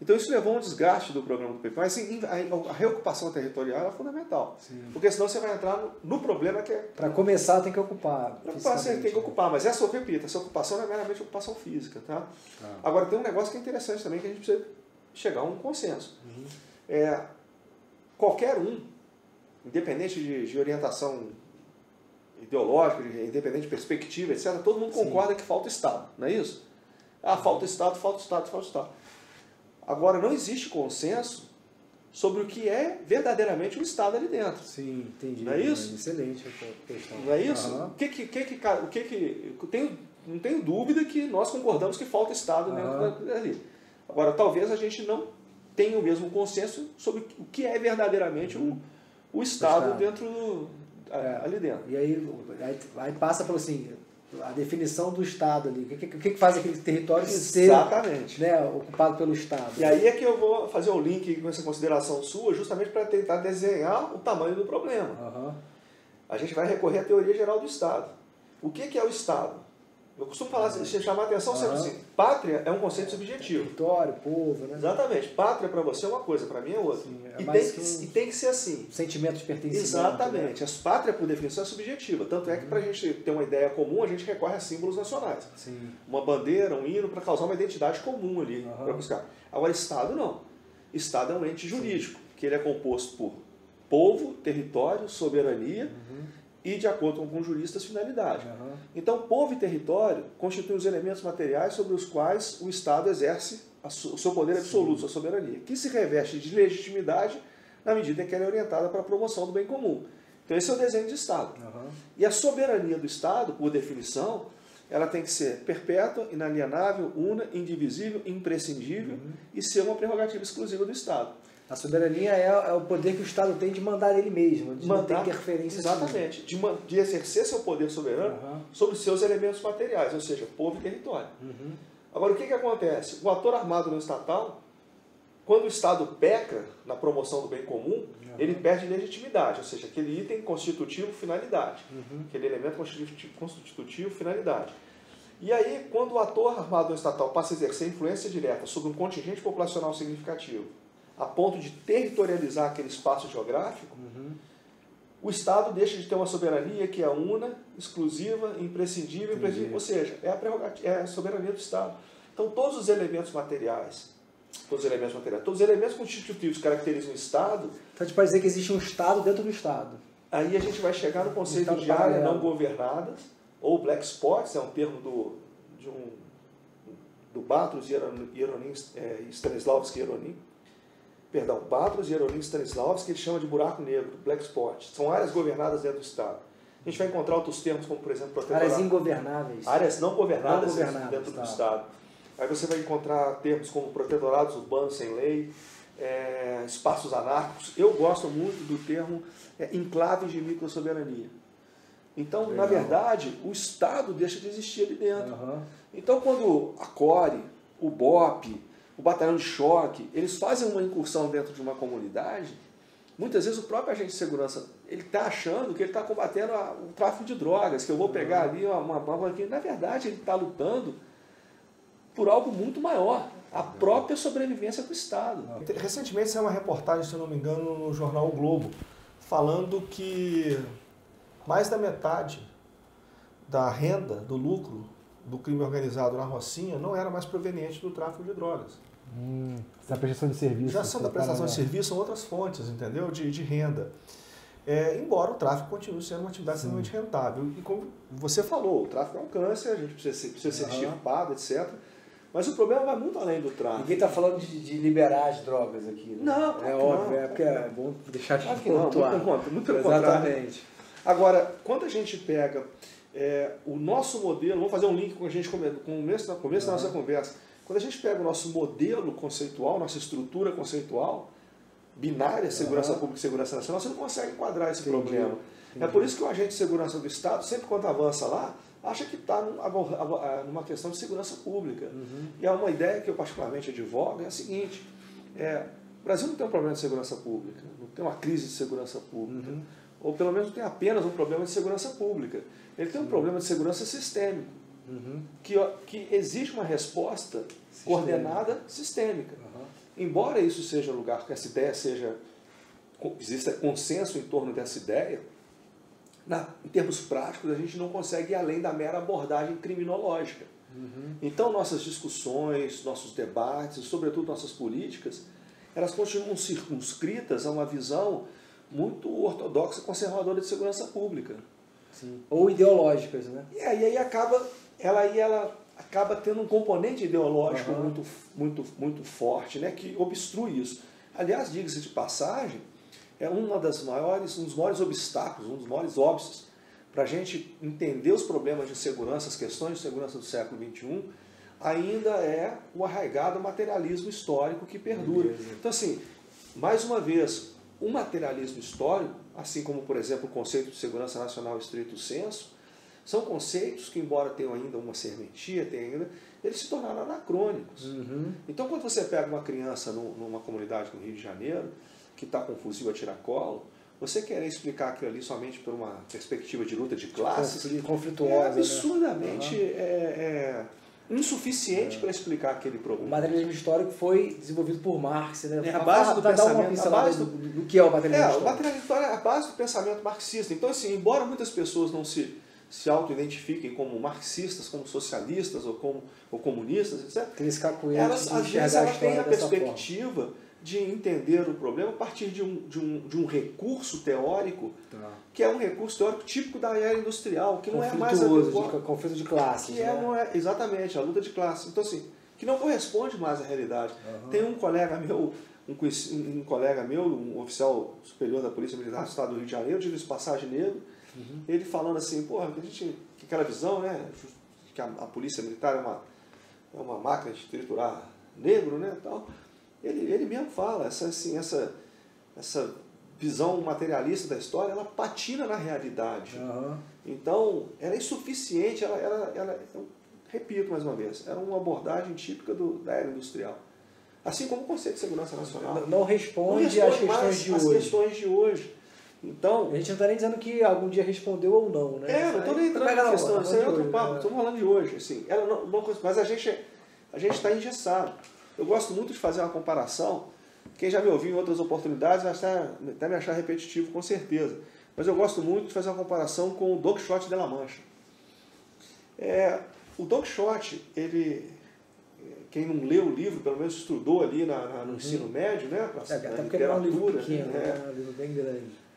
Então isso levou a um desgaste do programa do P P. Mas sim, a reocupação territorial é fundamental. Sim. Porque senão você vai entrar no, no problema que é... Para começar tem que ocupar. Para começar você tem que ocupar, mas essa, eu repito, essa ocupação não é meramente ocupação física. Tá? Ah. Agora tem um negócio que é interessante também, que a gente precisa chegar a um consenso. Uhum. É, qualquer um, independente de, de orientação ideológica, de, independente de perspectiva, etcétera, todo mundo concorda sim. que falta Estado, não é isso? Ah, falta Estado, falta Estado, falta Estado. Agora, não existe consenso sobre o que é verdadeiramente o Estado ali dentro. Sim, entendi. Não é isso? Excelente a questão. Não é isso? Uhum. O que que, que, que, o que, que tenho, não tenho dúvida que nós concordamos que falta Estado uhum. dentro ali. Agora, talvez a gente não tenha o mesmo consenso sobre o que é verdadeiramente uhum. o, o Estado, o Estado. Dentro, é. ali dentro. E aí, aí passa pelo assim... a definição do Estado ali, o que, que, que faz aquele território ser né, ocupado pelo Estado. E aí é que eu vou fazer um link com essa consideração sua, justamente para tentar desenhar o tamanho do problema. Uhum. A gente vai recorrer à teoria geral do Estado. O que, que é o Estado? Eu costumo falar, uhum. chamar a atenção sempre uhum. assim, pátria é um conceito subjetivo. Território, povo, né? Exatamente. Pátria para você é uma coisa, para mim é outra. Sim, é e, tem que, um... e tem que ser assim. Sentimento de pertencimento. Exatamente. Né? A pátria, por definição, é subjetiva. Tanto é que uhum. para a gente ter uma ideia comum, a gente recorre a símbolos nacionais. Sim. Uma bandeira, um hino, para causar uma identidade comum ali, uhum. para buscar. Agora, Estado não. Estado é um ente jurídico, Sim. que ele é composto por povo, território, soberania... Uhum. e, de acordo com os juristas, finalidade. Uhum. Então, povo e território constituem os elementos materiais sobre os quais o Estado exerce a su o seu poder Sim. absoluto, sua soberania, que se reveste de legitimidade na medida em que ela é orientada para a promoção do bem comum. Então, esse é o desenho de Estado. Uhum. E a soberania do Estado, por definição, ela tem que ser perpétua, inalienável, una, indivisível, imprescindível uhum. e ser uma prerrogativa exclusiva do Estado. A soberania é o poder que o Estado tem de mandar ele mesmo, de mandar, não ter interferência. Exatamente, de, de exercer seu poder soberano uhum. sobre seus elementos materiais, ou seja, povo e território. Uhum. Agora, o que, que acontece? O ator armado não estatal, quando o Estado peca na promoção do bem comum, uhum. ele perde legitimidade, ou seja, aquele item constitutivo, finalidade. Uhum. Aquele elemento constitutivo, constitutivo, finalidade. E aí, quando o ator armado não estatal passa a exercer influência direta sobre um contingente populacional significativo, a ponto de territorializar aquele espaço geográfico, uhum. o Estado deixa de ter uma soberania que é una, exclusiva, imprescindível, imprescindível. Ou seja, é a, prerrogativa, é a soberania do Estado. Então, todos os elementos materiais, todos os elementos materiais, todos os elementos constitutivos que caracterizam o Estado... Então, a gente pode dizer que existe um Estado dentro do Estado. Aí a gente vai chegar no conceito de áreas não governadas, ou black spots, é um termo do, de um, do Batros e Stanislavski Jeronim, Perdão, Batros e Jeronim Stanislavski, que ele chama de buraco negro, black spot. São áreas governadas dentro do Estado. A gente vai encontrar outros termos, como, por exemplo... Áreas ingovernáveis. Áreas não governadas, não governadas dentro tá. do Estado. Aí você vai encontrar termos como protetorados urbanos sem lei, é, espaços anárquicos. Eu gosto muito do termo é, enclaves de microsoberania. Então, legal, na verdade, o Estado deixa de existir ali dentro. Uhum. Então, quando a CORE, o BOPE, o Batalhão de Choque, eles fazem uma incursão dentro de uma comunidade, muitas vezes o próprio agente de segurança ele está achando que ele está combatendo a, o tráfico de drogas, que eu vou pegar uhum. ali uma banquinha. Na verdade, ele está lutando por algo muito maior, a própria sobrevivência do Estado. Recentemente saiu uma reportagem, se eu não me engano, no jornal O Globo, falando que mais da metade da renda, do lucro, do crime organizado na Rocinha não era mais proveniente do tráfico de drogas. Hum, da prestação de serviço. Já são da prestação de serviço, são outras fontes, entendeu? De, de renda. É, embora o tráfico continue sendo uma atividade extremamente rentável. E como você falou, o tráfico é um câncer, a gente precisa ser, precisa ser extirpado, etcétera. Mas o problema vai muito além do tráfico. Ninguém está falando de, de liberar as drogas aqui. Né? Não, é óbvio, não, é porque é bom deixar de pontuar. Não, muito, muito exatamente. Agora, quando a gente pega é, o nosso modelo, vamos fazer um link com a gente com o começo, começo uhum. da nossa conversa. Quando a gente pega o nosso modelo conceitual, nossa estrutura conceitual, binária, segurança uhum. pública e segurança nacional, você não consegue enquadrar esse Entendi. problema. Entendi. É por isso que o agente de segurança do Estado, sempre quando avança lá, acha que está numa questão de segurança pública. Uhum. E é uma ideia que eu particularmente advogo, é a seguinte, é, o Brasil não tem um problema de segurança pública, não tem uma crise de segurança pública, uhum. ou pelo menos não tem apenas um problema de segurança pública. Ele tem Sim. um problema de segurança sistêmico, uhum. que, que exige uma resposta sistêmica. coordenada sistêmica. Uhum. Embora isso seja lugar, que essa ideia seja, exista consenso em torno dessa ideia, Na, em termos práticos, a gente não consegue ir além da mera abordagem criminológica. Uhum. Então, nossas discussões, nossos debates, sobretudo nossas políticas, elas continuam circunscritas a uma visão muito ortodoxa e conservadora de segurança pública. Sim. Ou ideológicas, né? E aí, aí acaba, ela, aí ela acaba tendo um componente ideológico uhum. muito, muito, muito forte, né, que obstrui isso. Aliás, diga-se de passagem, é uma das maiores, um dos maiores obstáculos, um dos maiores óbices para a gente entender os problemas de segurança, as questões de segurança do século vinte e um, ainda é o arraigado materialismo histórico que perdura. Beleza. Então, assim, mais uma vez, o materialismo histórico, assim como, por exemplo, o conceito de segurança nacional estrito senso, são conceitos que, embora tenham ainda uma serventia, tenham ainda, eles se tornaram anacrônicos. Uhum. Então, quando você pega uma criança numa comunidade no Rio de Janeiro, que está com um fuzil a tiracolo, você querer explicar aquilo ali somente por uma perspectiva de luta de classes conflituosa, é absurdamente né? é, é insuficiente é. para explicar aquele problema. O materialismo histórico foi desenvolvido por Marx, né? É a base do pensamento, a base do, do que é o materialismo é, histórico. O materialismo histórico é a base do pensamento marxista. Então, assim, embora muitas pessoas não se se auto-identifiquem como marxistas, como socialistas ou como ou comunistas, etcétera, elas às vezes ela têm a perspectiva forma. de entender o problema a partir de um, de um, de um recurso teórico, tá. que é um recurso teórico típico da era industrial, que não é mais adequado, de, conflito de classes, que né? é, não é, exatamente, a luta de classes. Então, assim, que não corresponde mais à realidade. Uhum. Tem um colega meu, um, um colega meu, um oficial superior da Polícia Militar do Estado do Rio de Janeiro, de passagem negro, uhum. ele falando assim, porra, que a gente, que aquela visão, né, que a, a Polícia Militar é uma, é uma máquina de triturar negro, né, tal. Ele, ele mesmo fala, essa, assim, essa, essa visão materialista da história, ela patina na realidade. Uhum. Então, ela é insuficiente, ela, ela, ela, eu repito mais uma vez, era uma abordagem típica do, da era industrial. Assim como o conceito de segurança nacional. Não, não responde às questões de hoje. As questões de hoje. Então, a gente não está nem dizendo que algum dia respondeu ou não, né? É, não estou nem entrando na questão, isso é outro papo, estamos falando de hoje. Assim, ela não, não, mas a gente a gente está engessado. Eu gosto muito de fazer uma comparação, quem já me ouviu em outras oportunidades vai estar, até me achar repetitivo, com certeza. Mas eu gosto muito de fazer uma comparação com o Don Quixote de La Mancha. É, o Don Quixote, ele, quem não leu o livro, pelo menos estudou ali na, na, no ensino uhum. médio, né? Pra, é, até porque ele é um livro pequeno, né? É um livro bem grande.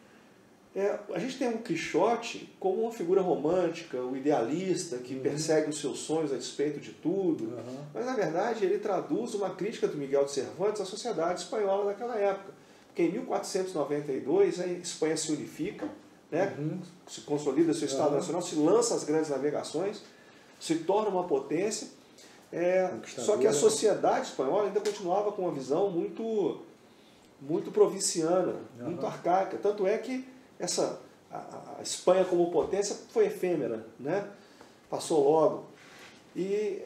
É, a gente tem o Quixote como uma figura romântica, o idealista, que uhum. persegue os seus sonhos a despeito de tudo, uhum. mas na verdade ele traduz uma crítica do Miguel de Cervantes à sociedade espanhola daquela época, porque em mil quatrocentos e noventa e dois a Espanha se unifica, né, uhum. se consolida seu Estado uhum. nacional, se lança as grandes navegações, se torna uma potência, é, só que a sociedade espanhola ainda continuava com uma visão muito, muito provinciana, uhum. muito arcaica, tanto é que essa a, a Espanha como potência foi efêmera, né? Passou logo. E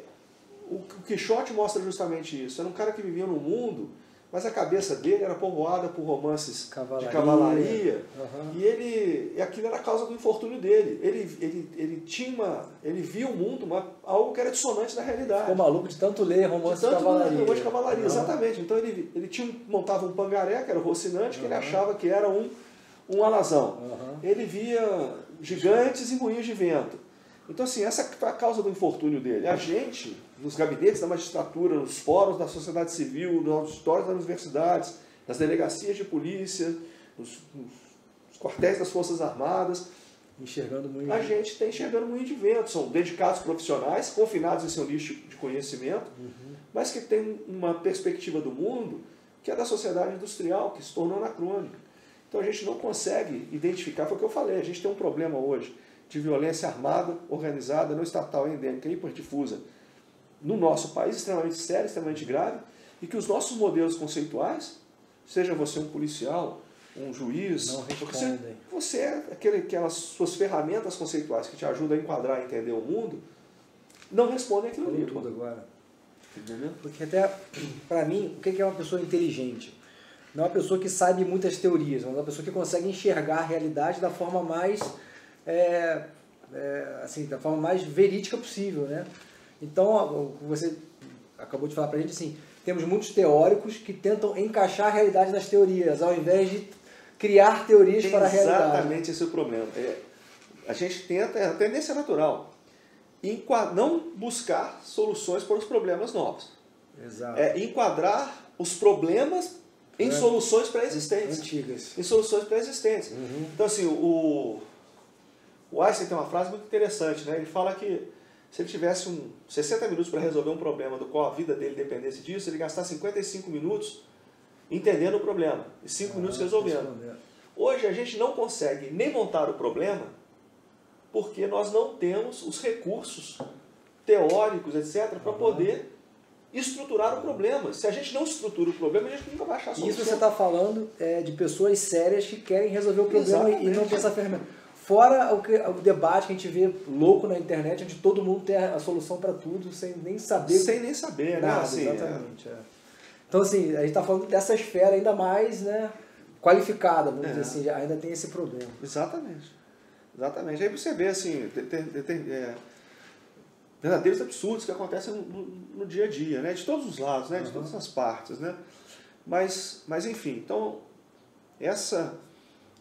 o, o Quixote mostra justamente isso. Era um cara que vivia no mundo, mas a cabeça dele era povoada por romances cavalaria. de cavalaria. Uhum. E ele, e aquilo era a causa do infortúnio dele. Ele, ele, ele, tinha uma, ele via o mundo uma, algo que era dissonante da realidade. Ficou maluco de tanto ler romance de, tanto de cavalaria. Romance de cavalaria, uhum. Exatamente. Então ele, ele tinha, montava um pangaré, que era o rocinante, que uhum. ele achava que era um, um alazão. Uhum. Ele via gigantes e moinhos de vento. Então, assim, essa é a causa do infortúnio dele. A gente, nos gabinetes da magistratura, nos fóruns da sociedade civil, nos auditórios das universidades, nas delegacias de polícia, nos, nos quartéis das Forças Armadas, enxergando muito. A gente está enxergando muito de vento. São dedicados profissionais, confinados em seu nicho de conhecimento, uhum. mas que tem uma perspectiva do mundo que é da sociedade industrial, que se tornou anacrônica. Então, a gente não consegue identificar, foi o que eu falei, a gente tem um problema hoje de violência armada, organizada, não estatal, endêmica, hiperdifusa, no nosso país, extremamente sério, extremamente grave, e que os nossos modelos conceituais, seja você um policial, um juiz, não você, você é aquele, aquelas suas ferramentas conceituais que te ajudam a enquadrar e entender o mundo, não respondem aquilo ali. Tudo agora. Entendeu? Porque até, para mim, o que é uma pessoa inteligente? Não é uma pessoa que sabe muitas teorias, mas é uma pessoa que consegue enxergar a realidade da forma mais... É, é, assim, da forma mais verídica possível, né? Então, você acabou de falar pra gente, assim, temos muitos teóricos que tentam encaixar a realidade nas teorias, ao invés de criar teorias tem para a realidade. Exatamente esse é o problema. É, a gente tenta, é a tendência natural, não buscar soluções para os problemas novos. Exato. É enquadrar os problemas em é. soluções pré-existentes. Antigas. Em soluções pré-existentes. Uhum. Então, assim, o... O Einstein tem uma frase muito interessante, né? Ele fala que se ele tivesse um sessenta minutos para resolver um problema do qual a vida dele dependesse disso, ele gastar cinquenta e cinco minutos entendendo o problema e cinco minutos resolvendo. Hoje a gente não consegue nem montar o problema porque nós não temos os recursos teóricos, etcétera, para poder estruturar o problema. Se a gente não estrutura o problema, a gente nunca vai achar a solução. Isso você está falando é, de pessoas sérias que querem resolver o problema Exatamente. e não pensar ferramenta. Fora o, que, o debate que a gente vê louco na internet, onde todo mundo tem a solução para tudo, sem nem saber. Sem nem saber, nada, né? Assim, exatamente. É. É. Então, assim, a gente está falando dessa esfera ainda mais, né, qualificada, vamos é. dizer assim, ainda tem esse problema. Exatamente. Exatamente. Aí você vê, assim, tem, tem, tem, é, verdadeiros absurdos que acontecem no, no, no dia a dia, né? De todos os lados, né? De uhum. todas as partes, né? Mas, mas enfim, então, essa,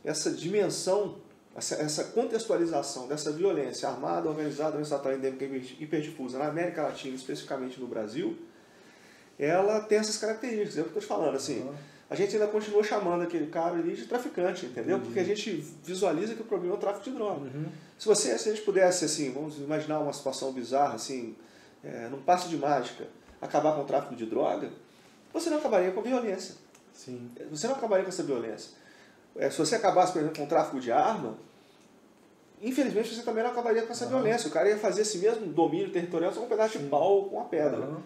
essa dimensão... Essa contextualização dessa violência armada, organizada, estatal, endêmica e hiperdifusa na América Latina, especificamente no Brasil, ela tem essas características. É o que eu estou te falando. Assim, uhum. A gente ainda continua chamando aquele cara ali de traficante, entendeu? Uhum. Porque a gente visualiza que o problema é o tráfico de droga. Uhum. Se, você, se a gente pudesse, assim, vamos imaginar uma situação bizarra, assim, é, num passo de mágica, acabar com o tráfico de droga, você não acabaria com a violência. Sim. Você não acabaria com essa violência. É, se você acabasse, por exemplo, com o tráfico de arma, infelizmente você também não acabaria com essa uhum. violência. O cara ia fazer esse mesmo domínio territorial só com um pedaço de pau ou com uma pedra. Uhum. Né?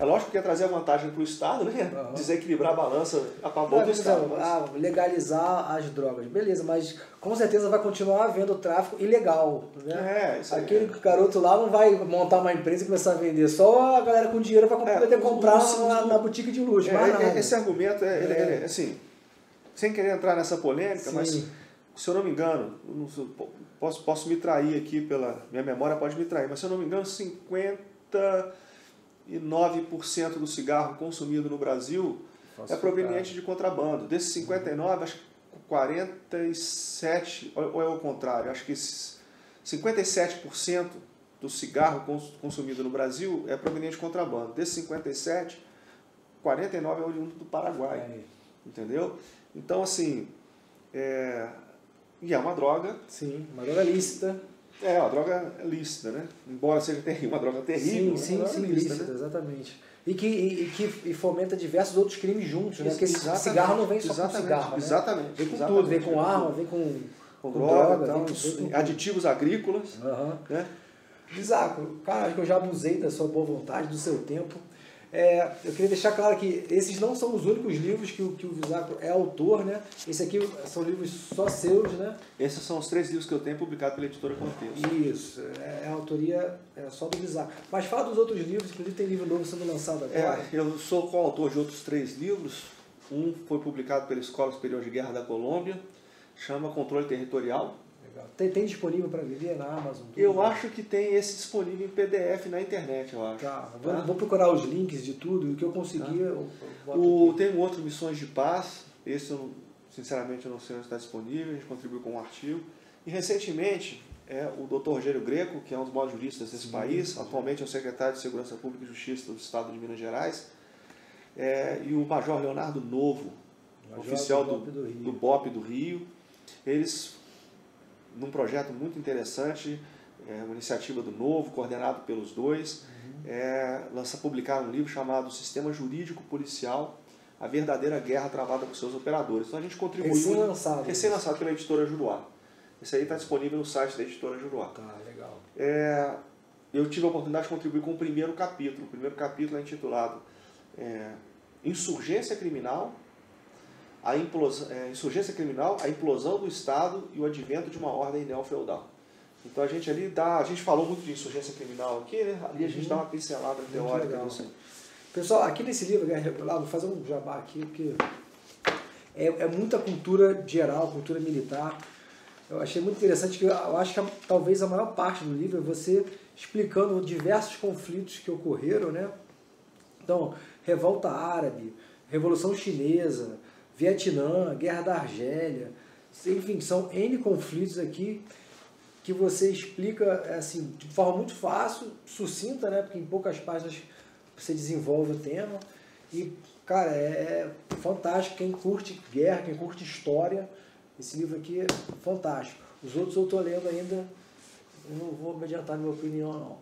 É lógico que ia trazer a vantagem para o Estado, né? Uhum. Desequilibrar a balança a favor do Estado. Mas... Ah, legalizar as drogas, beleza, mas com certeza vai continuar havendo tráfico ilegal. Né? É, isso aí, Aquele é. garoto lá não vai montar uma empresa e começar a vender. Só a galera com dinheiro vai poder é, comprar o... na, na boutique de luxo. É, esse argumento é, é. Ele, ele, assim... Sem querer entrar nessa polêmica, Sim. mas se eu não me engano, posso, posso me trair aqui, pela minha memória pode me trair, mas se eu não me engano, cinquenta e nove por cento do cigarro consumido no Brasil Posso é proveniente ficar. de contrabando. Desses cinquenta e nove por cento, uhum. acho que quarenta e sete por cento, ou é o contrário, acho que cinquenta e sete por cento do cigarro consumido no Brasil é proveniente de contrabando. Desses cinquenta e sete por cento, quarenta e nove por cento é oriundo do Paraguai, é. entendeu? Então, assim, é... e é uma droga... Sim, uma droga lícita. É, uma droga lícita, né? Embora seja terrível, uma droga terrível. Sim, sim, droga sim, lícita, lícita né? exatamente. E que, e, e que e fomenta diversos outros crimes juntos, né? Porque cigarro não vem só com cigarro, né? Exatamente. Vem com tudo, vem com arma, vem com, com droga, droga então, vem com aditivos agrícolas. Aham. Né? Visacro, cara, acho que eu já abusei da sua boa vontade, do seu tempo. É, eu queria deixar claro que esses não são os únicos livros que o, que o Visacro é autor, né? Esse aqui são livros só seus, né? Esses são os três livros que eu tenho publicado pela editora Contexto. Isso, é a autoria é só do Visacro. Mas fala dos outros livros, inclusive tem livro novo sendo lançado agora. É, eu sou coautor de outros três livros. Um foi publicado pela Escola Superior de Guerra da Colômbia, chama Controle Territorial. Tem, tem disponível para vender na Amazon? Tudo, eu né? acho que tem esse disponível em P D F na internet, eu acho. Tá, vou, tá? vou procurar os links de tudo, o que eu conseguir... Tá. Eu, eu o, tem um outro, Missões de Paz, esse eu, sinceramente eu não sei onde está disponível, a gente contribuiu com um artigo. E recentemente, é, o doutor Rogério Greco, que é um dos maiores juristas desse sim, país, sim. atualmente é o secretário de Segurança Pública e Justiça do Estado de Minas Gerais, é, e o Major Leonardo Novo, Major oficial do, do, do, do BOPE do Rio, eles... num projeto muito interessante, é, uma iniciativa do Novo, coordenado pelos dois, uhum. é, lança, publicaram um livro chamado Sistema Jurídico Policial, a verdadeira guerra travada por seus operadores. Então a gente contribuiu... Recém-lançado. Recém-lançado pela Editora Juruá. Esse aí está disponível no site da Editora Juruá. Tá, legal. É, eu tive a oportunidade de contribuir com o primeiro capítulo. O primeiro capítulo é intitulado é, Insurgência Criminal... A implosão, é, insurgência criminal, a implosão do Estado e o advento de uma ordem neofeudal. Então a gente ali dá, a gente falou muito de insurgência criminal aqui, né? Ali a gente uhum. dá uma pincelada muito teórica. Legal. Assim. Pessoal, aqui nesse livro, Guerra Irregular, vou fazer um jabá aqui, porque é, é muita cultura geral, cultura militar. Eu achei muito interessante, que eu acho que a, talvez a maior parte do livro é você explicando diversos conflitos que ocorreram, né? Então, Revolta Árabe, Revolução Chinesa... Vietnã, Guerra da Argélia, enfim, são N conflitos aqui que você explica assim, de forma muito fácil, sucinta, né? Porque em poucas páginas você desenvolve o tema. E, cara, é fantástico. Quem curte guerra, quem curte história, esse livro aqui é fantástico. Os outros eu estou lendo ainda, eu não vou me adiantar na minha opinião, não.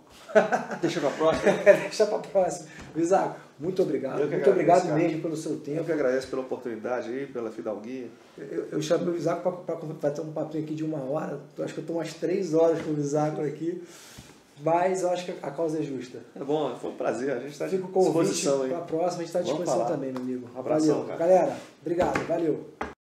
Deixa para a próxima. Deixa para a próxima. Visacro, muito obrigado. Muito agradeço, obrigado cara. mesmo pelo seu tempo. Eu que agradeço pela oportunidade aí, pela fidalguia. Eu, eu chamei o Visacro para ter um papinho aqui de uma hora. Acho que eu estou umas três horas com o Visacro aqui. Mas eu acho que a causa é justa. É bom, foi um prazer. A gente está à disposição aí. Fico o convite para a próxima. A gente está à disposição também, meu amigo. Um abração, valeu. Cara. Galera, obrigado. Valeu.